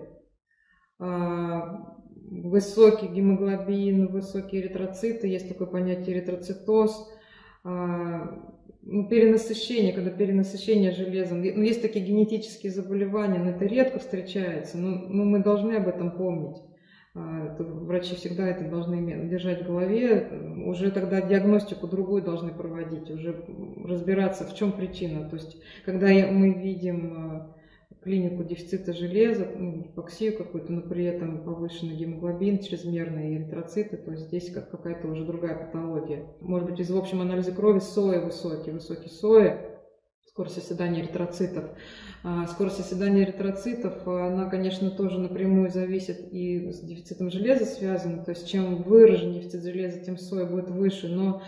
высокий гемоглобин, высокие эритроциты, есть такое понятие эритроцитоз, перенасыщение, когда перенасыщение железом. Ну, есть такие генетические заболевания, но это редко встречается, но, но мы должны об этом помнить. Это врачи всегда это должны держать в голове, уже тогда диагностику другую должны проводить, уже разбираться, в чем причина. То есть, когда мы видим клинику дефицита железа, гипоксию какую-то, но при этом повышенный гемоглобин, чрезмерные эритроциты, то есть здесь как какая-то уже другая патология. Может быть, из в общем анализа крови сои высокие, высокие сои. Скорость оседания эритроцитов. Скорость оседания эритроцитов, она, конечно, тоже напрямую зависит и с дефицитом железа связана. То есть чем выражен дефицит железа, тем соя будет выше, но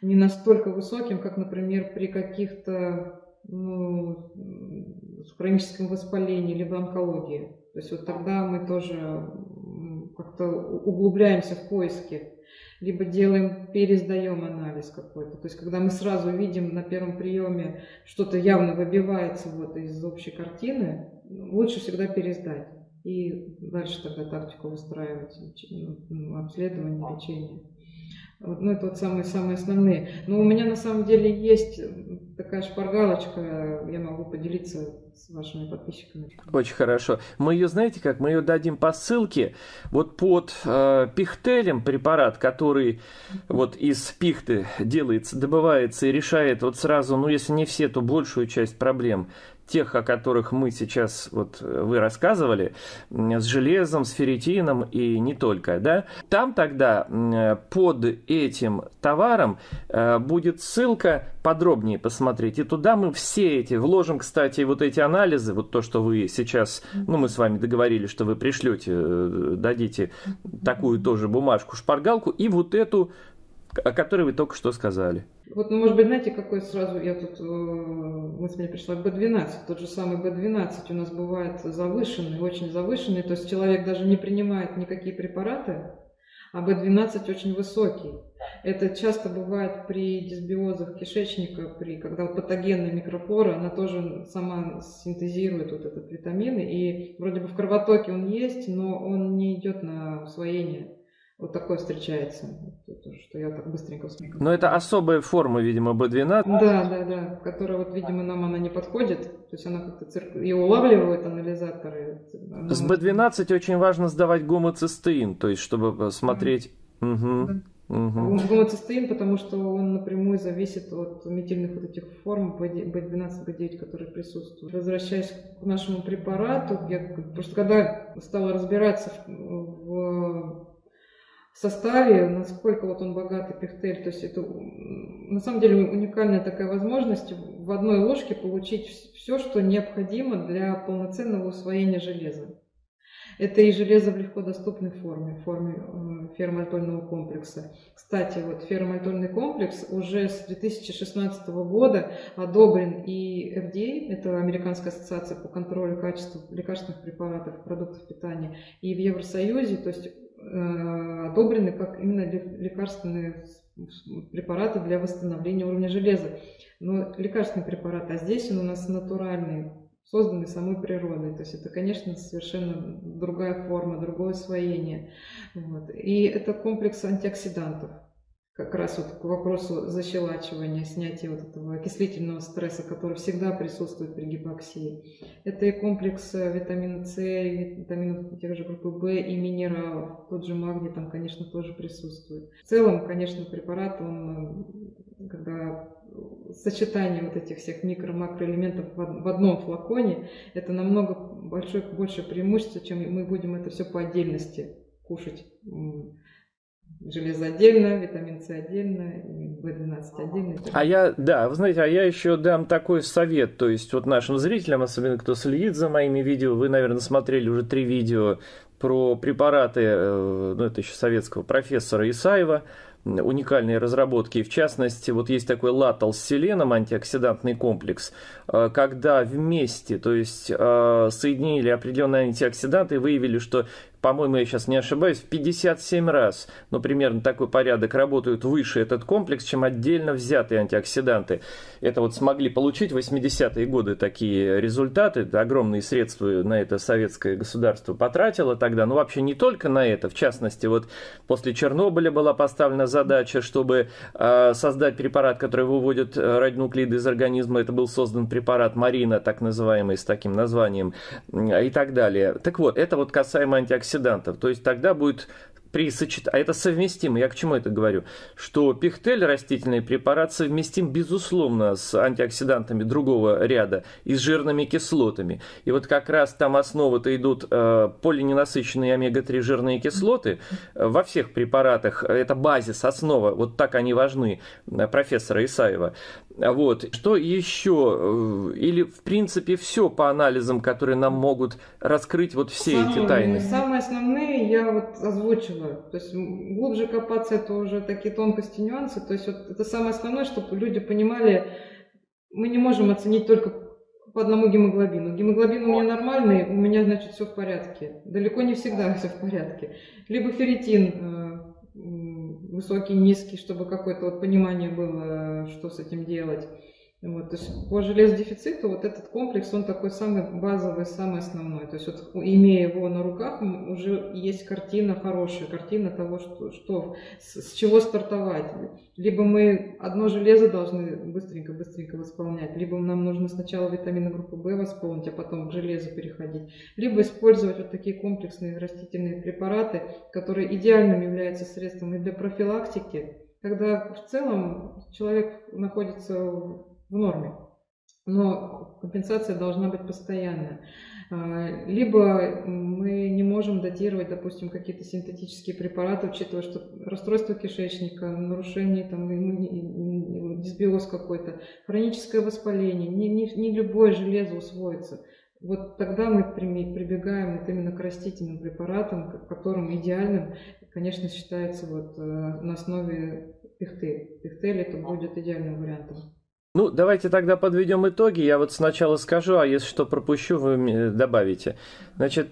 не настолько высоким, как, например, при каких-то ну, хроническом воспалении либо онкологии. То есть вот тогда мы тоже как-то углубляемся в поиски. Либо делаем, пересдаем анализ какой-то. То есть, когда мы сразу видим на первом приеме, что-то явно выбивается вот из общей картины, лучше всегда пересдать. И дальше тогда тактику выстраивать, обследование, лечение. Ну, это вот самые-самые основные. Но у меня на самом деле есть такая шпаргалочка, я могу поделиться с вашими подписчиками. Очень хорошо. Мы ее, знаете как, мы ее дадим по ссылке. Вот под э, пихтелем препарат, который вот из пихты делается, добывается и решает вот сразу, ну если не все, то большую часть проблем, тех, о которых мы сейчас, вот вы рассказывали, с железом, с ферритином и не только, да? Там тогда под этим товаром будет ссылка, подробнее посмотреть, и туда мы все эти вложим, кстати, вот эти анализы, вот то, что вы сейчас, ну, мы с вами договорились, что вы пришлете, дадите такую тоже бумажку, шпаргалку, и вот эту, о которой вы только что сказали. Вот, ну, может быть, знаете, какой сразу, я тут, мысль мне пришла, бэ двенадцать, тот же самый бэ двенадцать у нас бывает завышенный, очень завышенный, то есть человек даже не принимает никакие препараты, а бэ двенадцать очень высокий. Это часто бывает при дисбиозах кишечника, при, когда патогенная микрофлора, она тоже сама синтезирует вот этот витамин, и вроде бы в кровотоке он есть, но он не идет на усвоение. Вот такое встречается, что я так быстренько вспомнила. Но это особая форма, видимо, бэ двенадцать. Да, да, да, которая, вот, видимо, нам она не подходит. То есть она как-то цирк... ее улавливают анализаторы. Она... С бэ двенадцать очень важно сдавать гомоцистеин, то есть чтобы смотреть... Mm-hmm. Mm-hmm. Угу. Гомоцистеин, потому что он напрямую зависит от метильных вот этих форм бэ двенадцать, бэ девять, которые присутствуют. Возвращаясь к нашему препарату, я просто когда стала разбираться в, в составе, насколько вот он богатый пихтель, то есть это на самом деле уникальная такая возможность в одной ложке получить все, что необходимо для полноценного усвоения железа. Это и железо в легкодоступной форме, в форме ферромальтольного комплекса. Кстати, вот ферромальтольный комплекс уже с две тысячи шестнадцатого года одобрен и эф ди эй, это Американская ассоциация по контролю качества лекарственных препаратов, продуктов питания, и в Евросоюзе, то есть одобрены как именно лекарственные препараты для восстановления уровня железа. Но лекарственный препарат, а здесь он у нас натуральный, созданный самой природой. То есть это, конечно, совершенно другая форма, другое усвоение. Вот. И это комплекс антиоксидантов. Как раз вот к вопросу защелачивания, снятия вот этого окислительного стресса, который всегда присутствует при гипоксии. Это и комплекс витамина С, витаминов тех же группы В и минералов. Тот же магний там, конечно, тоже присутствует. В целом, конечно, препарат, он, когда сочетание вот этих всех микро-макроэлементов в одном флаконе, это намного большое, больше преимущество, чем мы будем это все по отдельности кушать. Железо отдельно, витамин С отдельно, бэ двенадцать отдельно. А я, да, вы знаете, а я еще дам такой совет, то есть вот нашим зрителям, особенно кто следит за моими видео, вы, наверное, смотрели уже три видео про препараты, ну это еще советского профессора Исаева, уникальные разработки. В частности, вот есть такой латал с селеном, антиоксидантный комплекс, когда вместе, то есть соединили определенные антиоксиданты и выявили, что, по-моему, я сейчас не ошибаюсь, в пятьдесят семь раз, ну, примерно такой порядок, работают выше этот комплекс, чем отдельно взятые антиоксиданты. Это вот смогли получить в восьмидесятые годы такие результаты. Огромные средства на это советское государство потратило тогда, но вообще не только на это. В частности, вот после Чернобыля была поставлена задача, чтобы э, создать препарат, который выводит радионуклиды из организма. Это был создан препарат Марина, так называемый, с таким названием, и так далее. Так вот, это вот касаемо антиоксидантов. антиоксидантов. То есть тогда будет при сочетании... А это совместимо. Я к чему это говорю? Что пихтель, растительный препарат, совместим, безусловно, с антиоксидантами другого ряда и с жирными кислотами. И вот как раз там основы-то идут э, полиненасыщенные омега три жирные кислоты. Во всех препаратах это базис, основа. Вот так они важны, профессора Исаева. Вот. Что еще? Или, в принципе, все по анализам, которые нам могут раскрыть вот все самые, эти тайны. Самые основные я вот озвучила. То есть глубже копаться — это уже такие тонкости, нюансы. То есть вот это самое основное, чтобы люди понимали, мы не можем оценить только по одному гемоглобину. Гемоглобин у меня нормальный, у меня, значит, все в порядке. Далеко не всегда все в порядке. Либо ферритин высокий, низкий, чтобы какое-то вот понимание было, что с этим делать. Вот, то есть по железодефициту вот этот комплекс, он такой самый базовый, самый основной. То есть вот, имея его на руках, уже есть картина хорошая, картина того, что, что с, с чего стартовать. Либо мы одно железо должны быстренько-быстренько восполнять, либо нам нужно сначала витамины группы В восполнить, а потом к железу переходить. Либо использовать вот такие комплексные растительные препараты, которые идеальным являются средством и для профилактики, когда в целом человек находится в в норме, но компенсация должна быть постоянная. Либо мы не можем датировать, допустим, какие-то синтетические препараты, учитывая, что расстройство кишечника, нарушение, там, дисбиоз какой-то, хроническое воспаление, не, не, не любое железо усвоится. Вот тогда мы прибегаем вот именно к растительным препаратам, которым идеальным, конечно, считается вот на основе пихты. Пихтель это будет идеальным вариантом. Ну, давайте тогда подведем итоги. Я вот сначала скажу, а если что пропущу, вы добавите. Значит,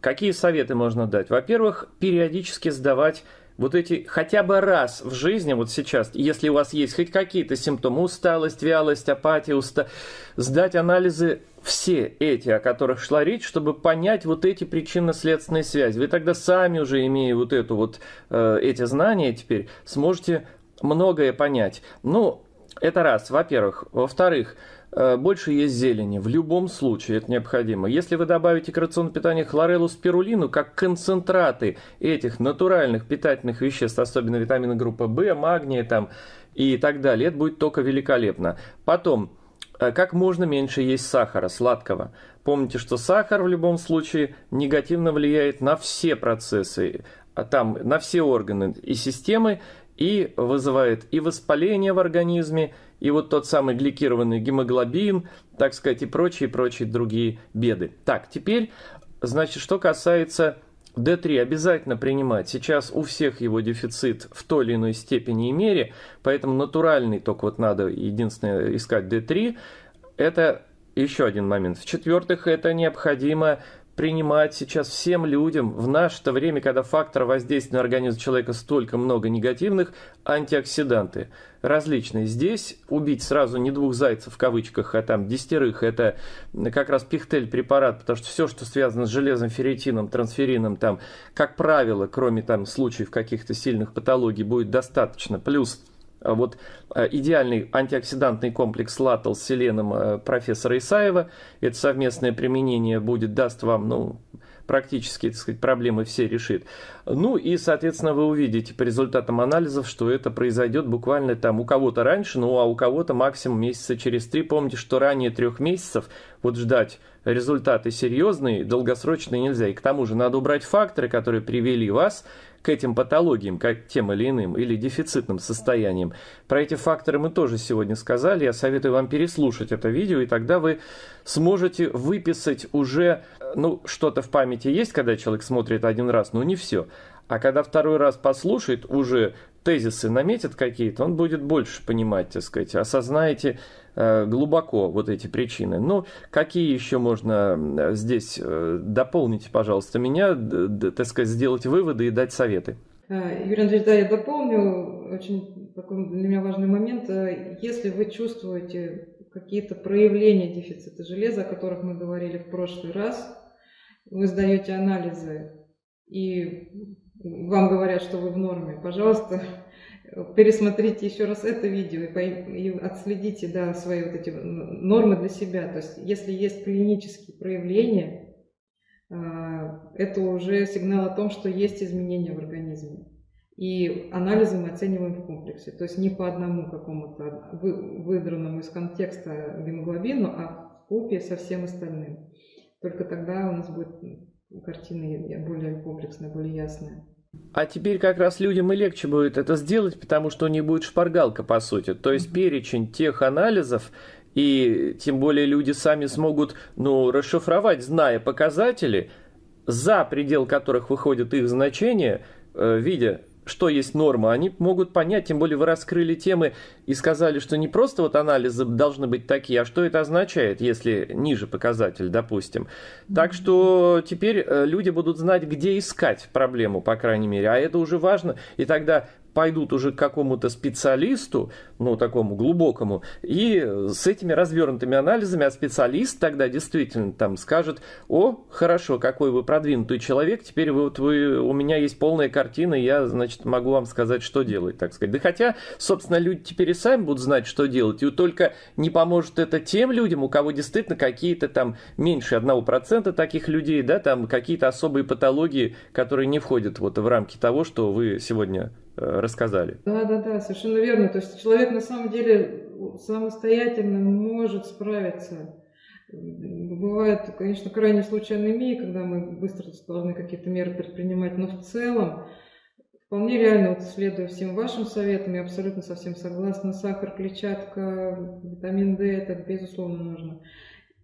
какие советы можно дать? Во-первых, периодически сдавать вот эти хотя бы раз в жизни, вот сейчас, если у вас есть хоть какие-то симптомы, усталость, вялость, апатия, уста... сдать анализы все эти, о которых шла речь, чтобы понять вот эти причинно-следственные связи. Вы тогда сами уже, имея вот, эту вот эти знания теперь, сможете многое понять. Ну, это раз, во-первых. Во-вторых, больше есть зелени. В любом случае это необходимо. Если вы добавите к рациону питания хлореллу, спирулину, как концентраты этих натуральных питательных веществ, особенно витамины группы В, магния там, и так далее, это будет только великолепно. Потом, как можно меньше есть сахара, сладкого. Помните, что сахар в любом случае негативно влияет на все процессы, там, на все органы и системы, и вызывает и воспаление в организме, и вот тот самый гликированный гемоглобин, так сказать, и прочие-прочие другие беды. Так, теперь, значит, что касается дэ три, обязательно принимать. Сейчас у всех его дефицит в той или иной степени и мере, поэтому натуральный только вот надо, единственное, искать дэ три. Это еще один момент. В-четвертых, это необходимо принимать сейчас всем людям в наше-то время, когда факторов воздействия на организм человека столько много негативных, антиоксиданты различные. Здесь убить сразу не двух зайцев в кавычках, а там десятерых, это как раз пихтель препарат, потому что все, что связано с железом, ферритином, трансферрином, там, как правило, кроме там случаев каких-то сильных патологий, будет достаточно. Плюс вот идеальный антиоксидантный комплекс латл с селеном профессора Исаева. Это совместное применение будет, даст вам, ну, практически, так сказать, проблемы все решит. Ну и, соответственно, вы увидите по результатам анализов, что это произойдет буквально там у кого-то раньше, ну а у кого-то максимум месяца через три. Помните, что ранее трех месяцев вот ждать результаты серьезные, долгосрочные нельзя. И к тому же надо убрать факторы, которые привели вас к этим патологиям, к тем или иным, или дефицитным состояниям. Про эти факторы мы тоже сегодня сказали. Я советую вам переслушать это видео, и тогда вы сможете выписать уже, ну, что-то в памяти есть, когда человек смотрит один раз, но не все. А когда второй раз послушает, уже тезисы наметит какие-то, он будет больше понимать, так сказать, осознаете э, глубоко вот эти причины. Ну, какие еще можно здесь, э, дополнить, пожалуйста, меня, д, д, так сказать, сделать выводы и дать советы? Юрий Андреевич, да, я дополню, очень такой для меня важный момент. Если вы чувствуете какие-то проявления дефицита железа, о которых мы говорили в прошлый раз, вы сдаете анализы и вам говорят, что вы в норме, пожалуйста, пересмотрите еще раз это видео и отследите, да, свои вот эти нормы для себя. То есть, если есть клинические проявления, это уже сигнал о том, что есть изменения в организме. И анализы мы оцениваем в комплексе. То есть не по одному какому-то выдранному из контекста гемоглобину, а в купе со всем остальным. Только тогда у нас будет картина более комплексная, более ясная. А теперь как раз людям и легче будет это сделать, потому что у них будет шпаргалка, по сути. То есть перечень тех анализов, и тем более люди сами смогут, ну, расшифровать, зная показатели, за предел которых выходит их значение, видя, что есть норма, они могут понять, тем более вы раскрыли темы и сказали, что не просто вот анализы должны быть такие, а что это означает, если ниже показатель, допустим. Так что теперь люди будут знать, где искать проблему, по крайней мере, а это уже важно, и тогда пойдут уже к какому-то специалисту, ну, такому глубокому, и с этими развернутыми анализами, а специалист тогда действительно там скажет: о, хорошо, какой вы продвинутый человек, теперь вы, вот вы, у меня есть полная картина, я, значит, могу вам сказать, что делать, так сказать. Да хотя, собственно, люди теперь и сами будут знать, что делать, и только не поможет это тем людям, у кого действительно какие-то там меньше одного процента таких людей, да, там какие-то особые патологии, которые не входят вот в рамки того, что вы сегодня рассказали. Да, да, да, совершенно верно. То есть человек на самом деле самостоятельно может справиться. Бывают, конечно, крайние случаи анемии, когда мы быстро должны какие-то меры предпринимать, но в целом вполне реально, вот, следуя всем вашим советам, я абсолютно со всем согласна. Сахар, клетчатка, витамин D, это безусловно нужно.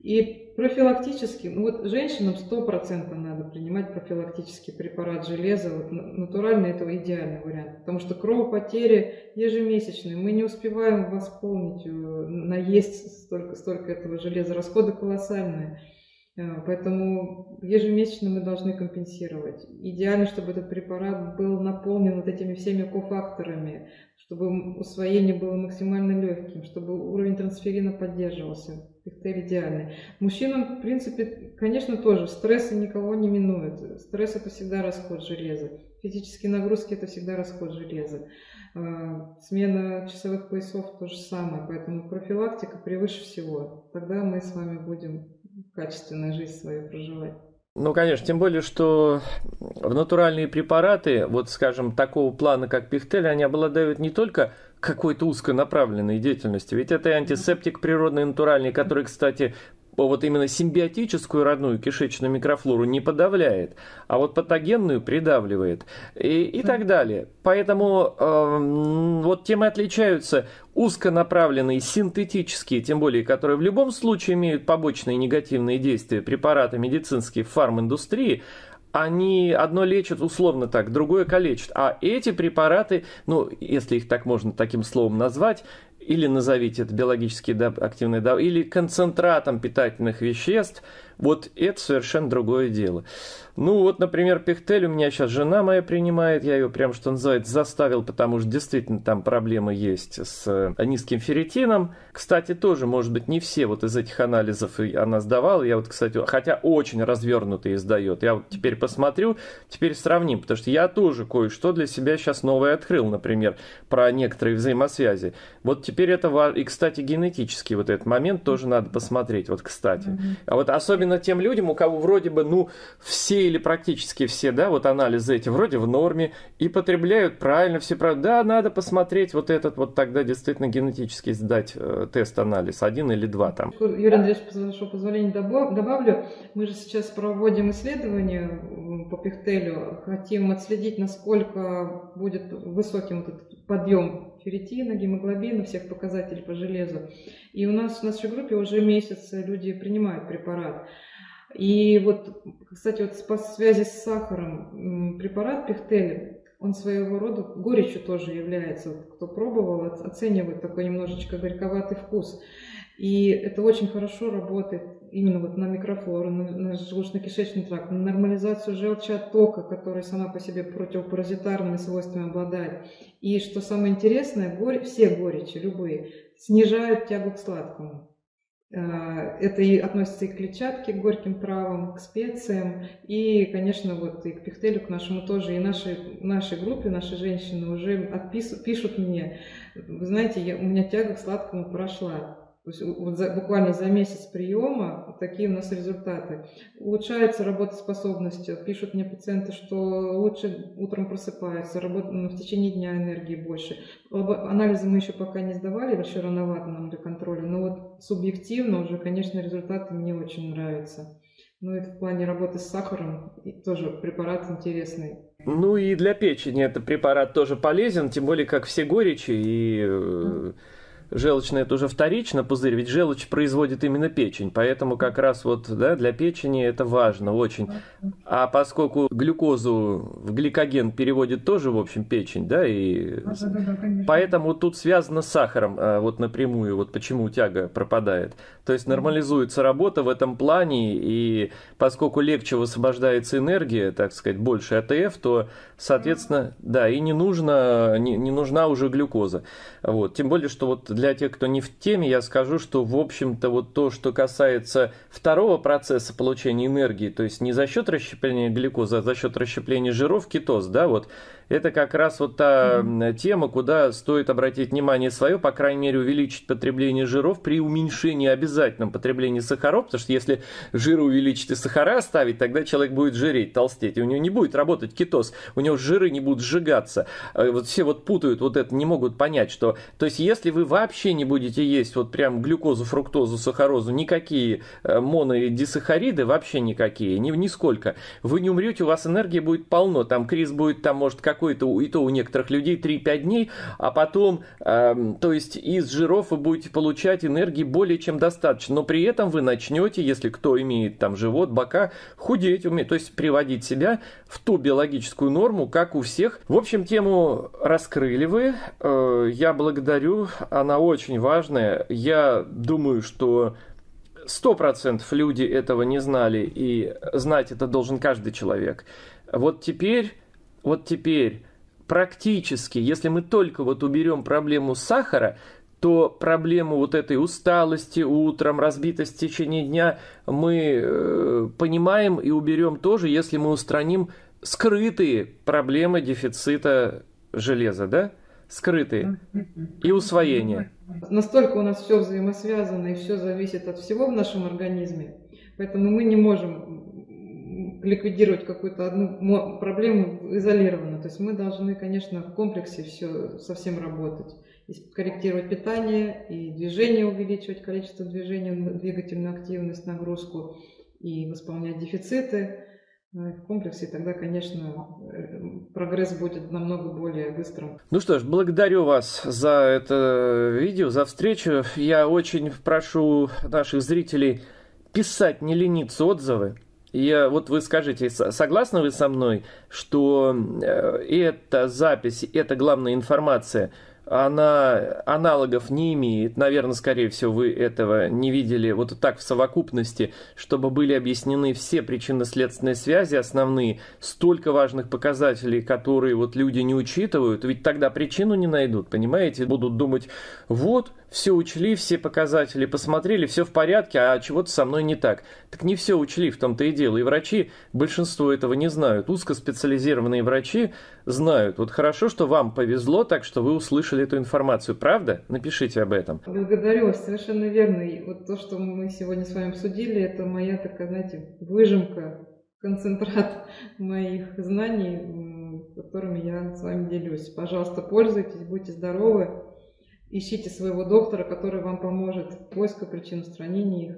И профилактически, ну вот женщинам сто процентов надо принимать профилактический препарат железа, вот натуральный, это идеальный вариант, потому что кровопотери ежемесячные, мы не успеваем восполнить, наесть столько, столько этого железа, расходы колоссальные, поэтому ежемесячно мы должны компенсировать. Идеально, чтобы этот препарат был наполнен вот этими всеми кофакторами, чтобы усвоение было максимально легким, чтобы уровень трансферрина поддерживался. Это идеально. Мужчинам, в принципе, конечно, тоже стрессы никого не минуют. Стресс – это всегда расход железа. Физические нагрузки – это всегда расход железа. Смена часовых поясов – то же самое. Поэтому профилактика превыше всего. Тогда мы с вами будем качественную жизнь свою проживать. Ну, конечно, тем более, что натуральные препараты, вот, скажем, такого плана, как пихтель, они обладают не только какой-то узконаправленной деятельностью, ведь это и антисептик природный, натуральный, который, кстати, вот именно симбиотическую родную кишечную микрофлору не подавляет, а вот патогенную придавливает, и, и так далее. Поэтому э, вот тем и отличаются узконаправленные синтетические, тем более, которые в любом случае имеют побочные негативные действия, препараты медицинские в фарминдустрии. Они одно лечат, условно так, другое калечат. А эти препараты, ну, если их так можно таким словом назвать, или назовите это биологически активные, или концентратом питательных веществ, вот это совершенно другое дело. Ну, вот, например, пихтель у меня сейчас жена моя принимает, я ее прям, что называется, заставил, потому что действительно там проблемы есть с низким ферритином. Кстати, тоже, может быть, не все вот из этих анализов она сдавала. Я вот, кстати, хотя очень развернутые сдает. Я вот теперь посмотрю, теперь сравним, потому что я тоже кое-что для себя сейчас новое открыл, например, про некоторые взаимосвязи. Вот теперь это, и, кстати, генетический вот этот момент тоже надо посмотреть, вот, кстати. Mm-hmm. А вот особенно тем людям, у кого вроде бы, ну, все или практически все, да, вот анализы эти вроде в норме, и потребляют правильно, все правильно, да, надо посмотреть вот этот вот тогда действительно генетически сдать э, тест-анализ, один или два там. Юрий Андреевич, с вашего позволения добавлю, мы же сейчас проводим исследования по пихтелю, хотим отследить, насколько будет высоким этот подъем ферритина, гемоглобина, всех показателей по железу. И у нас в нашей группе уже месяц люди принимают препарат. И вот, кстати, вот по связи с сахаром, препарат пихтель, он своего рода горечью тоже является. Кто пробовал, оценивает такой немножечко горьковатый вкус. И это очень хорошо работает именно вот на микрофлору, на, на желудочно-кишечный тракт, на нормализацию желчатока, которая сама по себе противопаразитарными свойствами обладает. И что самое интересное, горе, все горечи, любые, снижают тягу к сладкому. Это и относится и к клетчатке, к горьким травам, к специям, и, конечно, вот и к пихтелю, к нашему тоже. И нашей, нашей группе, наши женщины уже отпис, пишут мне: вы знаете, я, у меня тяга к сладкому прошла. То есть вот за, буквально за месяц приема вот такие у нас результаты. Улучшается работоспособность. Пишут мне пациенты, что лучше утром просыпаются, работ... в течение дня энергии больше. Анализы мы еще пока не сдавали, еще рановато нам для контроля. Но вот субъективно уже, конечно, результаты мне очень нравятся. Ну и в плане работы с сахаром тоже препарат интересный. Ну и для печени этот препарат тоже полезен, тем более как все горечи и... Желчная – это уже вторично, пузырь, ведь желчь производит именно печень, поэтому как раз вот, да, для печени это важно очень. А поскольку глюкозу в гликоген переводит тоже, в общем, печень, да, и да, да, да, поэтому тут связано с сахаром вот напрямую, вот почему тяга пропадает. То есть нормализуется работа в этом плане, и поскольку легче высвобождается энергия, так сказать, больше АТФ, то, соответственно, да, и не, нужно, не, не нужна уже глюкоза. Вот. Тем более, что вот для тех, кто не в теме, я скажу, что, в общем-то, вот то, что касается второго процесса получения энергии, то есть не за счет расщепления глюкозы, а за счет расщепления жиров, кетоз, да, вот, это как раз вот та mm-hmm. тема, куда стоит обратить внимание свое, по крайней мере, увеличить потребление жиров при уменьшении обязательном потребления сахаров, потому что если жир увеличить и сахара оставить, тогда человек будет жиреть, толстеть, и у него не будет работать кетоз, у него жиры не будут сжигаться. Вот все вот путают, вот это не могут понять, что... То есть если вы вообще не будете есть вот прям глюкозу, фруктозу, сахарозу, никакие моно- и дисахариды, вообще никакие, ни, нисколько, вы не умрете, у вас энергии будет полно, там криз будет, там может как какой-то, и то у некоторых людей три-пять дней, а потом, э, то есть из жиров вы будете получать энергии более чем достаточно, но при этом вы начнете, если кто имеет там живот, бока, худеть, уметь, то есть приводить себя в ту биологическую норму, как у всех. В общем, тему раскрыли вы, э, я благодарю, она очень важная, я думаю, что сто процентов люди этого не знали, и знать это должен каждый человек. Вот теперь... Вот теперь практически, если мы только вот уберем проблему сахара, то проблему вот этой усталости утром, разбитости в течение дня мы э, понимаем и уберем тоже, если мы устраним скрытые проблемы дефицита железа, да? Скрытые. И усвоение. Настолько у нас все взаимосвязано и все зависит от всего в нашем организме, поэтому мы не можем... ликвидировать какую-то одну проблему изолированно. То есть мы должны, конечно, в комплексе все совсем работать. И корректировать питание, и движение увеличивать, количество движений, двигательную активность, нагрузку, и восполнять дефициты. В комплексе тогда, конечно, прогресс будет намного более быстрым. Ну что ж, благодарю вас за это видео, за встречу. Я очень прошу наших зрителей писать, не лениться, отзывы. Я, вот вы скажите, согласны вы со мной, что эта запись, эта главная информация, она аналогов не имеет? Наверное, скорее всего, вы этого не видели вот так в совокупности, чтобы были объяснены все причинно-следственные связи основные, столько важных показателей, которые вот люди не учитывают, ведь тогда причину не найдут, понимаете? Будут думать, вот... Все учли, все показатели посмотрели, все в порядке, а чего-то со мной не так. Так не все учли, в том-то и дело. И врачи, большинство этого не знают. Узкоспециализированные врачи знают. Вот хорошо, что вам повезло, так что вы услышали эту информацию. Правда? Напишите об этом. Благодарю вас, совершенно верно. И вот то, что мы сегодня с вами обсудили, это моя, такая, знаете, выжимка, концентрат моих знаний, которыми я с вами делюсь. Пожалуйста, пользуйтесь, будьте здоровы. Ищите своего доктора, который вам поможет в поиске причин устранения их.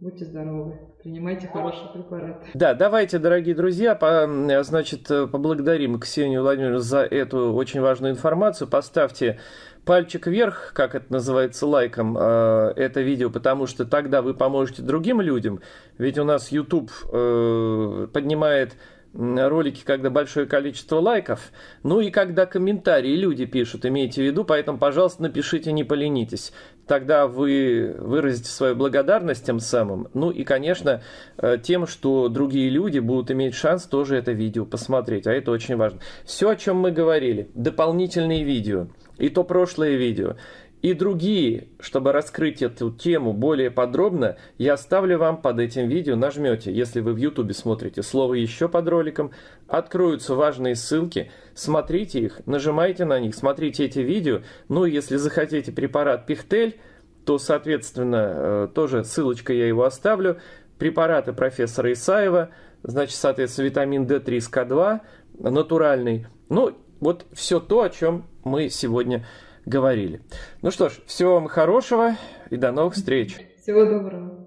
Будьте здоровы, принимайте хороший препарат. Да, давайте, дорогие друзья, по, значит, поблагодарим Ксению Владимировну за эту очень важную информацию. Поставьте пальчик вверх, как это называется, лайком, это видео, потому что тогда вы поможете другим людям. Ведь у нас YouTube поднимает... ролики, когда большое количество лайков, ну и когда комментарии люди пишут, имейте в виду, поэтому, пожалуйста, напишите, не поленитесь. Тогда вы выразите свою благодарность тем самым, ну и, конечно, тем, что другие люди будут иметь шанс тоже это видео посмотреть, а это очень важно. Все, о чем мы говорили, дополнительные видео, и то прошлое видео, и другие, чтобы раскрыть эту тему более подробно, я оставлю вам под этим видео, нажмете, если вы в YouTube смотрите, слово «еще» под роликом, откроются важные ссылки, смотрите их, нажимайте на них, смотрите эти видео, ну и если захотите препарат «Пихтель», то, соответственно, тоже ссылочка, я его оставлю, препараты профессора Исаева, значит, соответственно, витамин дэ три с ка два, натуральный. Ну, вот все то, о чем мы сегодня говорили. Ну что ж, всего вам хорошего и до новых встреч. Всего доброго.